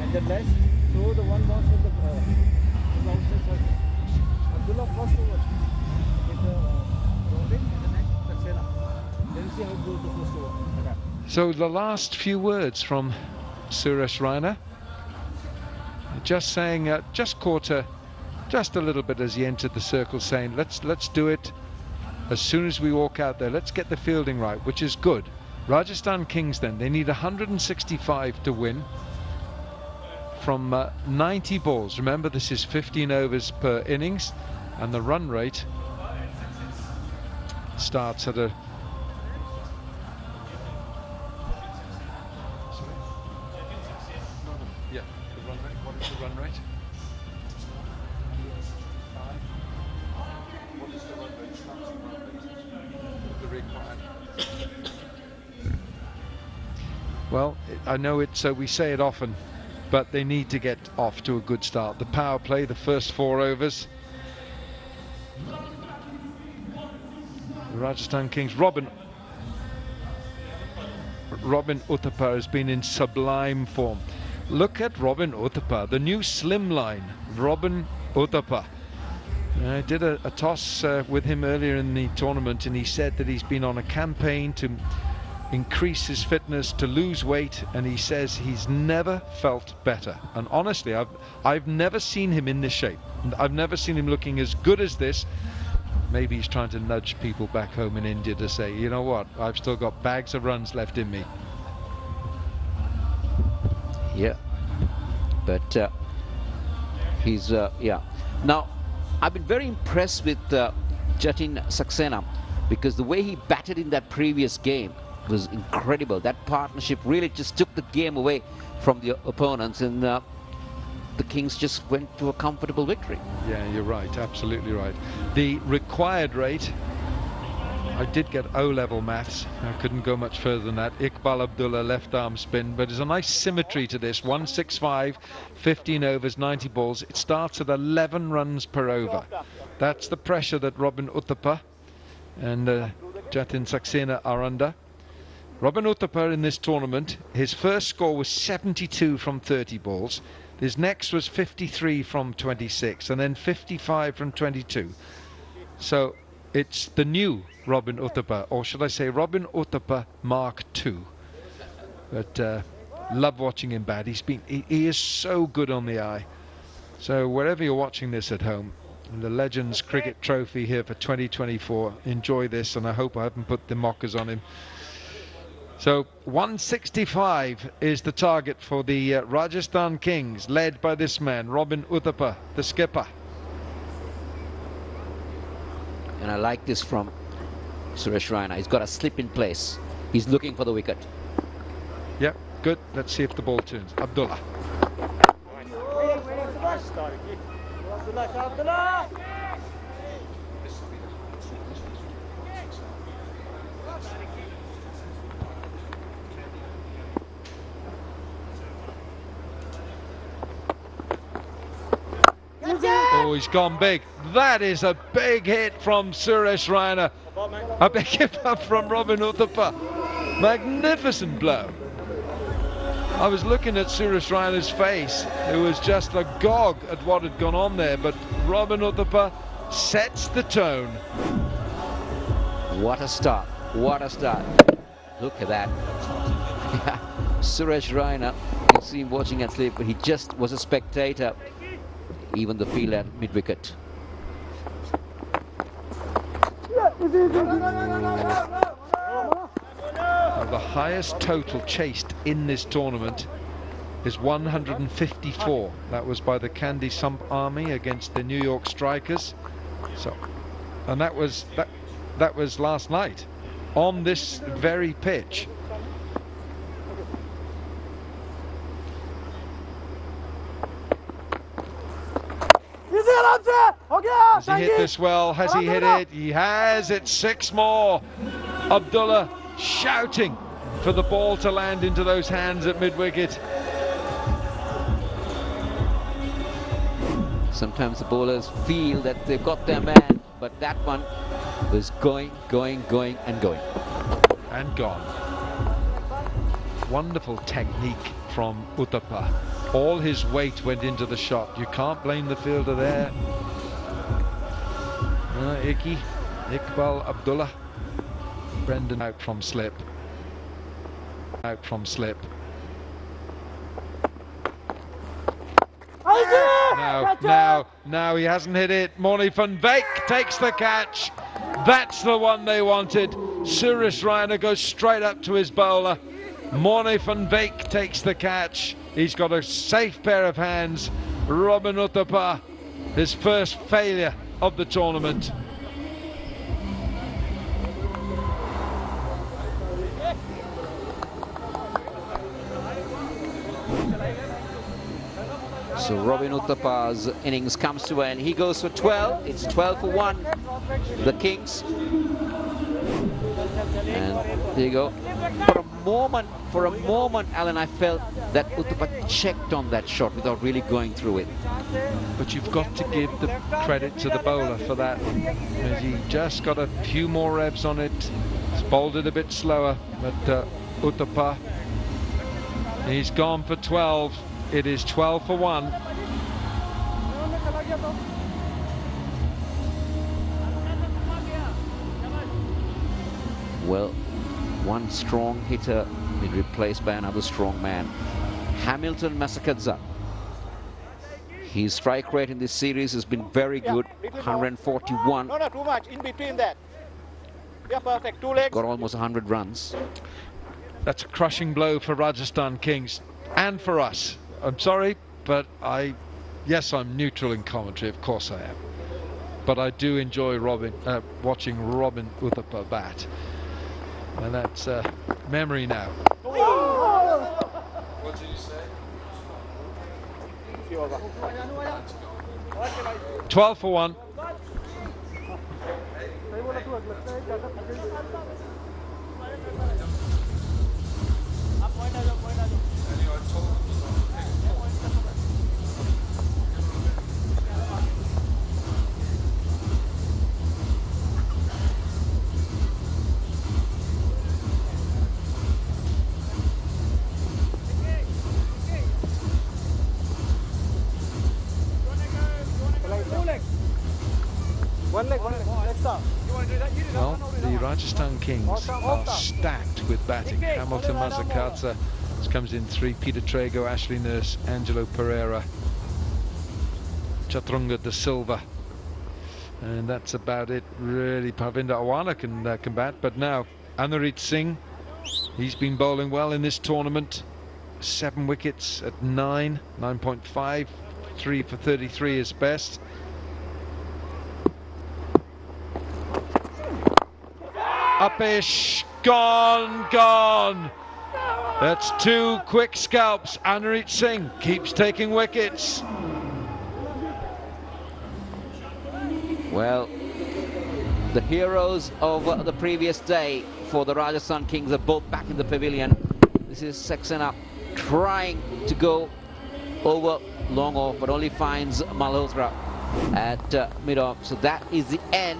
And the less, throw the one bounce with the ball. Abdullah crossed over with the Robin and the next Saxena. Then see how it goes the first over. So the last few words from Suresh Raina, just saying, uh, just caught her just a little bit as he entered the circle, saying, let's let's do it as soon as we walk out there. Let's get the fielding right, which is good. Rajasthan Kings then, they need one hundred sixty-five to win from uh, ninety balls. Remember, this is fifteen overs per innings, and the run rate starts at a yeah the run rate. What is the run rate? What is the run rate starting run rate? The required. Well, I know it, so we say it often, but they need to get off to a good start. The power play, the first four overs. The Rajasthan Kings, Robin Robin Uthappa has been in sublime form. Look at Robin Uthappa, the new slimline Robin Uthappa. I did a, a toss uh, with him earlier in the tournament, and he said that he's been on a campaign to increase his fitness, to lose weight, and he says he's never felt better. And honestly, I've I've never seen him in this shape. I've never seen him looking as good as this. Maybe he's trying to nudge people back home in India to say, you know what, I've still got bags of runs left in me. Yeah, but uh, he's uh, yeah. Now, I've been very impressed with uh, Jatin Saxena, because the way he batted in that previous game was incredible. That partnership really just took the game away from the opponents, and uh, the Kings just went to a comfortable victory. Yeah, you're right, absolutely right. The required rate, I did get O level maths, I couldn't go much further than that. Iqbal Abdullah, left arm spin, but there's a nice symmetry to this. one sixty-five, fifteen overs, ninety balls. It starts at eleven runs per over. That's the pressure that Robin Uthappa and uh, Jatin Saxena are under. Robin Uthappa in this tournament, his first score was seventy-two from thirty balls. His next was fifty-three from twenty-six, and then fifty-five from twenty-two. So it's the new Robin Uthappa, or should I say Robin Uthappa Mark two. But uh, love watching him bat. He's been, he, he is so good on the eye. So wherever you're watching this at home, the Legends Cricket Trophy here for twenty twenty-four, enjoy this, and I hope I haven't put the mockers on him. So one sixty-five is the target for the uh, Rajasthan Kings, led by this man, Robin Uthappa, the skipper. And I like this from Suresh Raina. He's got a slip in place. He's looking for the wicket. Yep, good. Let's see if the ball turns. Abdullah. Oh, he's gone big. That is a big hit from Suresh Raina. I beg it up from Robin Uthappa. Magnificent blow. I was looking at Suresh Raina's face, who was just agog at what had gone on there, but Robin Uthappa sets the tone. What a start. What a start. Look at that. Yeah. Suresh Raina, you see him watching at sleep, but he just was a spectator. Even the field at mid-wicket. The highest total chased in this tournament is one hundred fifty-four. That was by the Candy Samp Army against the New York Strikers. So, and that was that, that was last night on this very pitch. Has he hit this well? Has he hit it? He has it. Six more. Abdullah shouting for the ball to land into those hands at mid-wicket. Sometimes the bowlers feel that they've got their man, but that one was going, going, going and going. And gone. Wonderful technique from Uthappa. All his weight went into the shot. You can't blame the fielder there. Uh, Icky, Iqbal Abdullah, Brendan out from slip. Out from slip. Now, now, now he hasn't hit it. Morné van Wyk takes the catch. That's the one they wanted. Suresh Raina goes straight up to his bowler. Morné van Wyk takes the catch. He's got a safe pair of hands. Robin Uthappa, his first failure of the tournament. So Robin Uthappa's innings comes to an end. He goes for twelve. It's twelve for one. The Kings. And there you go. For a moment, for a moment, Alan, I felt that Uthappa checked on that shot without really going through it. But you've got to give the credit to the bowler for that. He just got a few more revs on it. It's bowled it a bit slower, but uh, Uthappa. He's gone for twelve. It is twelve for one. Well, one strong hitter been replaced by another strong man. Hamilton Masakadza. His strike rate in this series has been very good, one hundred forty-one. No, no, too much. In between that. Yeah, perfect. Two legs. Got almost one hundred runs. That's a crushing blow for Rajasthan Kings and for us. I'm sorry, but I, yes, I'm neutral in commentary. Of course I am. But I do enjoy Robin, uh, watching Robin Uthappa bat. And that's uh, memory now. What did you say? twelve for one. Well, the Rajasthan Kings are stacked with batting. Hamilton Masakadza comes in three. Peter Trego, Ashley Nurse, Angelo Perera, Chaturanga De Silva. And that's about it, really. Parvinder Awana can, uh, can bat. But now, Anurit Singh, he's been bowling well in this tournament. Seven wickets at nine, nine point five. three for thirty-three is best. Upish, gone, gone. That's two quick scalps. Anurit Singh keeps taking wickets. Well, the heroes of uh, the previous day for the Rajasthan Kings are both back in the pavilion. This is Saxena trying to go over long off, but only finds Malhotra at uh, mid-off. So that is the end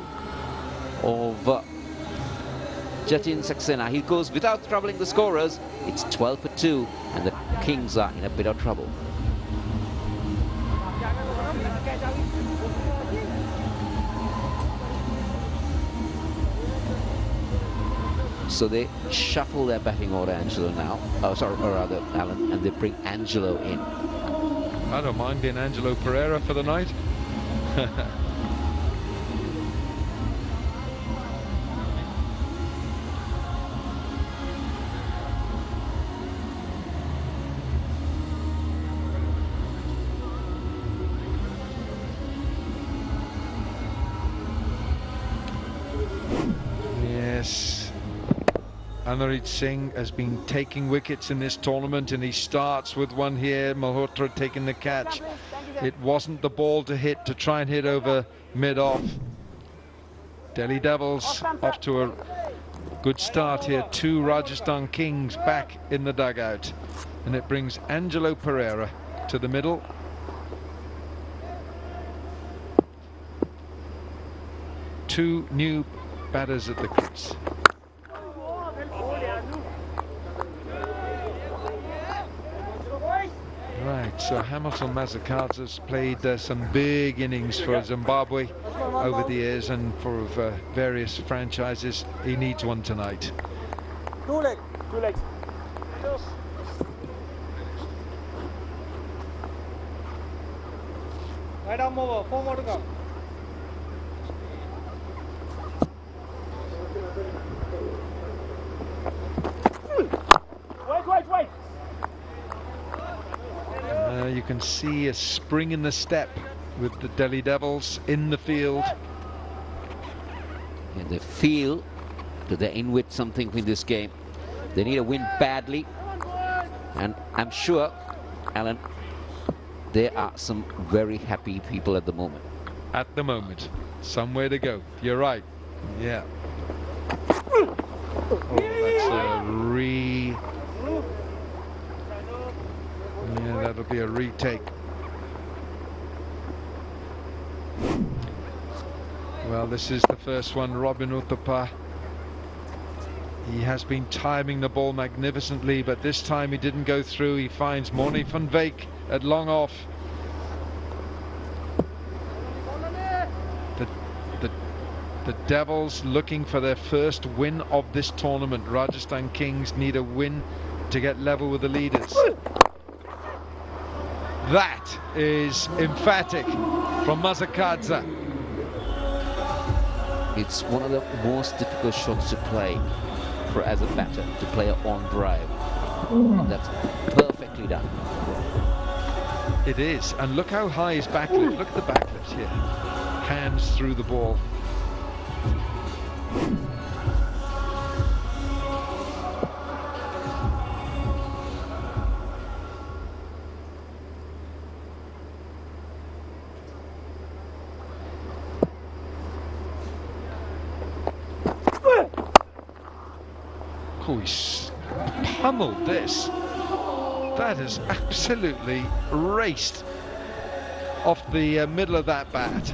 of Uh, Jatin Saxena. He goes without troubling the scorers. It's twelve for two, and the Kings are in a bit of trouble. So they shuffle their batting order, Angelo, now. Oh, sorry, or rather, Alan, and they bring Angelo in. I don't mind being Angelo Perera for the night. Anurit Singh has been taking wickets in this tournament, and he starts with one here. Malhotra taking the catch. It wasn't the ball to hit, to try and hit over mid-off. Delhi Devils off to a good start here. Two Rajasthan Kings back in the dugout. And it brings Angelo Perera to the middle. Two new batters at the crease. Right, so Hamilton Masakadza's played uh, some big innings for Zimbabwe over the years and for uh, various franchises. He needs one tonight. Two legs, two legs. Right arm over, four more to go. You can see a spring in the step with the Delhi Devils in the field. And they feel that they're in with something in this game. They need a win badly. And I'm sure, Alan, there are some very happy people at the moment. At the moment. Somewhere to go. You're right. Yeah. Oh, that's a re... Yeah, that'll be a retake. Well, this is the first one. Robin Uthappa He has been timing the ball magnificently, but this time he didn't go through. He finds Morné van Wyk at long off. The, the, the Devils looking for their first win of this tournament. Rajasthan Kings need a win to get level with the leaders. That is emphatic from Masakadza. It's one of the most difficult shots to play for as a batter, to play an on drive. And that's perfectly done. It is, and look how high his backlift. Look at the backlift here. Hands through the ball. He's pummeled this. That is absolutely raced off the uh, middle of that bat.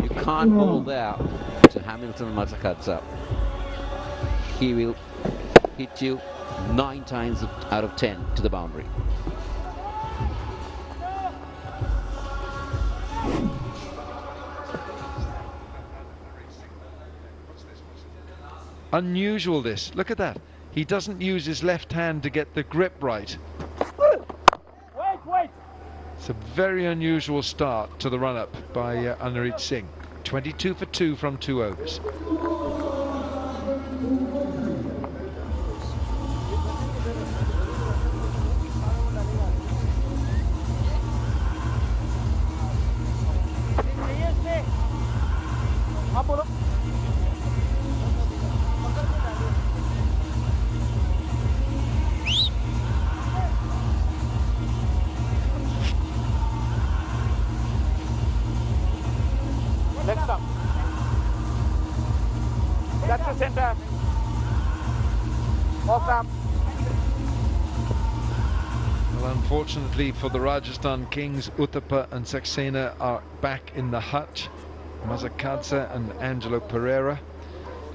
You can't hold out to Hamilton Masakadza. He will hit you nine times out of ten to the boundary. Unusual this, look at that. He doesn't use his left hand to get the grip right. Wait, wait. It's a very unusual start to the run-up by uh, Anurit Singh. twenty-two for two from two overs. Unfortunately for the Rajasthan Kings, Uthappa and Saxena are back in the hut. Masakadza and Angelo Perera,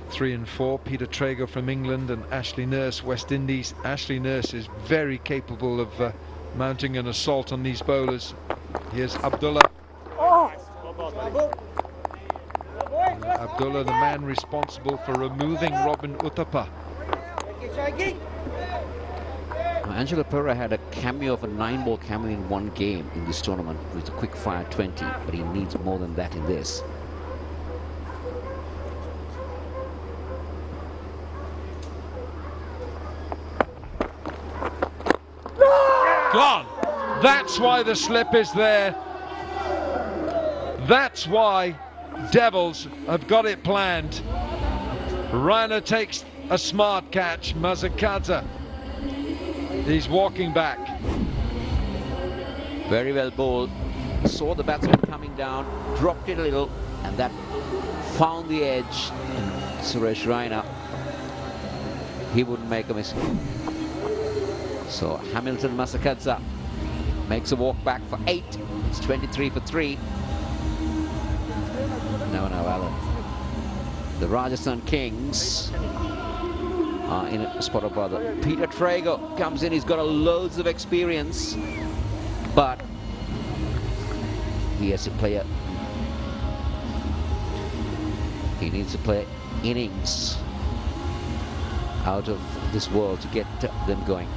three and four. Peter Trego from England and Ashley Nurse, West Indies. Ashley Nurse is very capable of uh, mounting an assault on these bowlers. Here's Abdullah. Oh. Abdullah, the man responsible for removing Robin Uthappa. Angelo Perera had a cameo of a nine-ball cameo in one game in this tournament with a quick-fire twenty, but he needs more than that in this. Gone! That's why the slip is there. That's why Devils have got it planned. Raina takes a smart catch. Masakadza, he's walking back. Very well bowled. Saw the batsman coming down, dropped it a little, and that found the edge. And Suresh Raina, he wouldn't make a mistake. So Hamilton Masakadza makes a walk back for eight. It's twenty-three for three. No, no, Alan. The Rajasthan Kings Uh, in a spot of bother. Peter Trego comes in. He's got a loads of experience, but he has to play a, he needs to play innings out of this world to get them going.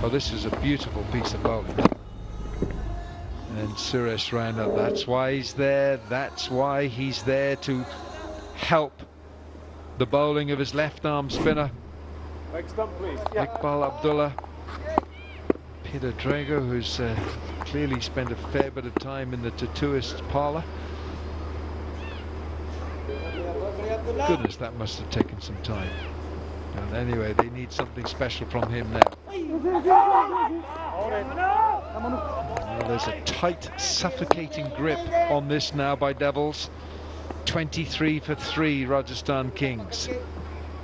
Oh, this is a beautiful piece of bowling. And Suresh Raina, that's why he's there. That's why he's there, to help the bowling of his left arm spinner. Next stump, please. Yeah. Iqbal Abdullah. Peter Trego, who's uh, clearly spent a fair bit of time in the tattooist parlor. Goodness, that must have taken some time. And anyway, they need something special from him now. Well, there's a tight, suffocating grip on this now by Devils. twenty-three for three, Rajasthan Kings.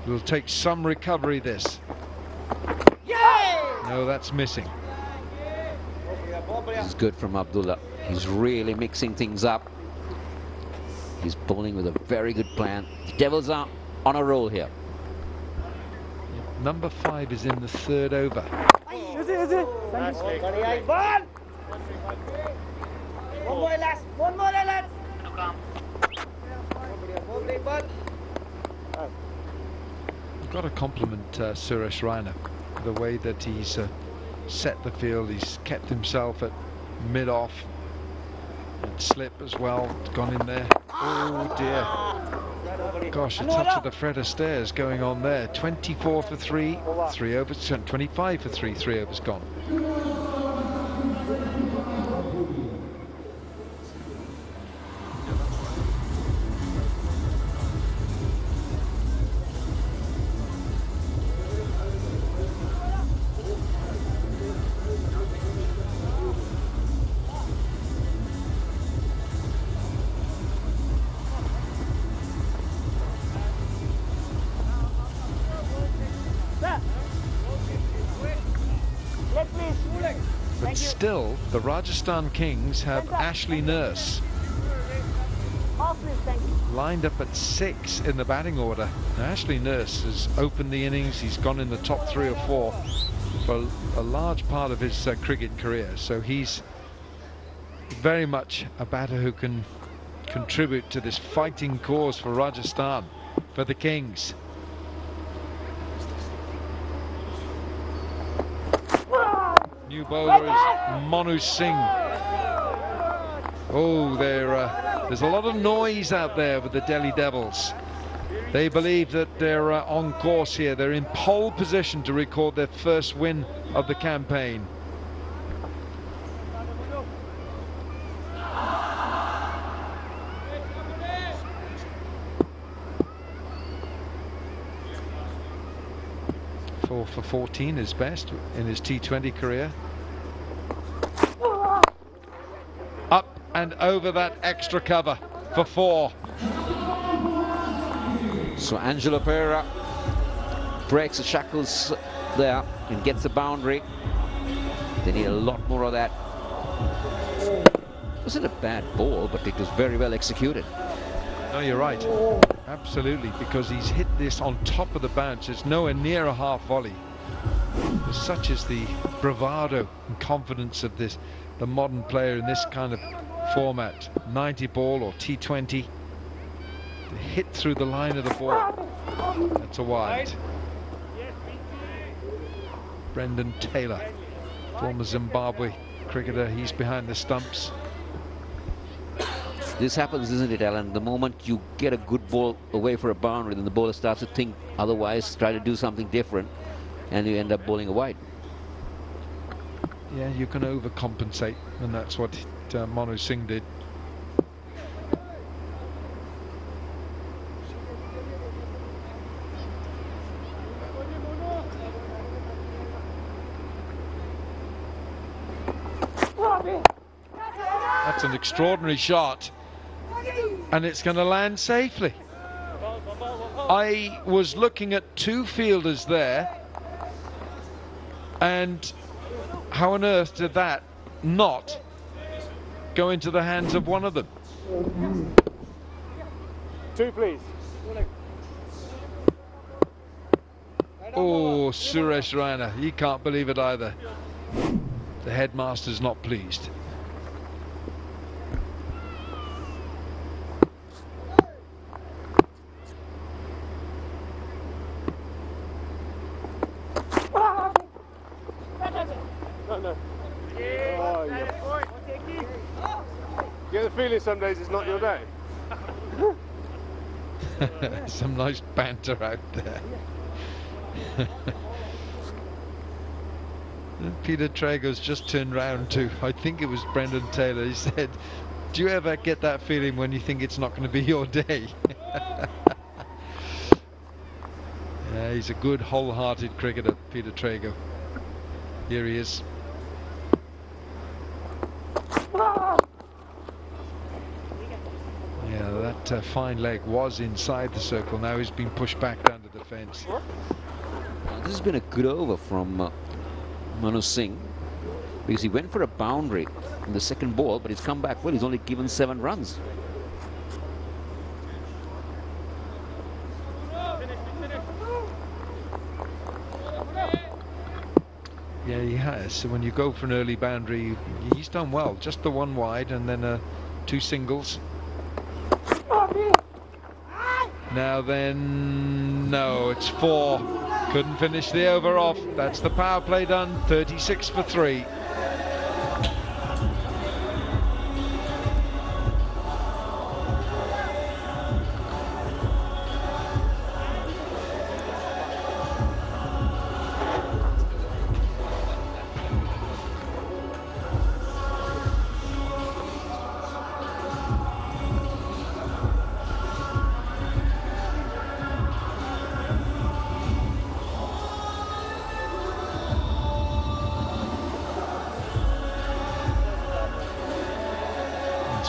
It'll take some recovery, this. No, that's missing. This is good from Abdullah. He's really mixing things up. He's bowling with a very good plan. The Devils are on a roll here. Number five is in the third over. Is it, is it? One more last, one more last. You've got to compliment uh, Suresh Raina, the way that he's uh, set the field. He's kept himself at mid-off. Slip as well, gone in there. Oh dear. Gosh, a touch of the Fred Astaire's going on there. twenty-four for three, three overs. twenty-five for three, three overs gone. Still, the Rajasthan Kings have Ashley Nurse lined up at six in the batting order. Now, Ashley Nurse has opened the innings. He's gone in the top three or four for a large part of his uh, cricket career. So he's very much a batter who can contribute to this fighting cause for Rajasthan, for the Kings. New bowler is Monu Singh. Oh, there, uh, there's a lot of noise out there with the Delhi Devils. They believe that they're uh, on course here. They're in pole position to record their first win of the campaign. four for fourteen is best in his T twenty career. Up and over that extra cover for four. So Angelo Perera breaks the shackles there and gets the boundary. They need a lot more of that. It wasn't a bad ball, but it was very well executed. No, you're right. Absolutely, because he's hit this on top of the bounce. It's nowhere near a half volley. Such is the bravado and confidence of this, the modern player in this kind of format. ninety ball or T twenty. The hit through the line of the ball. That's a wide. Brendan Taylor, former Zimbabwe cricketer, he's behind the stumps. This happens, isn't it, Alan? The moment you get a good ball away for a boundary, then the bowler starts to think otherwise, try to do something different, and you end up bowling a wide. Yeah, you can overcompensate, and that's what uh, Monu Singh did. That's an extraordinary shot. And it's going to land safely. I was looking at two fielders there, and how on earth did that not go into the hands of one of them? Two, please. Oh, Suresh Raina, he can't believe it either. The headmaster's not pleased. Some days it's not your day. Some nice banter out there. Peter Trego's just turned round to, I think it was Brendan Taylor. He said, do you ever get that feeling when you think it's not going to be your day? Yeah, he's a good wholehearted cricketer, Peter Trego. Here he is. Uh, fine leg was inside the circle. Now he's been pushed back down to the fence. This has been a good over from uh, Monu Singh. because he went for a boundary in the second ball, but he's come back well. He's only given seven runs. Yeah, he has. So when you go for an early boundary, he's done well. Just the one wide and then uh, two singles. Now then, no, it's four. Couldn't finish the over off. That's the power play done. thirty-six for three.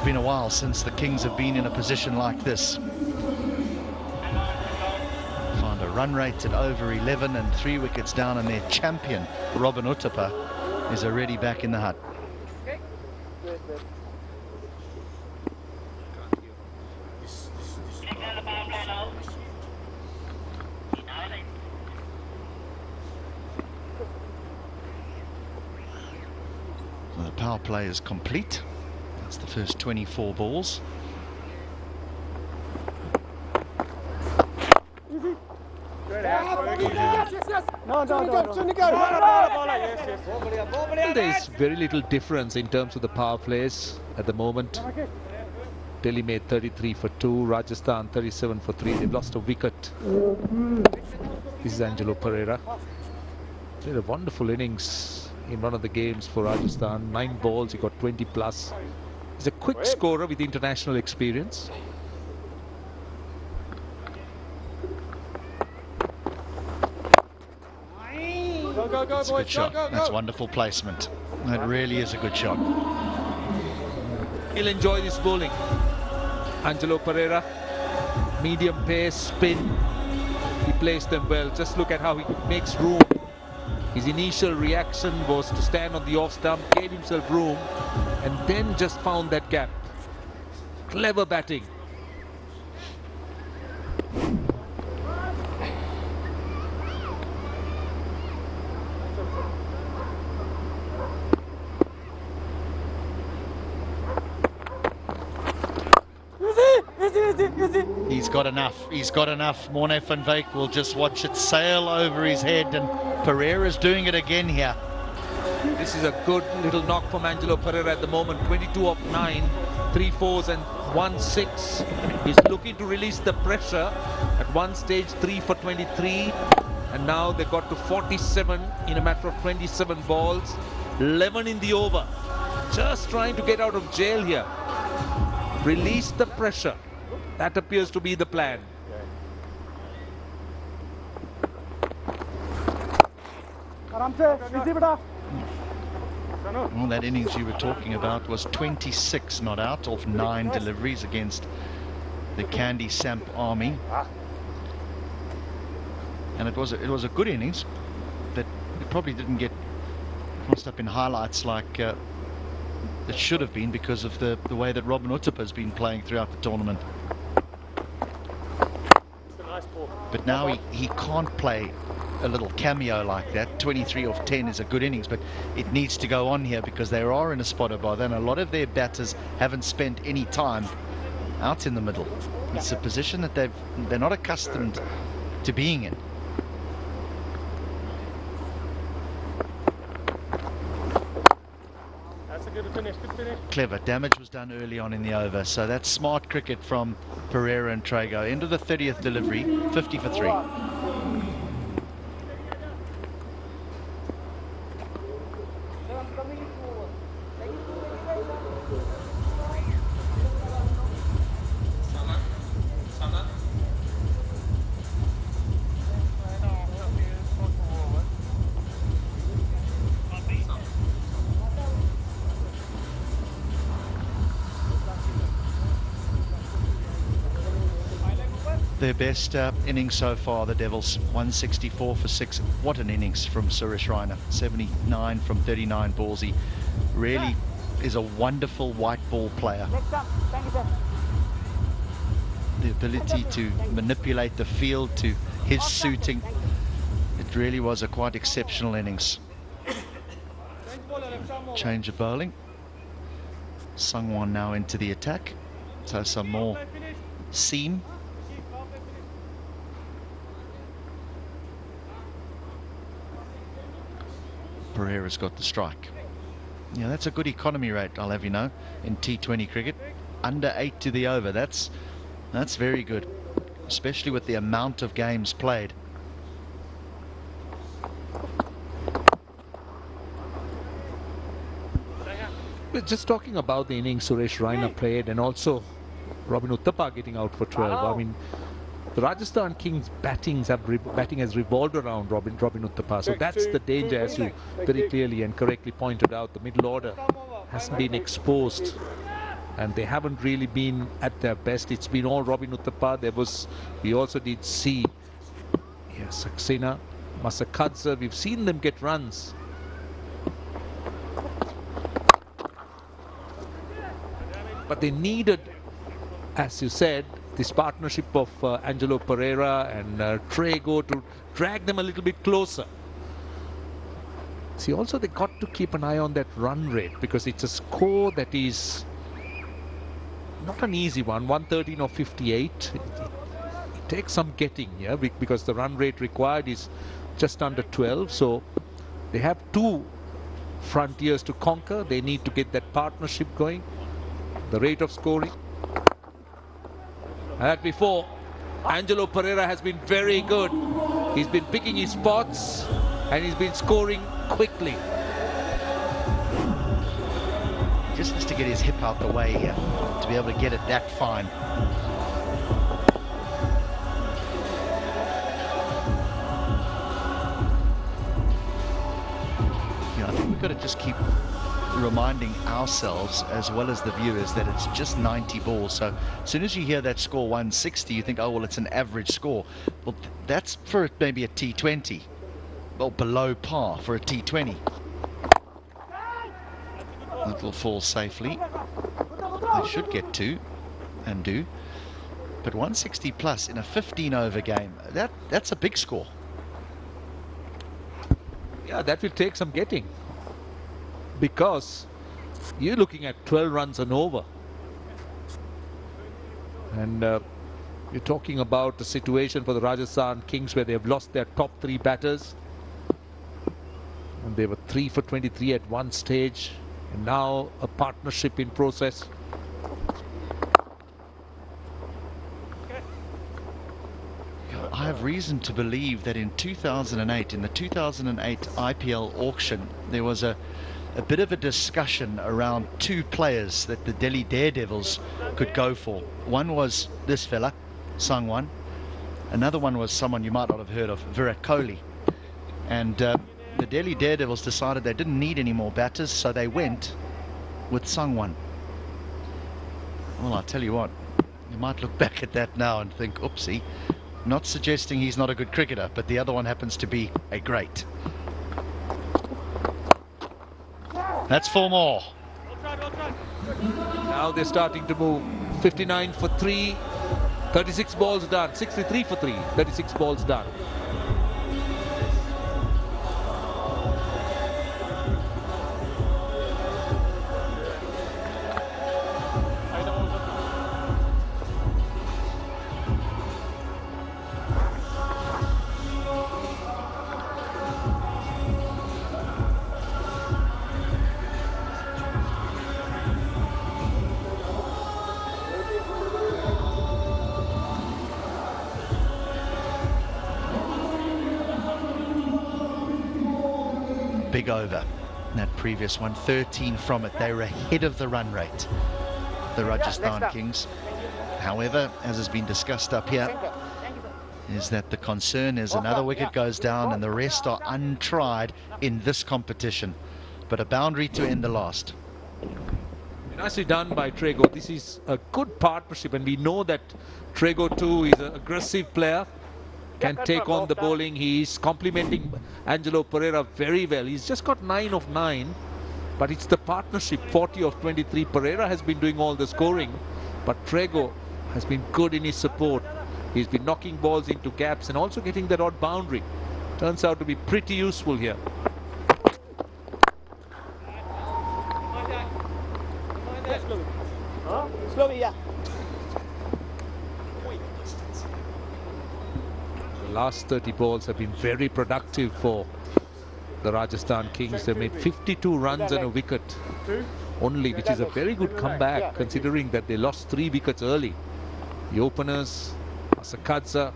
Been a while since the Kings have been in a position like this. Find a run rate at over eleven and three wickets down, and their champion Robin Uthappa is already back in the hut. Okay. So the power play is complete. That's the first twenty-four balls. There's very little difference in terms of the power plays at the moment. Delhi made thirty-three for two, Rajasthan thirty-seven for three. They've lost a wicket. This is Angelo Perera. They're a wonderful innings in one of the games for Rajasthan. Nine balls, he got twenty plus. He's a quick scorer with international experience. Go, go, go, that's boys, a good shot. Go, go, go. That's wonderful placement. That really is a good shot. He'll enjoy this bowling. Angelo Perera, medium pace, spin. He plays them well. Just look at how he makes room. His initial reaction was to stand on the off stump, gave himself room, and then just found that gap. Clever batting. He's got enough. He's got enough. Morné van Wyk will just watch it sail over his head, and Pereira's doing it again here. This is a good little knock from Angelo Perera at the moment. twenty-two off nine, three fours and one six. He's looking to release the pressure. At one stage, three for twenty-three. And now they got to forty-seven in a matter of twenty-seven balls. eleven in the over. Just trying to get out of jail here. Release the pressure. That appears to be the plan. Well, that innings you were talking about was twenty-six not out off nine deliveries against the Candy Samp Army, and it was a, it was a good innings that it probably didn't get crossed up in highlights like uh, it should have been because of the the way that Robin Uthappa has been playing throughout the tournament. But now he he can't play a little cameo like that. twenty-three off ten is a good innings, but it needs to go on here because they are in a spot above, and a lot of their batters haven't spent any time out in the middle. It's a position that they've they're not accustomed to being in. That's a good finish, good finish. Clever damage was done early on in the over, so that's smart cricket from Perera and Trego. End of the thirtieth delivery, fifty for three. Their best uh, innings so far, the Devils, one sixty-four for six. What an innings from Suresh Raina, seventy-nine from thirty-nine balls. He really is a wonderful white ball player. Next up. Thank you, sir. The ability to manipulate the field to his suiting. It really was a quite exceptional innings. Change of bowling. Sangwan now into the attack. So some more seam. Pereira's got the strike. Yeah, that's a good economy rate, I'll have you know, in T twenty cricket. Under eight to the over. That's that's very good, especially with the amount of games played. Just talking about the innings Suresh Raina played, and also Robin Uthappa getting out for twelve. Wow. I mean, the Rajasthan Kings battings have re batting has revolved around Robin Robin Uthappa, so that's the danger, as you very clearly and correctly pointed out. The middle order has been exposed, and they haven't really been at their best. It's been all Robin Uthappa. There was, we also did see, yeah, Saxena, Masakadza. We've seen them get runs. But they needed, as you said, this partnership of uh, Angelo Perera and uh, Trego to drag them a little bit closer. See, also they got to keep an eye on that run rate, because it's a score that is not an easy one, one thirteen or fifty-eight. It, it, it takes some getting, yeah, because the run rate required is just under twelve. So they have two frontiers to conquer. They need to get that partnership going. The rate of scoring. As before, Angelo Perera has been very good. He's been picking his spots and he's been scoring quickly. Just has to get his hip out the way here to be able to get it that fine. Yeah, I think we've got to just keep reminding ourselves as well as the viewers that it's just ninety balls. So as soon as you hear that score one sixty, you think, oh well, it's an average score. Well, that's for maybe a T twenty, well, below par for a T twenty. That will fall safely. They should get two, and do. But one sixty plus in a fifteen over game, that that's a big score. Yeah, that will take some getting, because you're looking at twelve runs and over, and uh, you're talking about the situation for the Rajasthan Kings where they have lost their top three batters, and they were three for twenty-three at one stage, and now a partnership in process. I have reason to believe that in two thousand eight, in the two thousand eight I P L auction, there was a a bit of a discussion around two players that the Delhi Daredevils could go for. One was this fella, Sangwan. Another one was someone you might not have heard of, Virat Kohli. And uh, the Delhi Daredevils decided they didn't need any more batters, so they went with Sangwan. Well, I'll tell you what, you might look back at that now and think, oopsie. Not suggesting he's not a good cricketer, but the other one happens to be a great. That's four more. Now they're starting to move. fifty-nine for three, thirty-six balls done. sixty-three for three, thirty-six balls done. Over that previous one, thirteen from it. They were ahead of the run rate, the Rajasthan Kings. However, as has been discussed up here, is that the concern is another wicket goes down and the rest are untried in this competition, but a boundary to end the last. Nicely done by Trego. This is a good partnership, and we know that Trego too is an aggressive player, can take on the bowling. He is complementing Angelo Perera very well. He's just got nine of nine, but it's the partnership. Forty of twenty-three. Perera has been doing all the scoring, but Trego has been good in his support. He's been knocking balls into gaps and also getting that odd boundary. Turns out to be pretty useful here. The last thirty balls have been very productive for the Rajasthan Kings. They made fifty-two runs and a wicket only, which is a very good comeback considering that they lost three wickets early. The openers, Masakadza.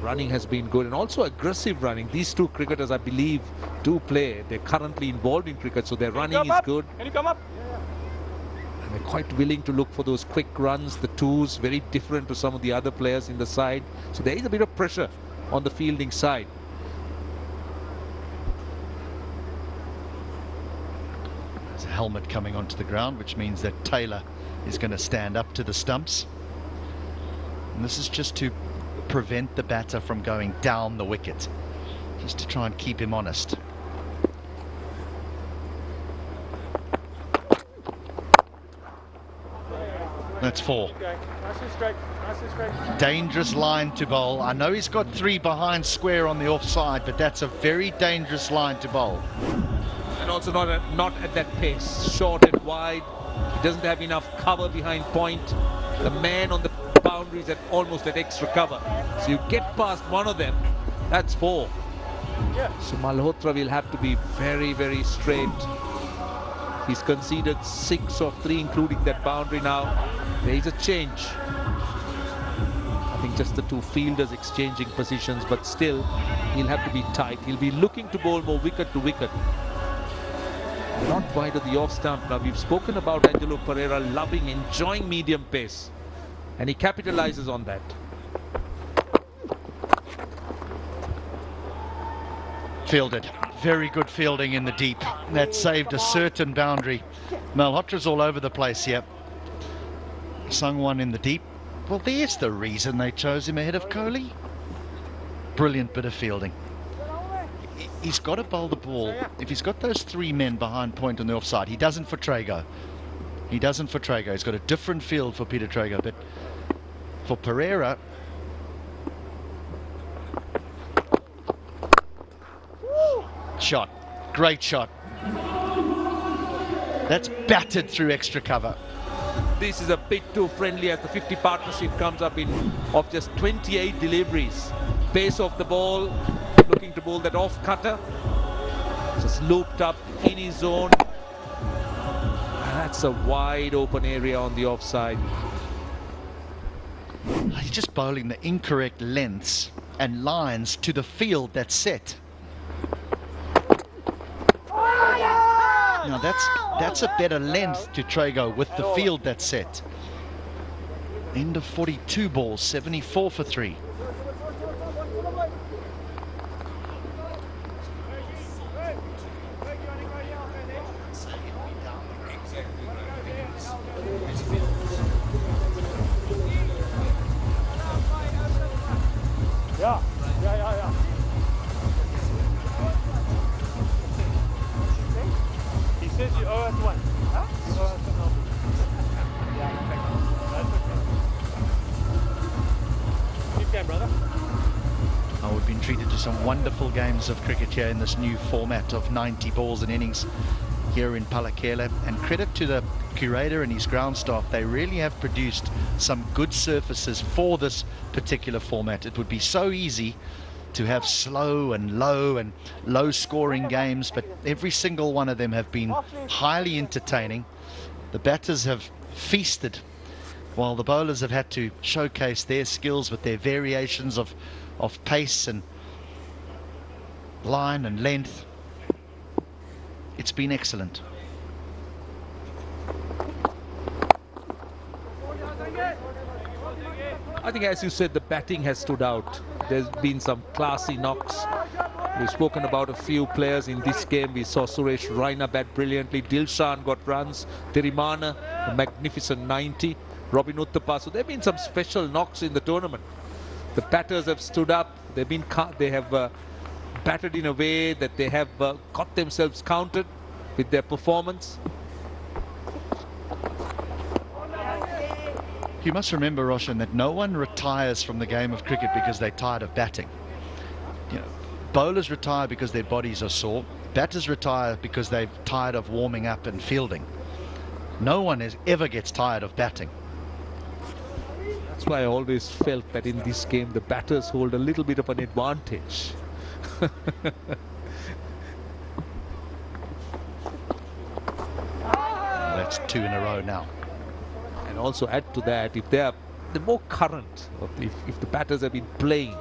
Running has been good, and also aggressive running. These two cricketers, I believe, do play. They're currently involved in cricket, so their running is good. Can you come up? And they're quite willing to look for those quick runs, the twos, very different to some of the other players in the side. So there is a bit of pressure on the fielding side. There's a helmet coming onto the ground, which means that Taylor is going to stand up to the stumps. And this is just to prevent the batter from going down the wicket, just to try and keep him honest. That's four. Dangerous line to bowl. I know he's got three behind square on the offside, but that's a very dangerous line to bowl. And also not at, not at that pace. Short and wide. He doesn't have enough cover behind point. The man on the boundaries at almost at extra cover, so you get past one of them, that's four. Yeah. So Malhotra will have to be very very straight. He's conceded six of three including that boundary. Now there is a change. I think just the two fielders exchanging positions, but still he'll have to be tight. He'll be looking to bowl more wicket to wicket, not wide of the off stump. Now we've spoken about Angelo Perera loving, enjoying medium pace, and he capitalizes on that. Fielded. Very good fielding in the deep. That saved a certain boundary. Malhotra's all over the place here. Sangwan in the deep. Well, there's the reason they chose him ahead of Kohli. Brilliant bit of fielding. He's got to bowl the ball. If he's got those three men behind point on the offside, he doesn't for Trego. He doesn't for Trego. He's got a different field for Peter Trego, but for Perera, woo! Shot, great shot. That's batted through extra cover. This is a bit too friendly as the fifty partnership comes up in of just twenty-eight deliveries. Pace off the ball, looking to bowl that off cutter. Just looped up in his zone. That's a wide open area on the offside. He's just bowling the incorrect lengths and lines to the field that's set. Oh, yeah. Now that's that's a better length to Trego with the field that's set. End of forty-two balls, seventy-four for three. Wonderful games of cricket here in this new format of ninety balls and innings here in Pallekele, and credit to the curator and his ground staff, they really have produced some good surfaces for this particular format. It would be so easy to have slow and low and low scoring games, but every single one of them have been highly entertaining. The batters have feasted while the bowlers have had to showcase their skills with their variations of of pace and line and length. It's been excellent. I think, as you said, the batting has stood out. There's been some classy knocks We've spoken about a few players in this game. We saw Suresh Raina bat brilliantly. Dilshan got runs. Tirimana, a magnificent ninety. Robin Uthappa. So there have been some special knocks in the tournament. The batters have stood up. They've been they have uh, batted in a way that they have uh, got themselves counted with their performance. You must remember, Roshan, that no one retires from the game of cricket because they're tired of batting. You know, bowlers retire because their bodies are sore. Batters retire because they're tired of warming up and fielding. No one is, ever gets tired of batting. That's why I always felt that in this game the batters hold a little bit of an advantage. Well, that's two in a row now. And also add to that, if they are the more current, if, if the batters have been playing,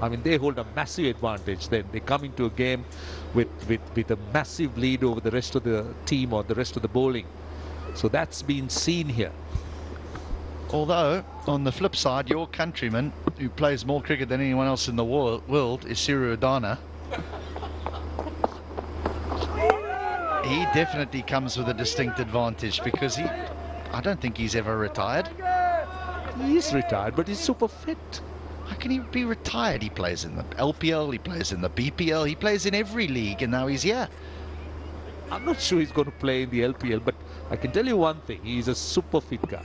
I mean, they hold a massive advantage. Then they come into a game with, with, with a massive lead over the rest of the team or the rest of the bowling. So that's been seen here. Although, on the flip side, your countryman, who plays more cricket than anyone else in the world, world is Siri Adana. He definitely comes with a distinct advantage because he... I don't think he's ever retired. He is retired, but he's super fit. How can he be retired? He plays in the L P L, he plays in the B P L, he plays in every league, and now he's here. I'm not sure he's going to play in the L P L, but I can tell you one thing. He's a super fit guy.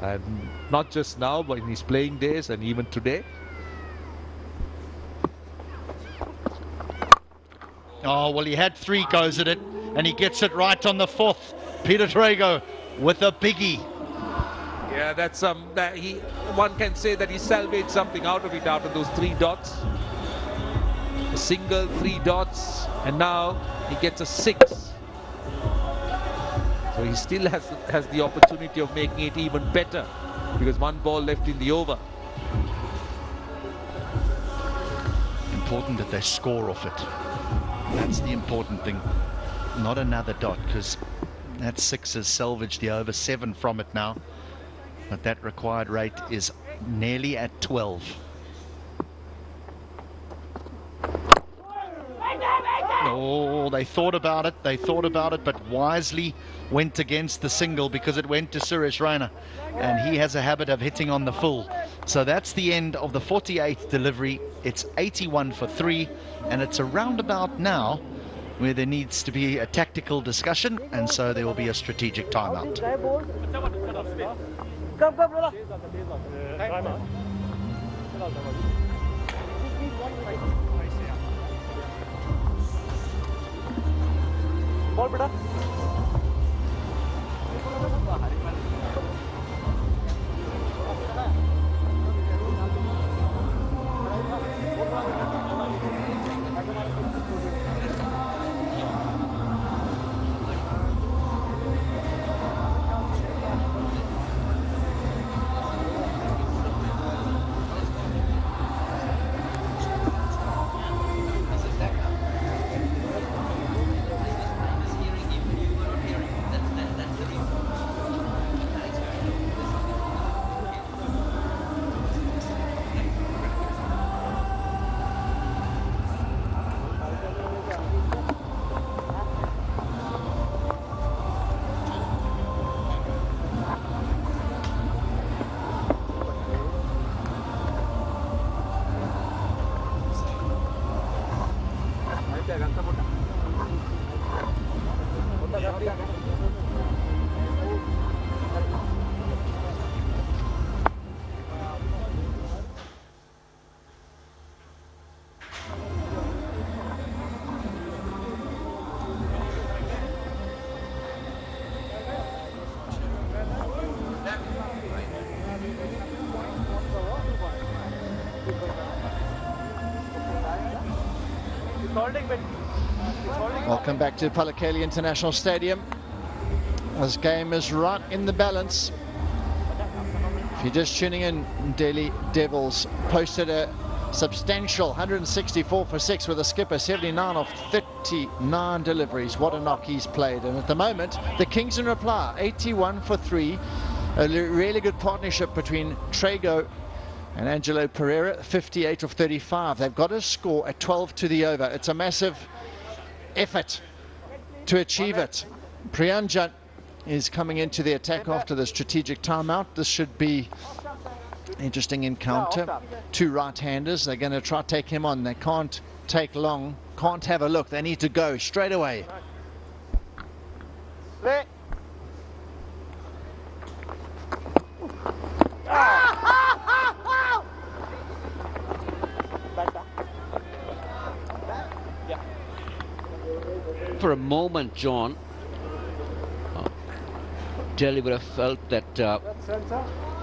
And not just now, but in his playing days and even today. Oh, well, he had three goes at it, and he gets it right on the fourth. Peter Trego with a biggie. Yeah, that's um, that he one can say that he salvaged something out of it after those three dots. A single, three dots, and now he gets a six. So he still has has the opportunity of making it even better because one ball left in the over. Important that they score off it. That's the important thing. Not another dot, because that six has salvaged the over seven from it now, but that required rate is nearly at twelve. Oh, they thought about it, they thought about it, but wisely went against the single because it went to Suresh Raina, and he has a habit of hitting on the full. So that's the end of the forty-eighth delivery. It's eighty-one for three, and it's a roundabout now where there needs to be a tactical discussion, and so there will be a strategic timeout. Welcome back to Pallekele International Stadium. This game is right in the balance. If you're just tuning in, Delhi Devils posted a substantial one hundred sixty-four for six with a skipper, seventy-nine off thirty-nine deliveries. What a knock he's played. And at the moment, the Kings in reply, eighty-one for three. A really good partnership between Trego And Angelo Perera, fifty-eight of thirty-five. They've got to score at twelve to the over. It's a massive effort to achieve it. Priyanjan is coming into the attack after the strategic timeout. This should be an interesting encounter. Two right-handers. They're going to try to take him on. They can't take long. Can't have a look. They need to go straight away. Play. For a moment, John, uh, Delhi would have felt that uh,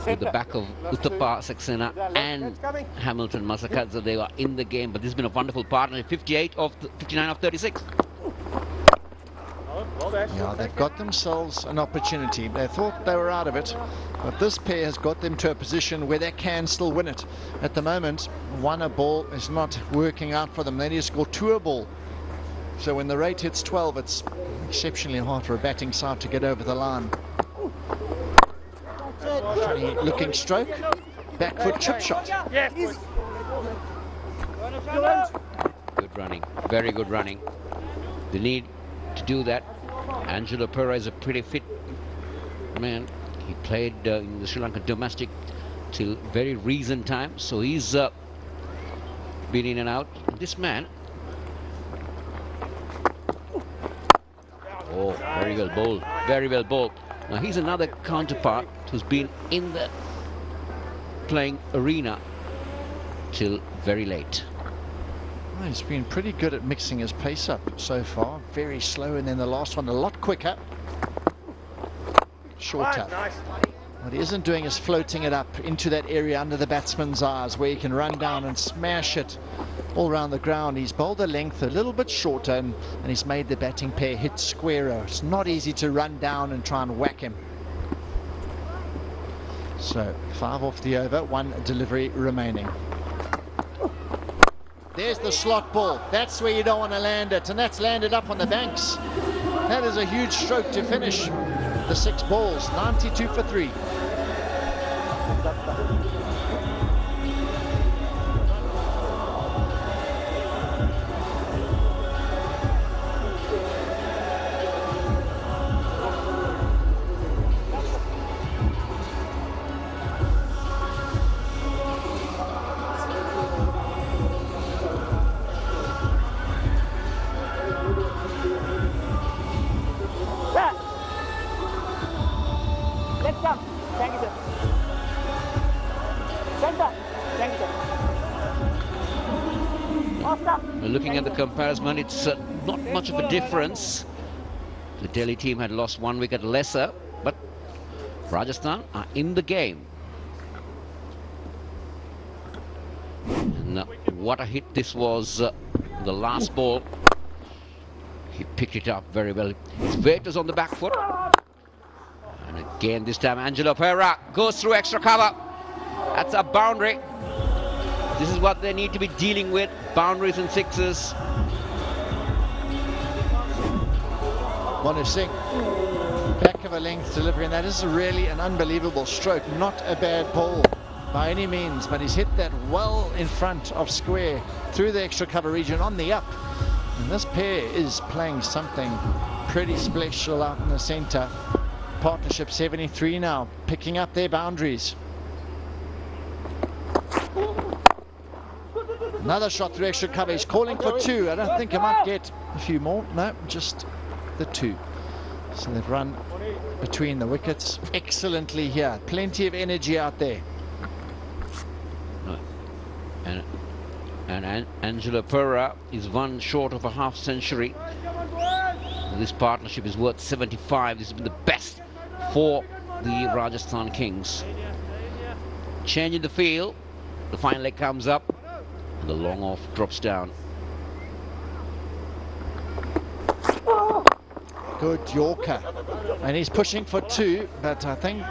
with the back of Uthappa, Saxena and Hamilton Masakadza, they were in the game. But this has been a wonderful partnership. fifty-eight of fifty-nine of thirty-six. Yeah, they've got themselves an opportunity. They thought they were out of it, but this pair has got them to a position where they can still win it. At the moment, one a ball is not working out for them. They need to score two a ball. So when the rate hits twelve, it's exceptionally hard for a batting side to get over the line. Funny looking stroke. Back foot chip shot. Good running. Very good running. The need to do that. Angelo Perera is a pretty fit man. He played uh, in the Sri Lankan domestic till very recent time. So he's uh, been in and out. This man... Oh, very well bowled, very well bowled. Now he's another counterpart who's been in the playing arena till very late. Well, he's been pretty good at mixing his pace up so far. Very slow, and then the last one a lot quicker. Shorter. What he isn't doing is floating it up into that area under the batsman's eyes where he can run down and smash it all around the ground. He's bowled the length a little bit shorter, and, and he's made the batting pair hit squarer. It's not easy to run down and try and whack him. So five off the over, one delivery remaining. There's the slot ball. That's where you don't want to land it, and that's landed up on the banks. That is a huge stroke to finish the six balls, ninety-two for three. Comparison, it's uh, not much of a difference. The Delhi team had lost one wicket lesser, but Rajasthan are in the game. And uh, what a hit this was. Uh, the last ball, he picked it up very well. His weight was on the back foot, and again this time Angelo Perera goes through extra cover. That's a boundary. This is what they need to be dealing with, boundaries and sixes. Monu Singh, back of a length delivery, and that is really an unbelievable stroke. Not a bad ball by any means, but he's hit that well in front of square through the extra cover region on the up. And this pair is playing something pretty special out in the centre. Partnership seventy-three now, picking up their boundaries. Another shot through extra cover. He's calling for two. I don't think he might get a few more. No, just the two. So they've run between the wickets excellently here. Plenty of energy out there. And, and, and Angelo Perera is one short of a half century. This partnership is worth seventy-five. This has been the best for the Rajasthan Kings. Changing the field. The final leg comes up. The long off drops down. Good Yorker, and he's pushing for two, but I think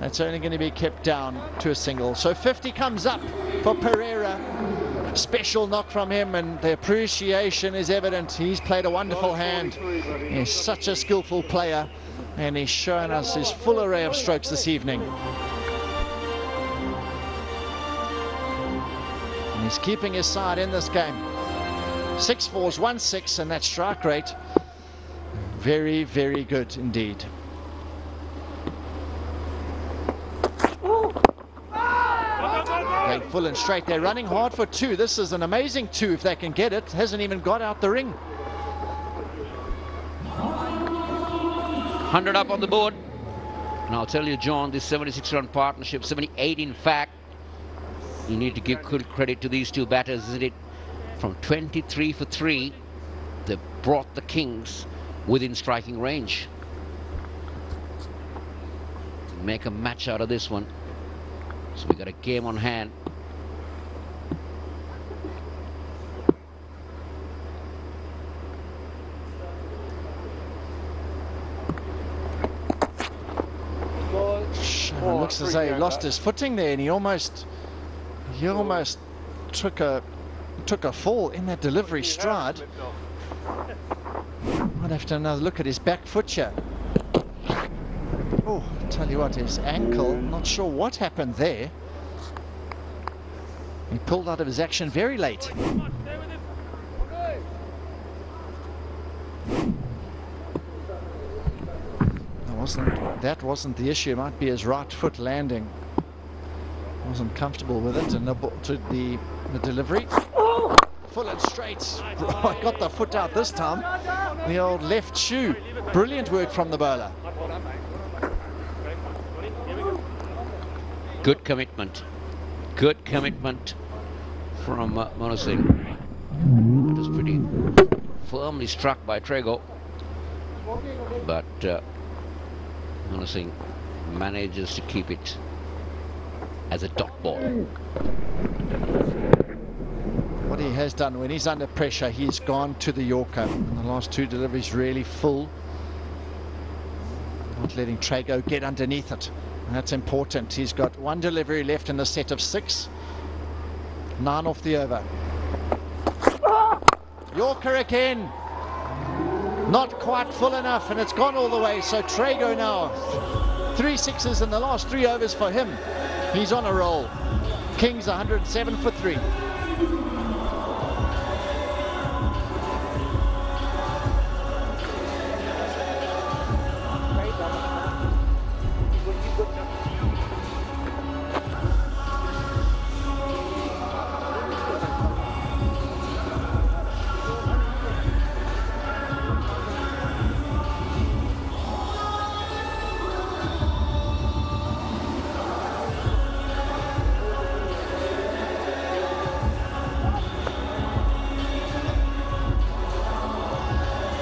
that's only going to be kept down to a single. So fifty comes up for Perera. Special knock from him, and the appreciation is evident. He's played a wonderful hand. He's such a skillful player, and he's shown us his full array of strokes this evening. He's keeping his side in this game. Six fours, one six, and that strike rate, very, very good indeed. Going full and straight. They're running hard for two. This is an amazing two if they can get it. Hasn't even got out the ring. one hundred up on the board. And I'll tell you, John, this seventy-six run partnership, seventy-eight in fact, you need to give good credit to these two batters, isn't it? From twenty-three for three, they brought the Kings within striking range. Make a match out of this one. So we got a game on hand. It looks as though he lost his footing there, and he almost, he almost took a, took a fall in that delivery stride. Might have to another look at his back foot here. Oh, tell you what, his ankle. Not sure what happened there. He pulled out of his action very late. Wasn't, that wasn't the issue. It might be his right foot landing. Wasn't comfortable with it, and the, to the, the delivery. Oh. Full and straight. Oh, got the foot out this time. The old left shoe. Brilliant work from the bowler. Good commitment. Good commitment from uh, Monu Singh. That was pretty firmly struck by Trego, but. Uh, Monu Singh manages to keep it as a dot ball. What he has done when he's under pressure, he's gone to the Yorker. And the last two deliveries really full. Not letting Trego get underneath it. And that's important. He's got one delivery left in the set of six. Nine off the over. Yorker again. Not quite full enough, and it's gone all the way. So Trego now, three sixes in the last three overs for him. He's on a roll. Kings one hundred seven for three.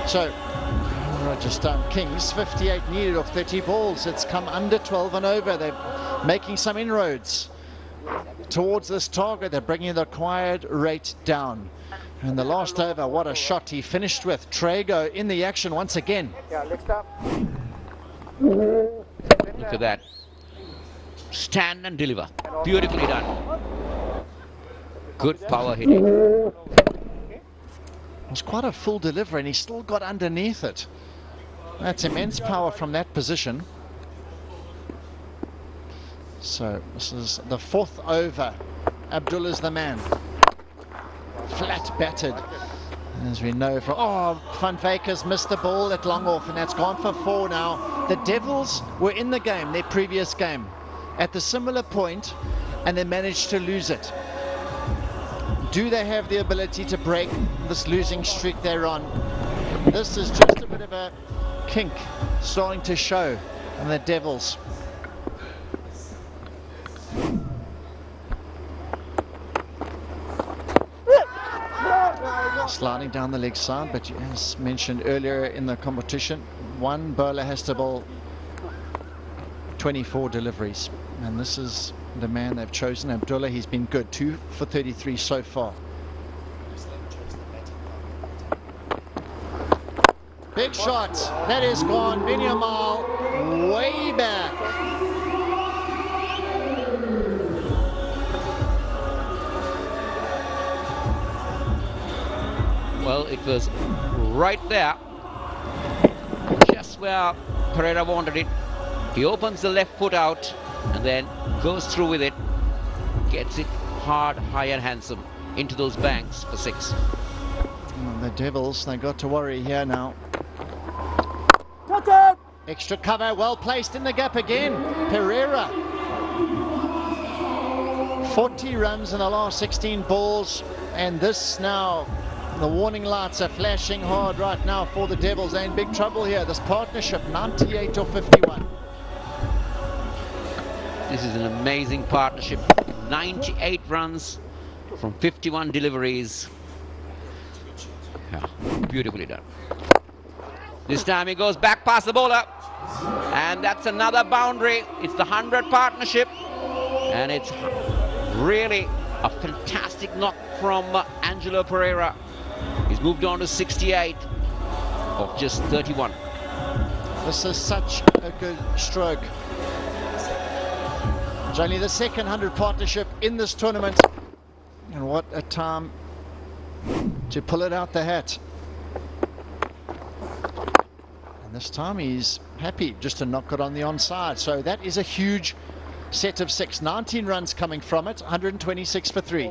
So, Rajasthan Kings, fifty-eight needed off thirty balls. It's come under twelve and over. They're making some inroads towards this target. They're bringing the acquired rate down. And the last over, what a shot he finished with. Trego in the action once again. Look at that. Stand and deliver. Beautifully done. Good power hitting. It was quite a full delivery, and he still got underneath it. That's immense power from that position. So this is the fourth over. Abdullah's the man. Flat batted, as we know from. Oh, Van Wyk missed the ball at long off, and that's gone for four now. The Devils were in the game, their previous game, at the similar point, and they managed to lose it. Do they have the ability to break this losing streak they're on? This is just a bit of a kink starting to show in the Devils. Sliding down the leg side, but as mentioned earlier in the competition, one bowler has to bowl twenty-four deliveries, and this is the man they've chosen. Abdullah, he's been good, two for thirty-three so far. Big shot, that is gone. Binyamal way back. Well, it was right there, just where Perera wanted it. He opens the left foot out and then goes through with it, gets it hard, high and handsome. into those banks for six. And the Devils, they've got to worry here now. Extra cover, well placed in the gap again. Perera. forty runs in the last sixteen balls, and this now, the warning lights are flashing hard right now for the Devils. They're in big trouble here. This partnership, ninety-eight or fifty-one. This is an amazing partnership. ninety-eight runs from fifty-one deliveries. Yeah, beautifully done. This time he goes back past the bowler, and that's another boundary. It's the hundred partnership, and it's really a fantastic knock from Angelo Perera. He's moved on to sixty-eight of just thirty-one. This is such a good stroke. It's only the second hundred partnership in this tournament, and what a time to pull it out the hat. And this time he's happy just to knock it on the onside. So that is a huge set of six. nineteen runs coming from it, one hundred twenty-six for three.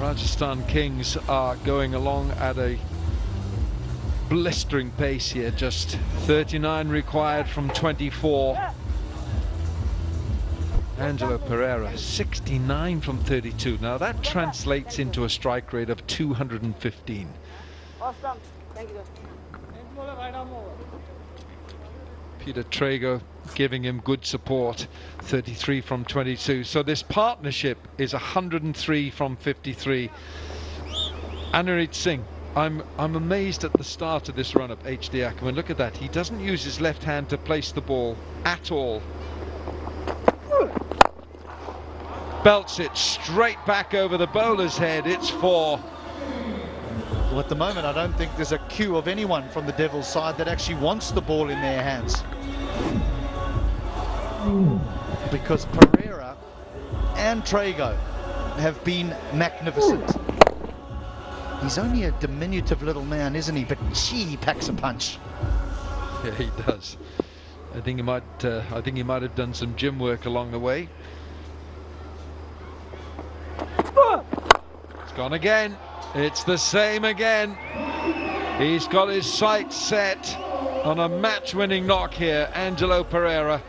Rajasthan Kings are going along at a blistering pace here, just thirty-nine required from twenty-four. Angelo Perera, sixty-nine from thirty-two. Now that translates into a strike rate of two hundred fifteen. Peter Trego giving him good support, thirty-three from twenty-two. So this partnership is one hundred three from fifty-three. Anurit Singh, I'm I'm amazed at the start of this run-up, H D Ackerman. Look at that, he doesn't use his left hand to place the ball at all. Belts it straight back over the bowler's head, it's four. Well, at the moment, I don't think there's a cue of anyone from the Devils' side that actually wants the ball in their hands. Because Perera and Trego have been magnificent. He's only a diminutive little man, isn't he? But gee, he packs a punch. Yeah, he does. I think he might. Uh, I think he might have done some gym work along the way. It's gone again. It's the same again. He's got his sights set on a match-winning knock here, Angelo Perera.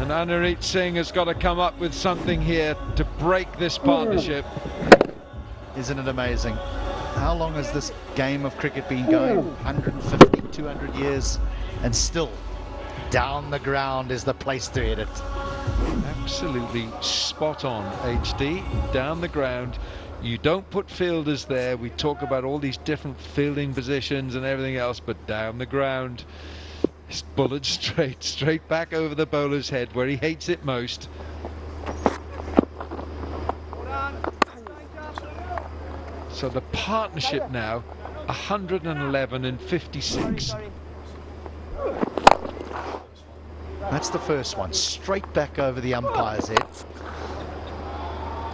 And Anurit Singh has got to come up with something here to break this partnership. Isn't it amazing? How long has this game of cricket been going? one hundred fifty, two hundred years, and still down the ground is the place to hit it. Absolutely spot on, H D. Down the ground. You don't put fielders there. We talk about all these different fielding positions and everything else, but down the ground, it's bullet straight, straight back over the bowler's head where he hates it most. So the partnership now, one hundred eleven and fifty-six. That's the first one, straight back over the umpire's head.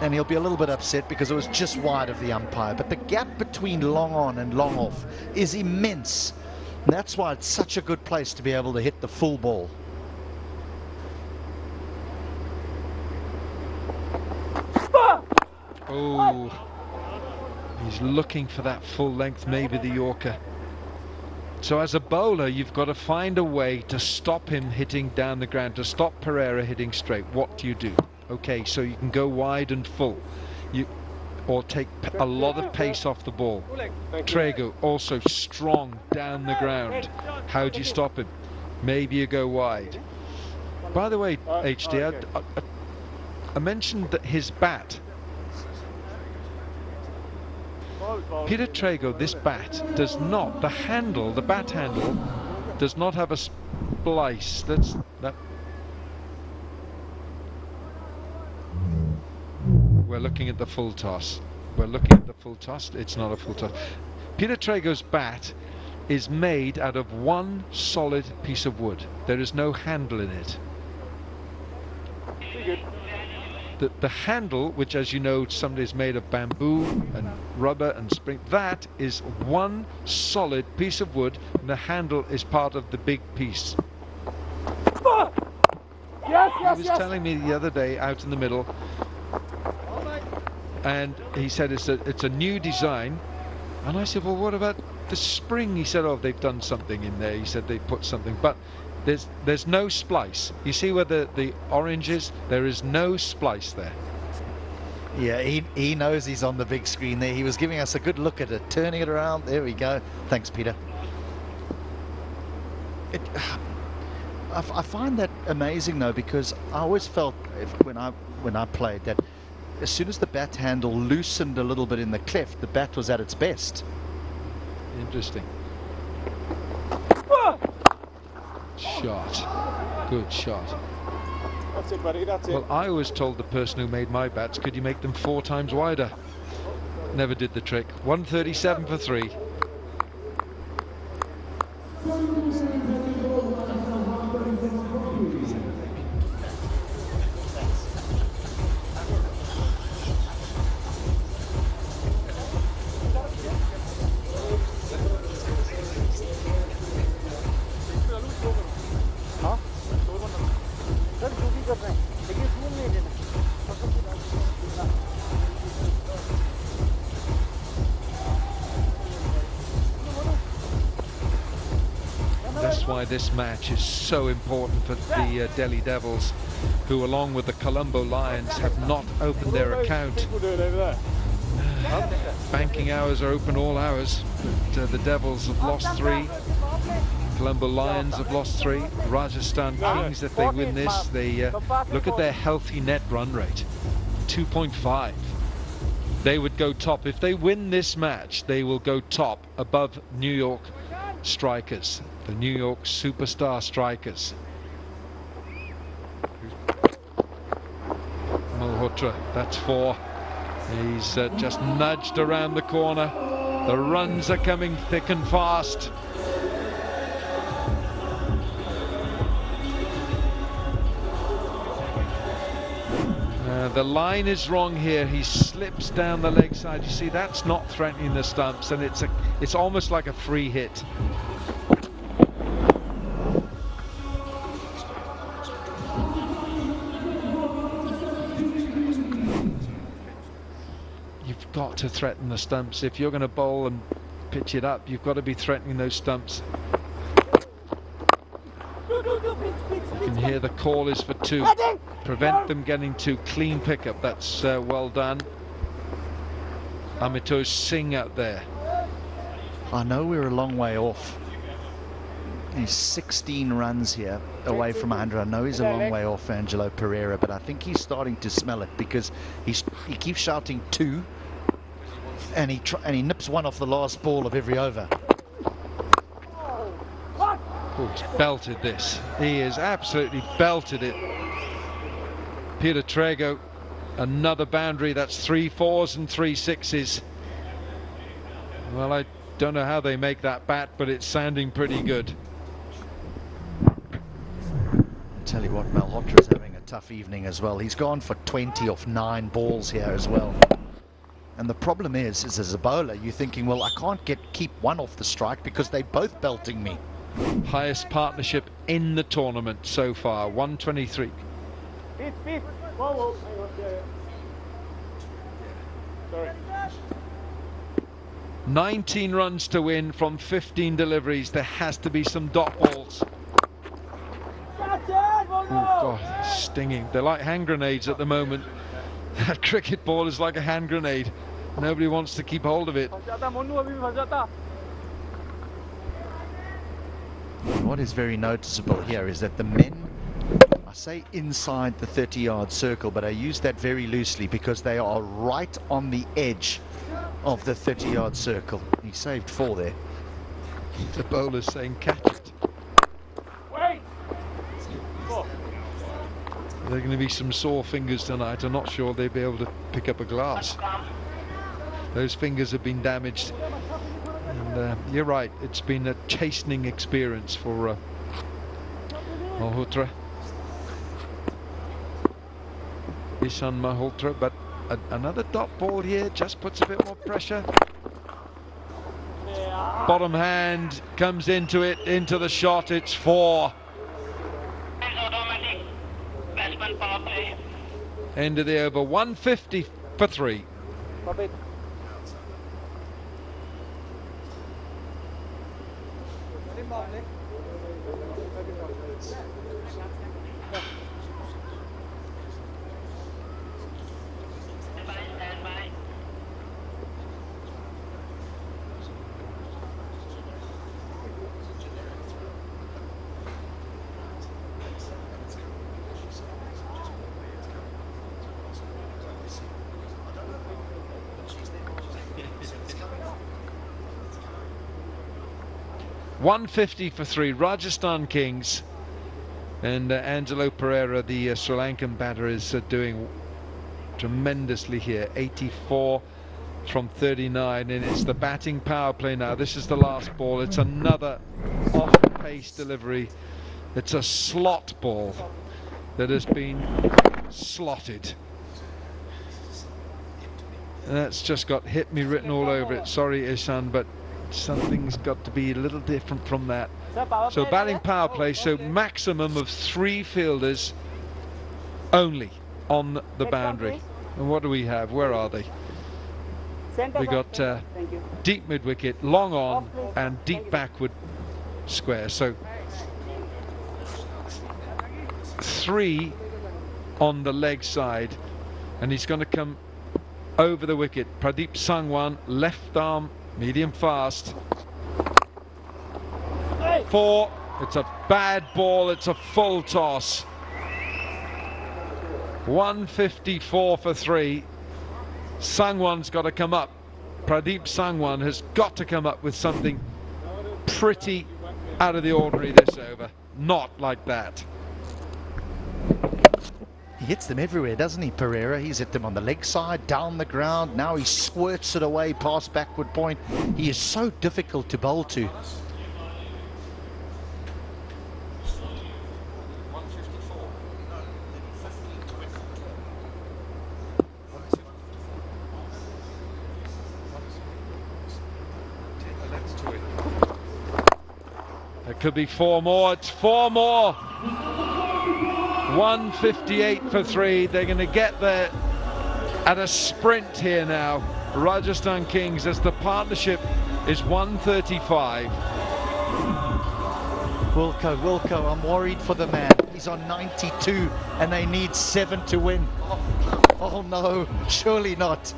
And he'll be a little bit upset because it was just wide of the umpire. But the gap between long on and long off is immense. And that's why it's such a good place to be able to hit the full ball. Oh, he's looking for that full length, maybe the Yorker. So as a bowler, you've got to find a way to stop him hitting down the ground, to stop Perera hitting straight. What do you do? Okay, so you can go wide and full, you or take a lot of pace off the ball. Trego also strong down the ground. How do you stop him? Maybe you go wide. By the way, H D, I, I, I mentioned that his bat. Peter Trego, this bat does not, the handle, the bat handle does not have a splice. That's that. We're looking at the full toss. We're looking at the full toss. It's not a full toss. Peter Trego's bat is made out of one solid piece of wood. There is no handle in it. The, the handle, which as you know somebody is made of bamboo and rubber and spring, that is one solid piece of wood, and the handle is part of the big piece. Yes, yes, he was yes. telling me the other day out in the middle, and he said it's a, it's a new design, and I said, well, what about the spring? He said, oh, they've done something in there. He said they put something, but There's, there's no splice. You see where the, the orange is? There is no splice there. Yeah, he, he knows he's on the big screen there. He was giving us a good look at it, turning it around. There we go. Thanks, Peter. It, I, I find that amazing, though, because I always felt if, when, I, when I played that as soon as the bat handle loosened a little bit in the cleft, the bat was at its best. Interesting. Shot. Good shot. That's it, buddy. That's it. Well, I was told the person who made my bats, could you make them four times wider? Never did the trick. one thirty-seven for three. This match is so important for the uh, Delhi Devils, who along with the Colombo Lions have not opened their account. Banking hours are open all hours, but uh, the Devils have lost three, Colombo Lions have lost three, Rajasthan Kings, if they win this, they uh, look at their healthy net run rate, two point five. They would go top. If they win this match, they will go top above New York Strikers, the New York superstar Strikers. Malhotra, that's four. He's uh, just nudged around the corner. The runs are coming thick and fast. Uh, the line is wrong here. He slips down the leg side. You see, that's not threatening the stumps, and it's a, it's almost like a free hit. You've got to threaten the stumps. If you're going to bowl and pitch it up, you've got to be threatening those stumps. You can hear the call is for two. Prevent them getting too clean pickup. That's uh, well done. Anurit Singh out there. I know we're a long way off. He's sixteen runs here away from one hundred. I know he's a long way off, Angelo Perera, but I think he's starting to smell it, because he's, he keeps shouting two, and he tr and he nips one off the last ball of every over. Oh, he's belted this. He has absolutely belted it. Peter Trego, another boundary. That's three fours and three sixes. Well, I don't know how they make that bat, but it's sounding pretty good. I'll tell you what, Malhotra's having a tough evening as well. He's gone for twenty off nine balls here as well. And the problem is, is as a bowler, you're thinking, well, I can't get keep one off the strike because they're both belting me. Highest partnership in the tournament so far, one twenty-three. Beat, beat. Whoa, whoa. Sorry. nineteen runs to win from fifteen deliveries. There has to be some dot balls. Oh God, stinging. They're like hand grenades at the moment. That cricket ball is like a hand grenade. Nobody wants to keep hold of it. What is very noticeable here is that the men, I say inside the thirty-yard circle, but I use that very loosely because they are right on the edge of the thirty-yard circle. He saved four there. The bowler's saying catch it. There are going to be some sore fingers tonight. I'm not sure they'll be able to pick up a glass. Those fingers have been damaged. And uh, you're right, it's been a chastening experience for uh, Malhotra. Ishan Malhotra, but a another dot ball here just puts a bit more pressure. Yeah. Bottom hand comes into it, into the shot, it's four. End of the over, one fifty for three. one fifty for three, Rajasthan Kings, and uh, Angelo Perera, the uh, Sri Lankan batter, is uh, doing tremendously here. eighty-four from thirty-nine, and it's the batting power play now. This is the last ball. It's another off-pace delivery. It's a slot ball that has been slotted. And that's just got hit me written all over it. Sorry, Ishan, but something's got to be a little different from that. So batting power play, so maximum of three fielders only on the boundary. And what do we have? Where are they? We got uh, deep mid wicket, long on and deep backward square. So three on the leg side, and he's going to come over the wicket. Pradeep Sangwan, left arm medium fast. Four. It's a bad ball. It's a full toss. one fifty-four for three. Sangwan's got to come up. Pradeep Sangwan has got to come up with something pretty out of the ordinary this over. Not like that. He hits them everywhere, doesn't he, Perera? He's hit them on the leg side, down the ground. Now he squirts it away past backward point. He is so difficult to bowl to. There could be four more. It's four more. one fifty-eight for three. They're going to get there at a sprint here now, Rajasthan Kings, as the partnership is one thirty-five. Wilco, Wilco, I'm worried for the man. He's on ninety-two and they need seven to win. Oh no, surely not.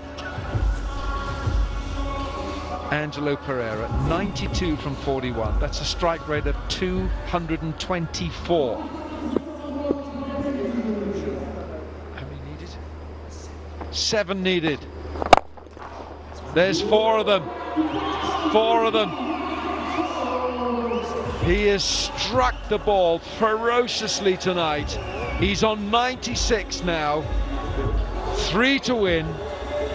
Angelo Perera, ninety-two from forty-one. That's a strike rate of two hundred twenty-four. Seven needed. There's four of them. Four of them. He has struck the ball ferociously tonight. He's on ninety-six now. Three to win.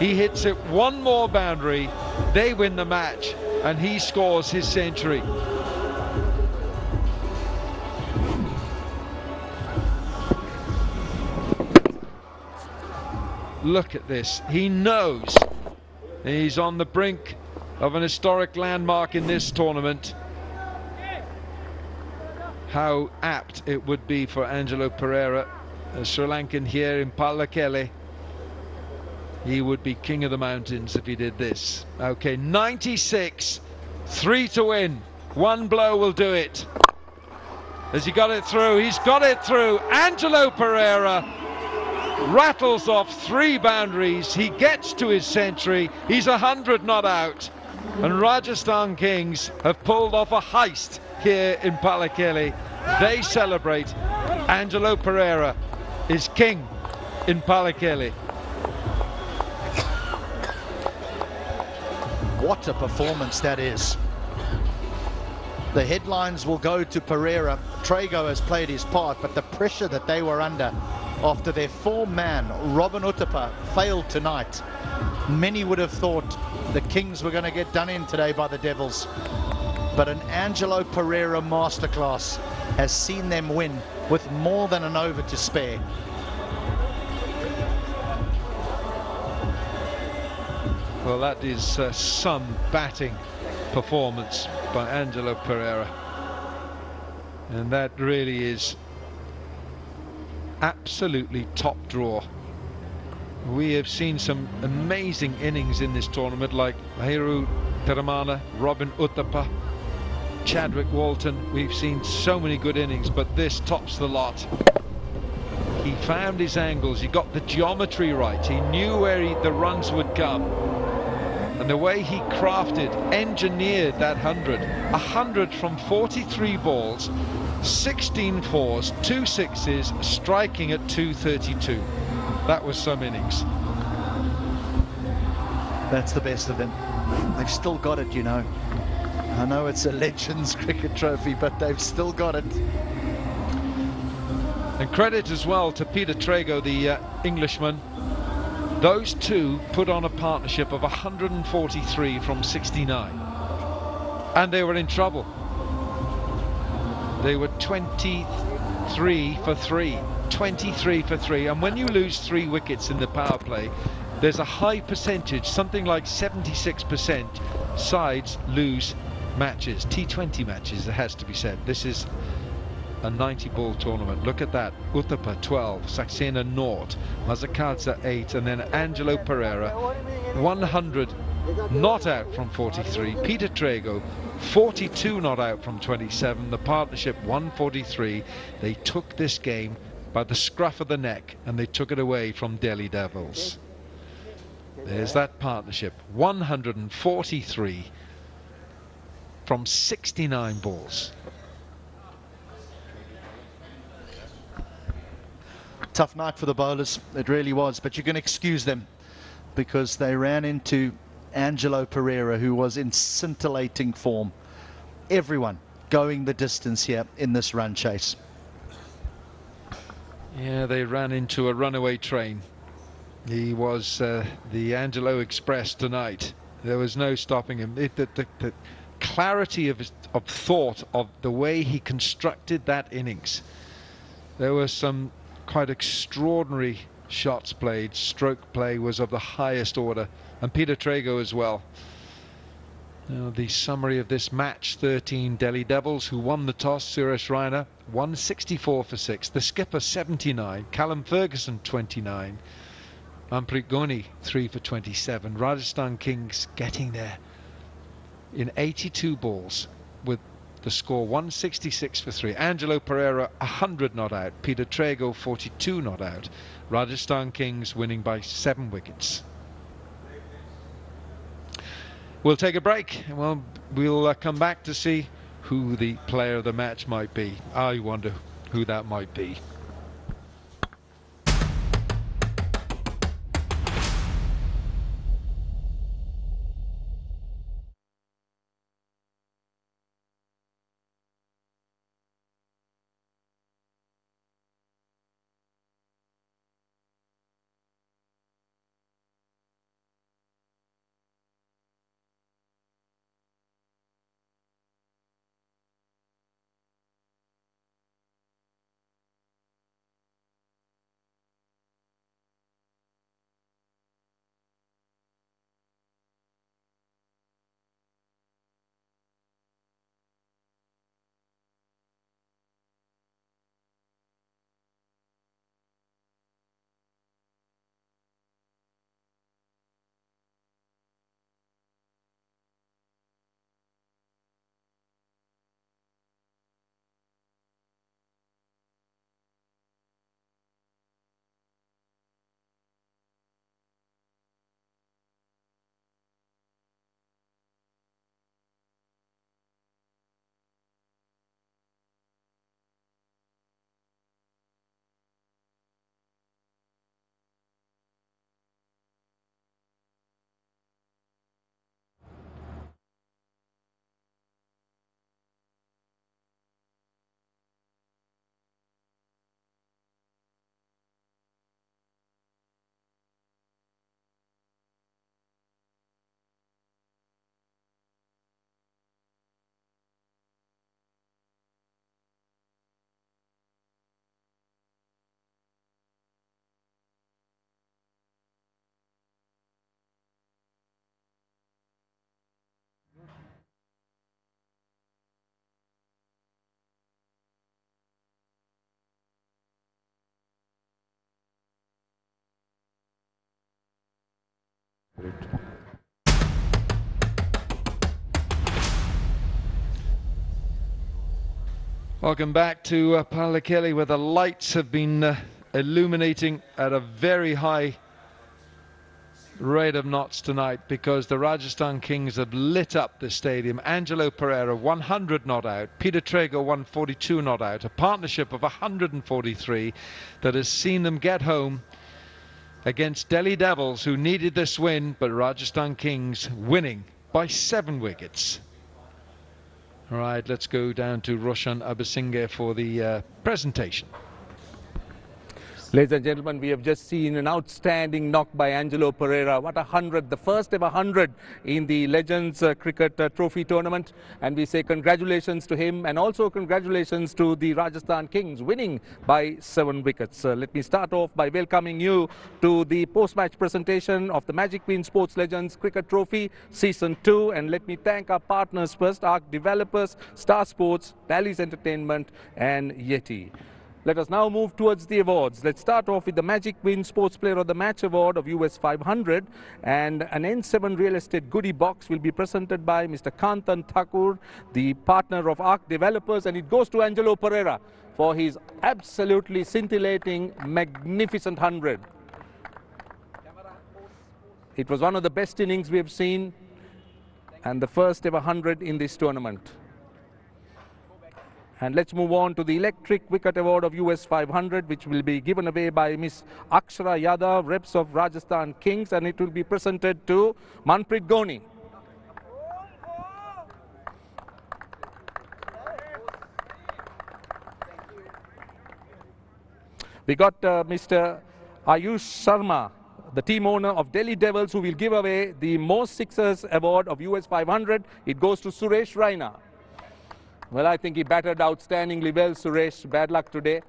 He hits it one more boundary. They win the match, and he scores his century. Look at this. He knows he's on the brink of an historic landmark in this tournament. How apt it would be for Angelo Perera, a Sri Lankan here in Pallekele. He would be king of the mountains if he did this. Okay, ninety-six, three to win. One blow will do it. Has he got it through? He's got it through. Angelo Perera rattles off three boundaries. He gets to his century. He's a hundred not out, and Rajasthan Kings have pulled off a heist here in Pallekele. They celebrate. Angelo Perera is king in Pallekele. What a performance that is. The headlines will go to Perera. Trego has played his part, but the pressure that they were under after their four-man Robin Uthappa failed tonight. Many would have thought the Kings were going to get done in today by the Devils, but an Angelo Perera masterclass has seen them win with more than an over to spare. Well, that is uh, some batting performance by Angelo Perera, and that really is absolutely top draw. We have seen some amazing innings in this tournament, like Hiru Peramana, Robin Uthappa, Chadwick Walton. We've seen so many good innings, but this tops the lot. He found his angles, he got the geometry right, he knew where he, the runs would come, and the way he crafted, engineered that hundred. A hundred from forty-three balls, sixteen fours, two sixes, striking at two thirty-two. That was some innings. That's the best of them. They've still got it, you know. I know it's a Legends Cricket Trophy, but they've still got it. And credit as well to Peter Trego, the uh, Englishman. Those two put on a partnership of one hundred forty-three from sixty-nine. And they were in trouble. They were twenty-three for three. twenty-three for three, and when you lose three wickets in the power play, there's a high percentage, something like seventy-six percent sides lose matches, T twenty matches, it has to be said. This is a ninety ball tournament. Look at that. Uthappa twelve, Saxena naught, Masakadza eight, and then Angelo Perera one hundred not out from forty-three, Peter Trego forty-two not out from twenty-seven, the partnership one forty-three. They took this game by the scruff of the neck, and they took it away from Delhi Devils. There's that partnership, one hundred forty-three from sixty-nine balls. Tough night for the bowlers, it really was, but you can excuse them because they ran into Angelo Perera, who was in scintillating form. Everyone going the distance here in this run chase. Yeah, they ran into a runaway train. He was uh, the Angelo Express tonight. There was no stopping him. It, the, the, the clarity of, his, of thought of the way he constructed that innings. There were some quite extraordinary shots played. Stroke play was of the highest order. And Peter Trego as well. Now the summary of this match, thirteen Delhi Devils, who won the toss. Suresh Raina, one sixty-four for six. The skipper, seventy-nine. Callum Ferguson, twenty-nine. Manpreet Gony, three for twenty-seven. Rajasthan Kings getting there in eighty-two balls with the score one sixty-six for three. Angelo Perera, one hundred not out. Peter Trego, forty-two not out. Rajasthan Kings winning by seven wickets. We'll take a break, and we'll, we'll uh, come back to see who the player of the match might be. I wonder who that might be. Welcome back to uh, Pallekele, where the lights have been uh, illuminating at a very high rate of knots tonight, because the Rajasthan Kings have lit up this stadium. Angelo Perera, one hundred not out. Peter Trego, one forty-two not out. A partnership of one hundred forty-three that has seen them get home against Delhi Devils, who needed this win, but Rajasthan Kings winning by seven wickets. All right, let's go down to Roshan Abasinghe for the uh, presentation. Ladies and gentlemen, we have just seen an outstanding knock by Angelo Perera. What a hundred, the first ever hundred in the Legends uh, Cricket uh, Trophy tournament. And we say congratulations to him, and also congratulations to the Rajasthan Kings winning by seven wickets. Uh, let me start off by welcoming you to the post-match presentation of the Magic Bean Sports Legends Cricket Trophy Season two. And let me thank our partners first, Arc Developers, Star Sports, Bally's Entertainment and Yeti. Let us now move towards the awards. Let's start off with the Magic Bean Sports Player of the Match Award of U S five hundred, and an N seven Real Estate Goodie Box will be presented by Mister Kantan Thakur, the partner of Arc Developers, and it goes to Angelo Perera for his absolutely scintillating, magnificent hundred. It was one of the best innings we have seen, and the first ever hundred in this tournament. And let's move on to the Electric Wicket Award of U S five hundred, which will be given away by Miss Akshara Yadav, reps of Rajasthan Kings, and it will be presented to Manpreet Gony. We got uh, Mister Ayush Sharma, the team owner of Delhi Devils, who will give away the Most Sixers Award of U S five hundred. It goes to Suresh Raina. Well, I think he batted outstandingly well, Suresh. Bad luck today.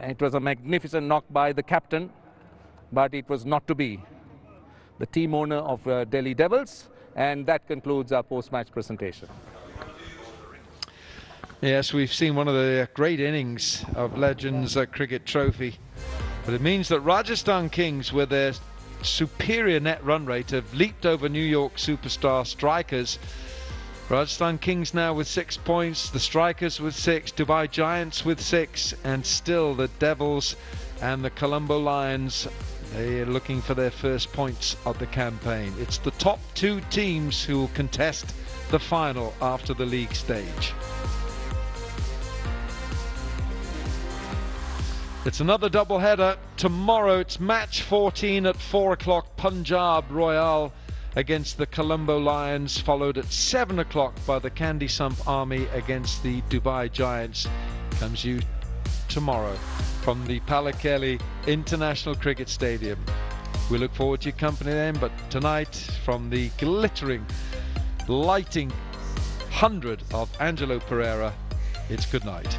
It was a magnificent knock by the captain, but it was not to be. The team owner of uh, Delhi Devils. And that concludes our post-match presentation. Yes, we've seen one of the great innings of Legends uh, Cricket Trophy. But it means that Rajasthan Kings, with their superior net run rate, have leaped over New York superstar Strikers. Rajasthan Kings now with six points, the Strikers with six, Dubai Giants with six, and still the Devils and the Colombo Lions, they are looking for their first points of the campaign. It's the top two teams who will contest the final after the league stage. It's another doubleheader. Tomorrow it's match fourteen at four o'clock, Punjab Royal against the Colombo Lions, followed at seven o'clock by the Candy Samp Army against the Dubai Giants. Comes you tomorrow from the Pallekele International Cricket Stadium. We look forward to your company then, but tonight from the glittering, lighting hundred of Angelo Perera, it's good night.